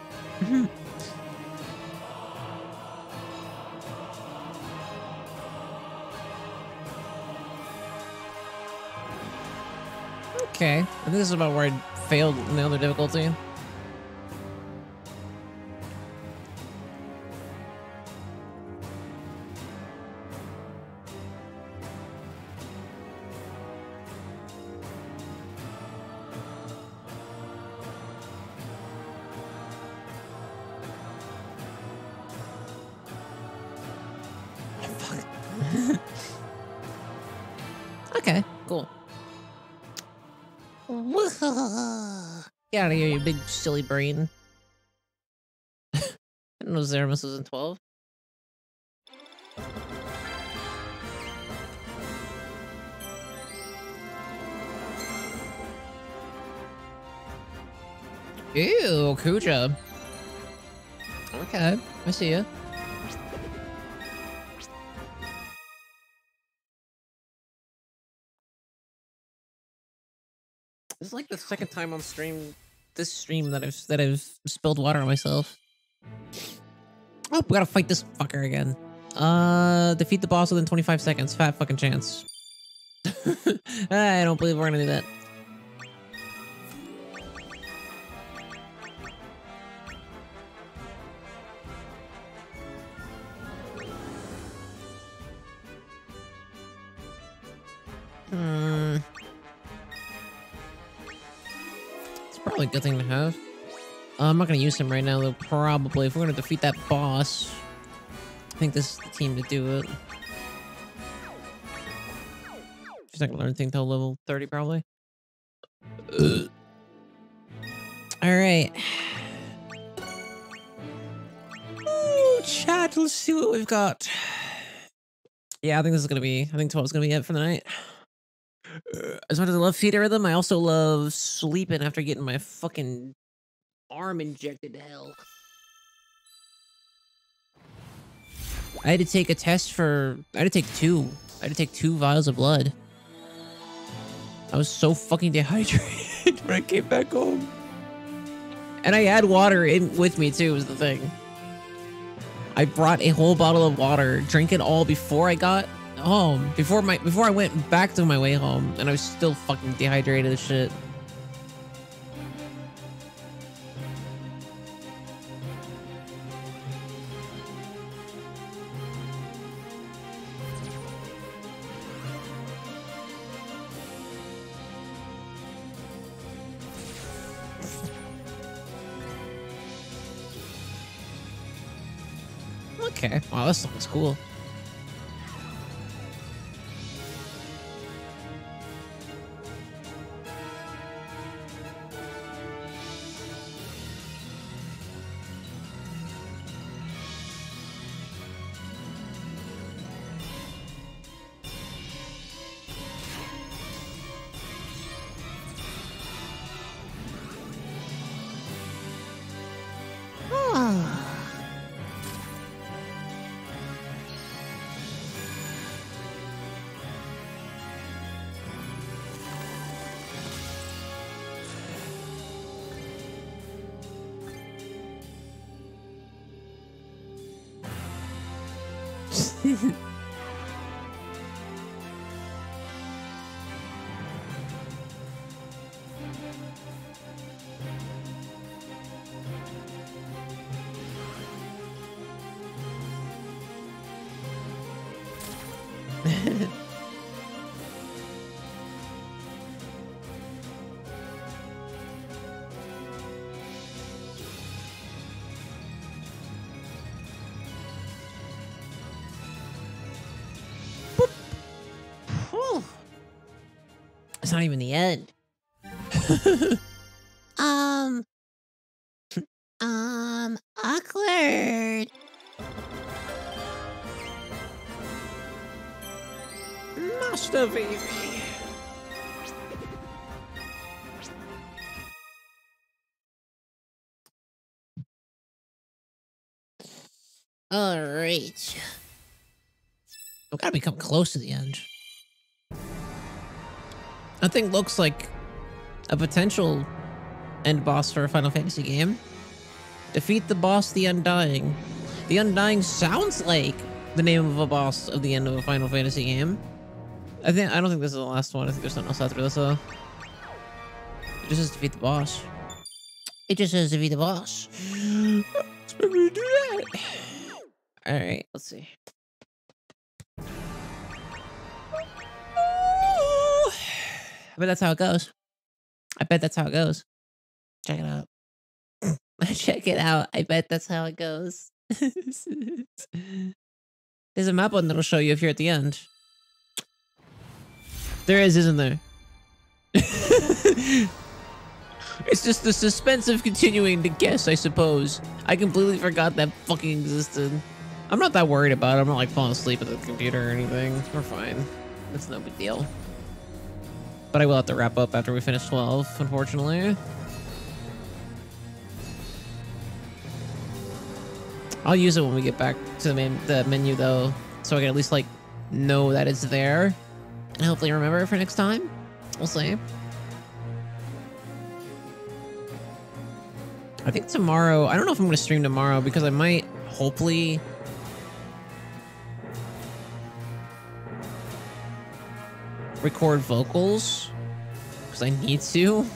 Okay. I think this is about where I failed in the other difficulty. Out of here, you big silly brain. I didn't know Zeramus was in twelve. Ew, Kuja. Okay, I see ya. This is like the second time on stream this stream that I've that I've spilled water on myself. Oh, we gotta fight this fucker again. Uh, defeat the boss within twenty-five seconds. Fat fucking chance. I don't believe we're gonna do that. Hmm. probably a good thing to have. Uh, I'm not going to use him right now, though, probably. If we're going to defeat that boss, I think this is the team to do it. She's not going to learn anything until level thirty, probably. All right. Ooh, chat, let's see what we've got. Yeah, I think this is going to be, I think twelve is going to be it for the night. As much as I love Theatrhythm, I also love sleeping after getting my fucking arm injected to hell. I had to take a test for... I had to take two. I had to take two vials of blood. I was so fucking dehydrated when I came back home. And I had water in with me too, was the thing. I brought a whole bottle of water, drank it all before I got home. Before my before I went back to my way home, and I was still fucking dehydrated as shit. Okay. Wow, this looks cool. Not even the end. um, um, awkward. Master Vivi. All right. I've got to become close to the end. Nothing looks like a potential end boss for a Final Fantasy game. Defeat the boss, The Undying. The Undying sounds like the name of a boss of the end of a Final Fantasy game. I think I don't think this is the last one. I think there's something else after this, though. It just says defeat the boss. It just says defeat the boss. It's better to do that. All right, let's see. I bet that's how it goes. I bet that's how it goes. Check it out. Check it out. I bet that's how it goes. There's a map button that'll show you if you're at the end. There is, isn't there? It's just the suspense of continuing to guess, I suppose. I completely forgot that fucking existed. I'm not that worried about it. I'm not like falling asleep at the computer or anything. We're fine. It's no big deal. But I will have to wrap up after we finish twelve, unfortunately. I'll use it when we get back to the, main, the menu, though, so I can at least, like, know that it's there. And hopefully remember it for next time. We'll see. I think tomorrow... I don't know if I'm going to stream tomorrow, because I might, hopefully... record vocals because I need to,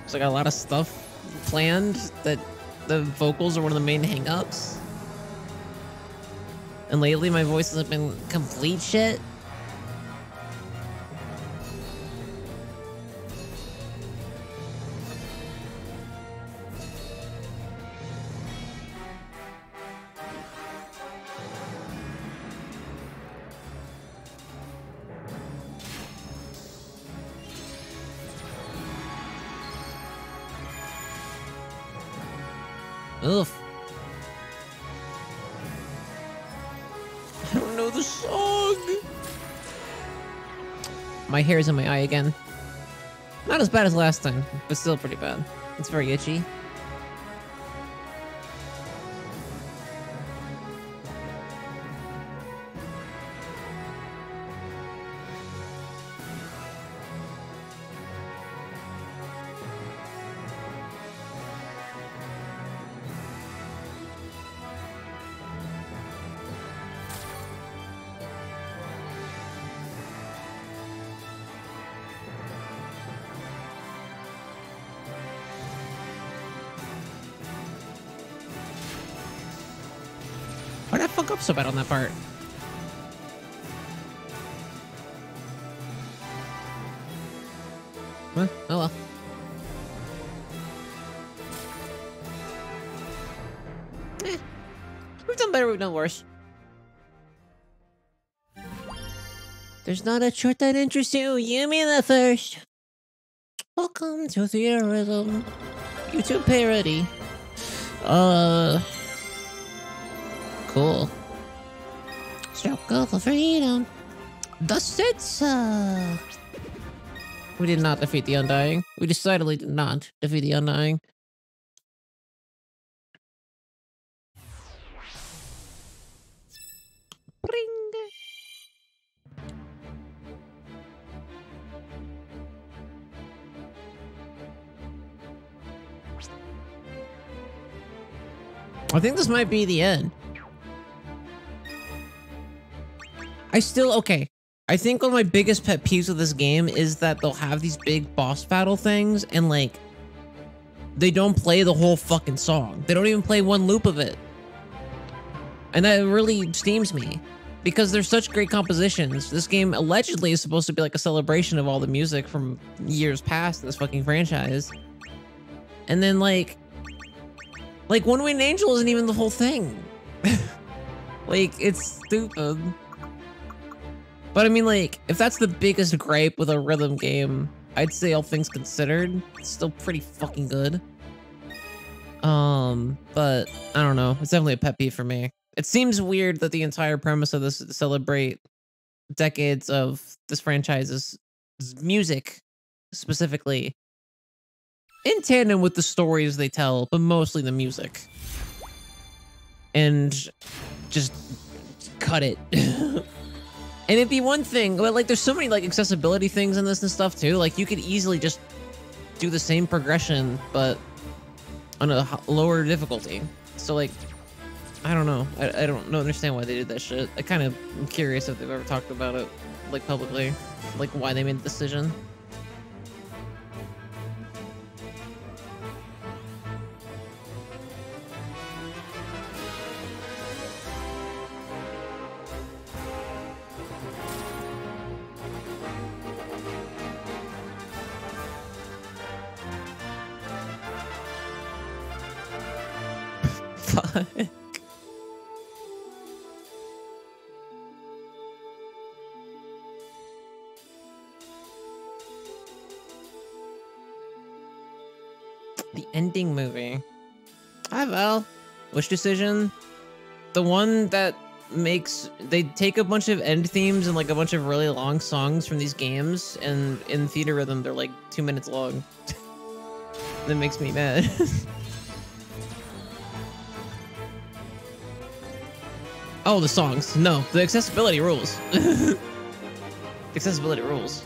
because I got a lot of stuff planned that the vocals are one of the main hangups. And lately my voices have been complete shit. Oof. I don't know the song. My hair's in my eye again. Not as bad as last time, but still pretty bad. It's very itchy. So bad on that part. Huh? Oh well. Eh. We've done better, we've done worse. There's not a chart that interests you, you mean the first. Welcome to Theatrhythm. YouTube parody. Uh. Cool. Chocobo for freedom. The Setsa. We did not defeat the Undying. We decidedly did not defeat the Undying. Bring. I think this might be the end. I still, okay, I think one of my biggest pet peeves of this game is that they'll have these big boss battle things and like, they don't play the whole fucking song. They don't even play one loop of it. And that really steams me because they're such great compositions. This game allegedly is supposed to be like a celebration of all the music from years past in this fucking franchise. And then like, like One-Winged Angel isn't even the whole thing. Like, it's stupid. But I mean, like, if that's the biggest gripe with a rhythm game, I'd say all things considered, it's still pretty fucking good. Um, but I don't know. It's definitely a pet peeve for me. It seems weird that the entire premise of this is to celebrate decades of this franchise's music, specifically, in tandem with the stories they tell, but mostly the music. And just cut it. And it'd be one thing, but like there's so many like accessibility things in this and stuff too. Like you could easily just do the same progression, but on a lower difficulty. So like, I don't know. I, I don't know, understand why they did that shit. I kind of am curious if they've ever talked about it like publicly, like why they made the decision. The ending movie. Hi Val. Which decision? The one that makes they take a bunch of end themes and like a bunch of really long songs from these games, and in Theatrhythm they're like two minutes long. That makes me mad. Oh, the songs. No, the accessibility rules. Accessibility rules.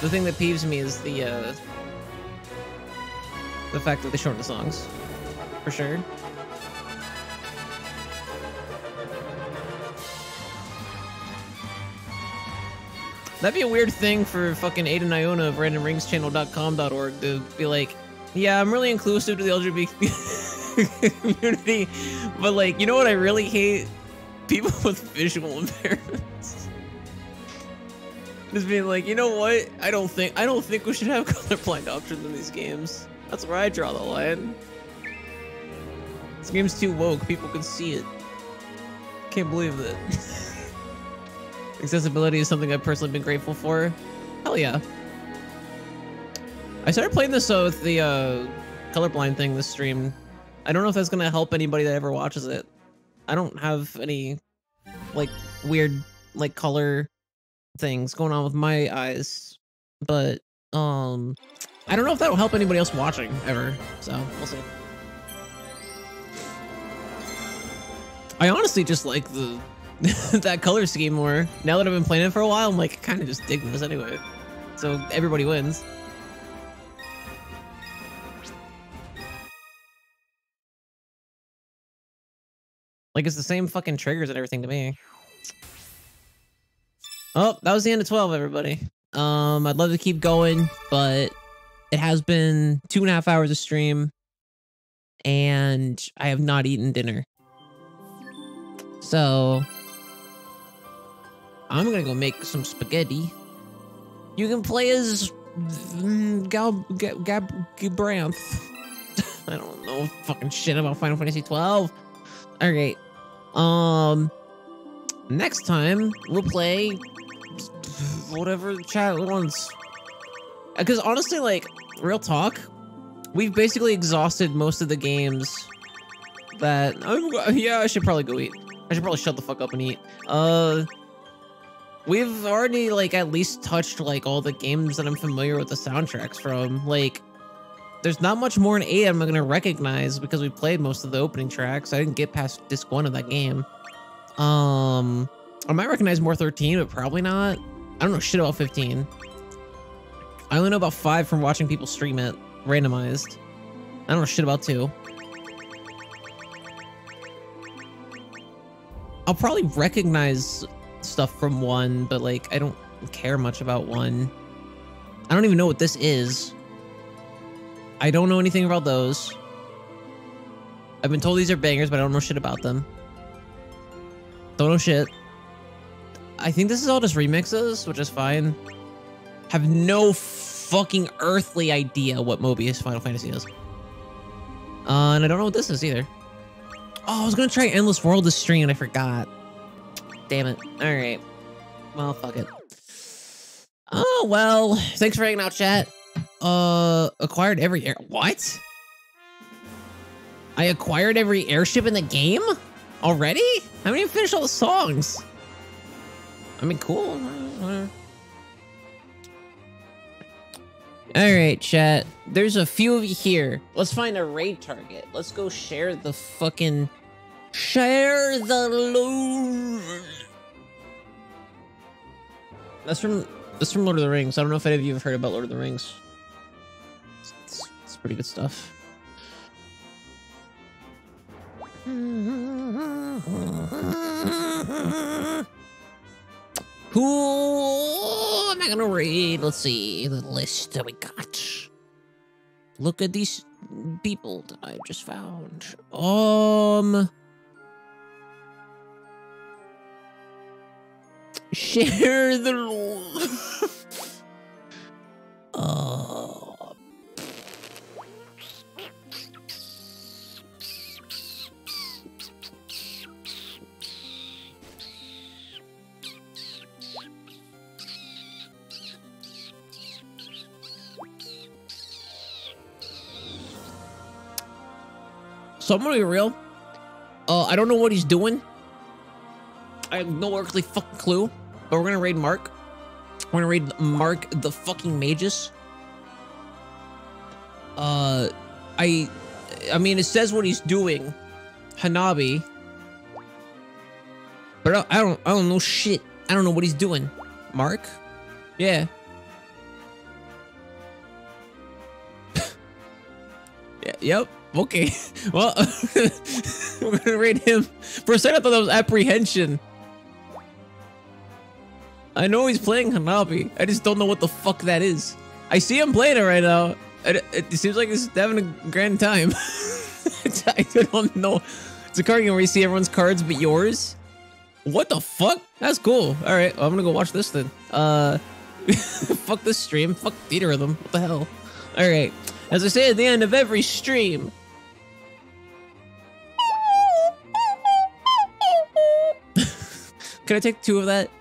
The thing that peeves me is the, uh... the fact that they shorten the songs. For sure. That'd be a weird thing for fucking Ayden Iona of randomrings channel dot com dot org to be like, yeah, I'm really inclusive to the L G B T... community, but like, you know what I really hate? People with visual impairments. Just being like, you know what? I don't think I don't think we should have colorblind options in these games. That's where I draw the line. This game's too woke. People can see it. Can't believe that. Accessibility is something I've personally been grateful for. Hell yeah. I started playing this uh, with the uh, colorblind thing this stream. I don't know if that's gonna help anybody that ever watches it. I don't have any like weird like color things going on with my eyes, but um, I don't know if that'll help anybody else watching ever. So we'll see. I honestly just like the that color scheme more. Now that I've been playing it for a while, I'm like kind of just digging this anyway. So everybody wins. Like, it's the same fucking triggers and everything to me. Oh, that was the end of twelve, everybody. Um, I'd love to keep going, but it has been two and a half hours of stream, and I have not eaten dinner. So, I'm gonna go make some spaghetti. You can play as Gab Gab Gabranth. I don't know fucking shit about Final Fantasy twelve. All right. Um, next time we'll play whatever chat wants. Because honestly, like, real talk, we've basically exhausted most of the games that. I'm, yeah, I should probably go eat. I should probably shut the fuck up and eat. Uh, we've already like at least touched like all the games that I'm familiar with the soundtracks from. Like, there's not much more in eight I'm gonna recognize because we played most of the opening tracks. I didn't get past disc one of that game. Um, I might recognize more thirteen, but probably not. I don't know shit about fifteen. I only know about five from watching people stream it, randomized. I don't know shit about two. I'll probably recognize stuff from one, but like, I don't care much about one. I don't even know what this is. I don't know anything about those. I've been told these are bangers, but I don't know shit about them. Don't know shit. I think this is all just remixes, which is fine. Have no fucking earthly idea what Mobius Final Fantasy is. Uh, and I don't know what this is either. Oh, I was gonna try Endless World this stream and I forgot. Damn it. Alright. Well, fuck it. Oh, well. Thanks for hanging out, chat. Uh, acquired every air- what? I acquired every airship in the game? Already? I haven't even finished all the songs. I mean, cool. Alright, chat. There's a few of you here. Let's find a raid target. Let's go share the fucking- Share the loot! That's from- That's from Lord of the Rings. I don't know if any of you have heard about Lord of the Rings. Pretty good stuff. Who am I gonna read? Let's see the list that we got. Look at these people that I just found. Um, share the rule. Oh. uh, So I'm gonna be real. Uh, I don't know what he's doing. I have no earthly fucking clue. But we're gonna raid Mark. We're gonna raid Mark the fucking Magus. Uh, I, I mean, it says what he's doing, Hanabi. But I, I don't, I don't know shit. I don't know what he's doing, Mark. Yeah. yeah. Yep. Okay, well, we're gonna raid him. For a second, I thought that was apprehension. I know he's playing Hanabi. I just don't know what the fuck that is. I see him playing it right now. It, it seems like he's having a grand time. I don't know. It's a card game where you see everyone's cards but yours. What the fuck? That's cool. All right, well, I'm gonna go watch this then. Uh, fuck this stream. Fuck Theatrhythm. What the hell? All right. As I say at the end of every stream. Can I take two of that?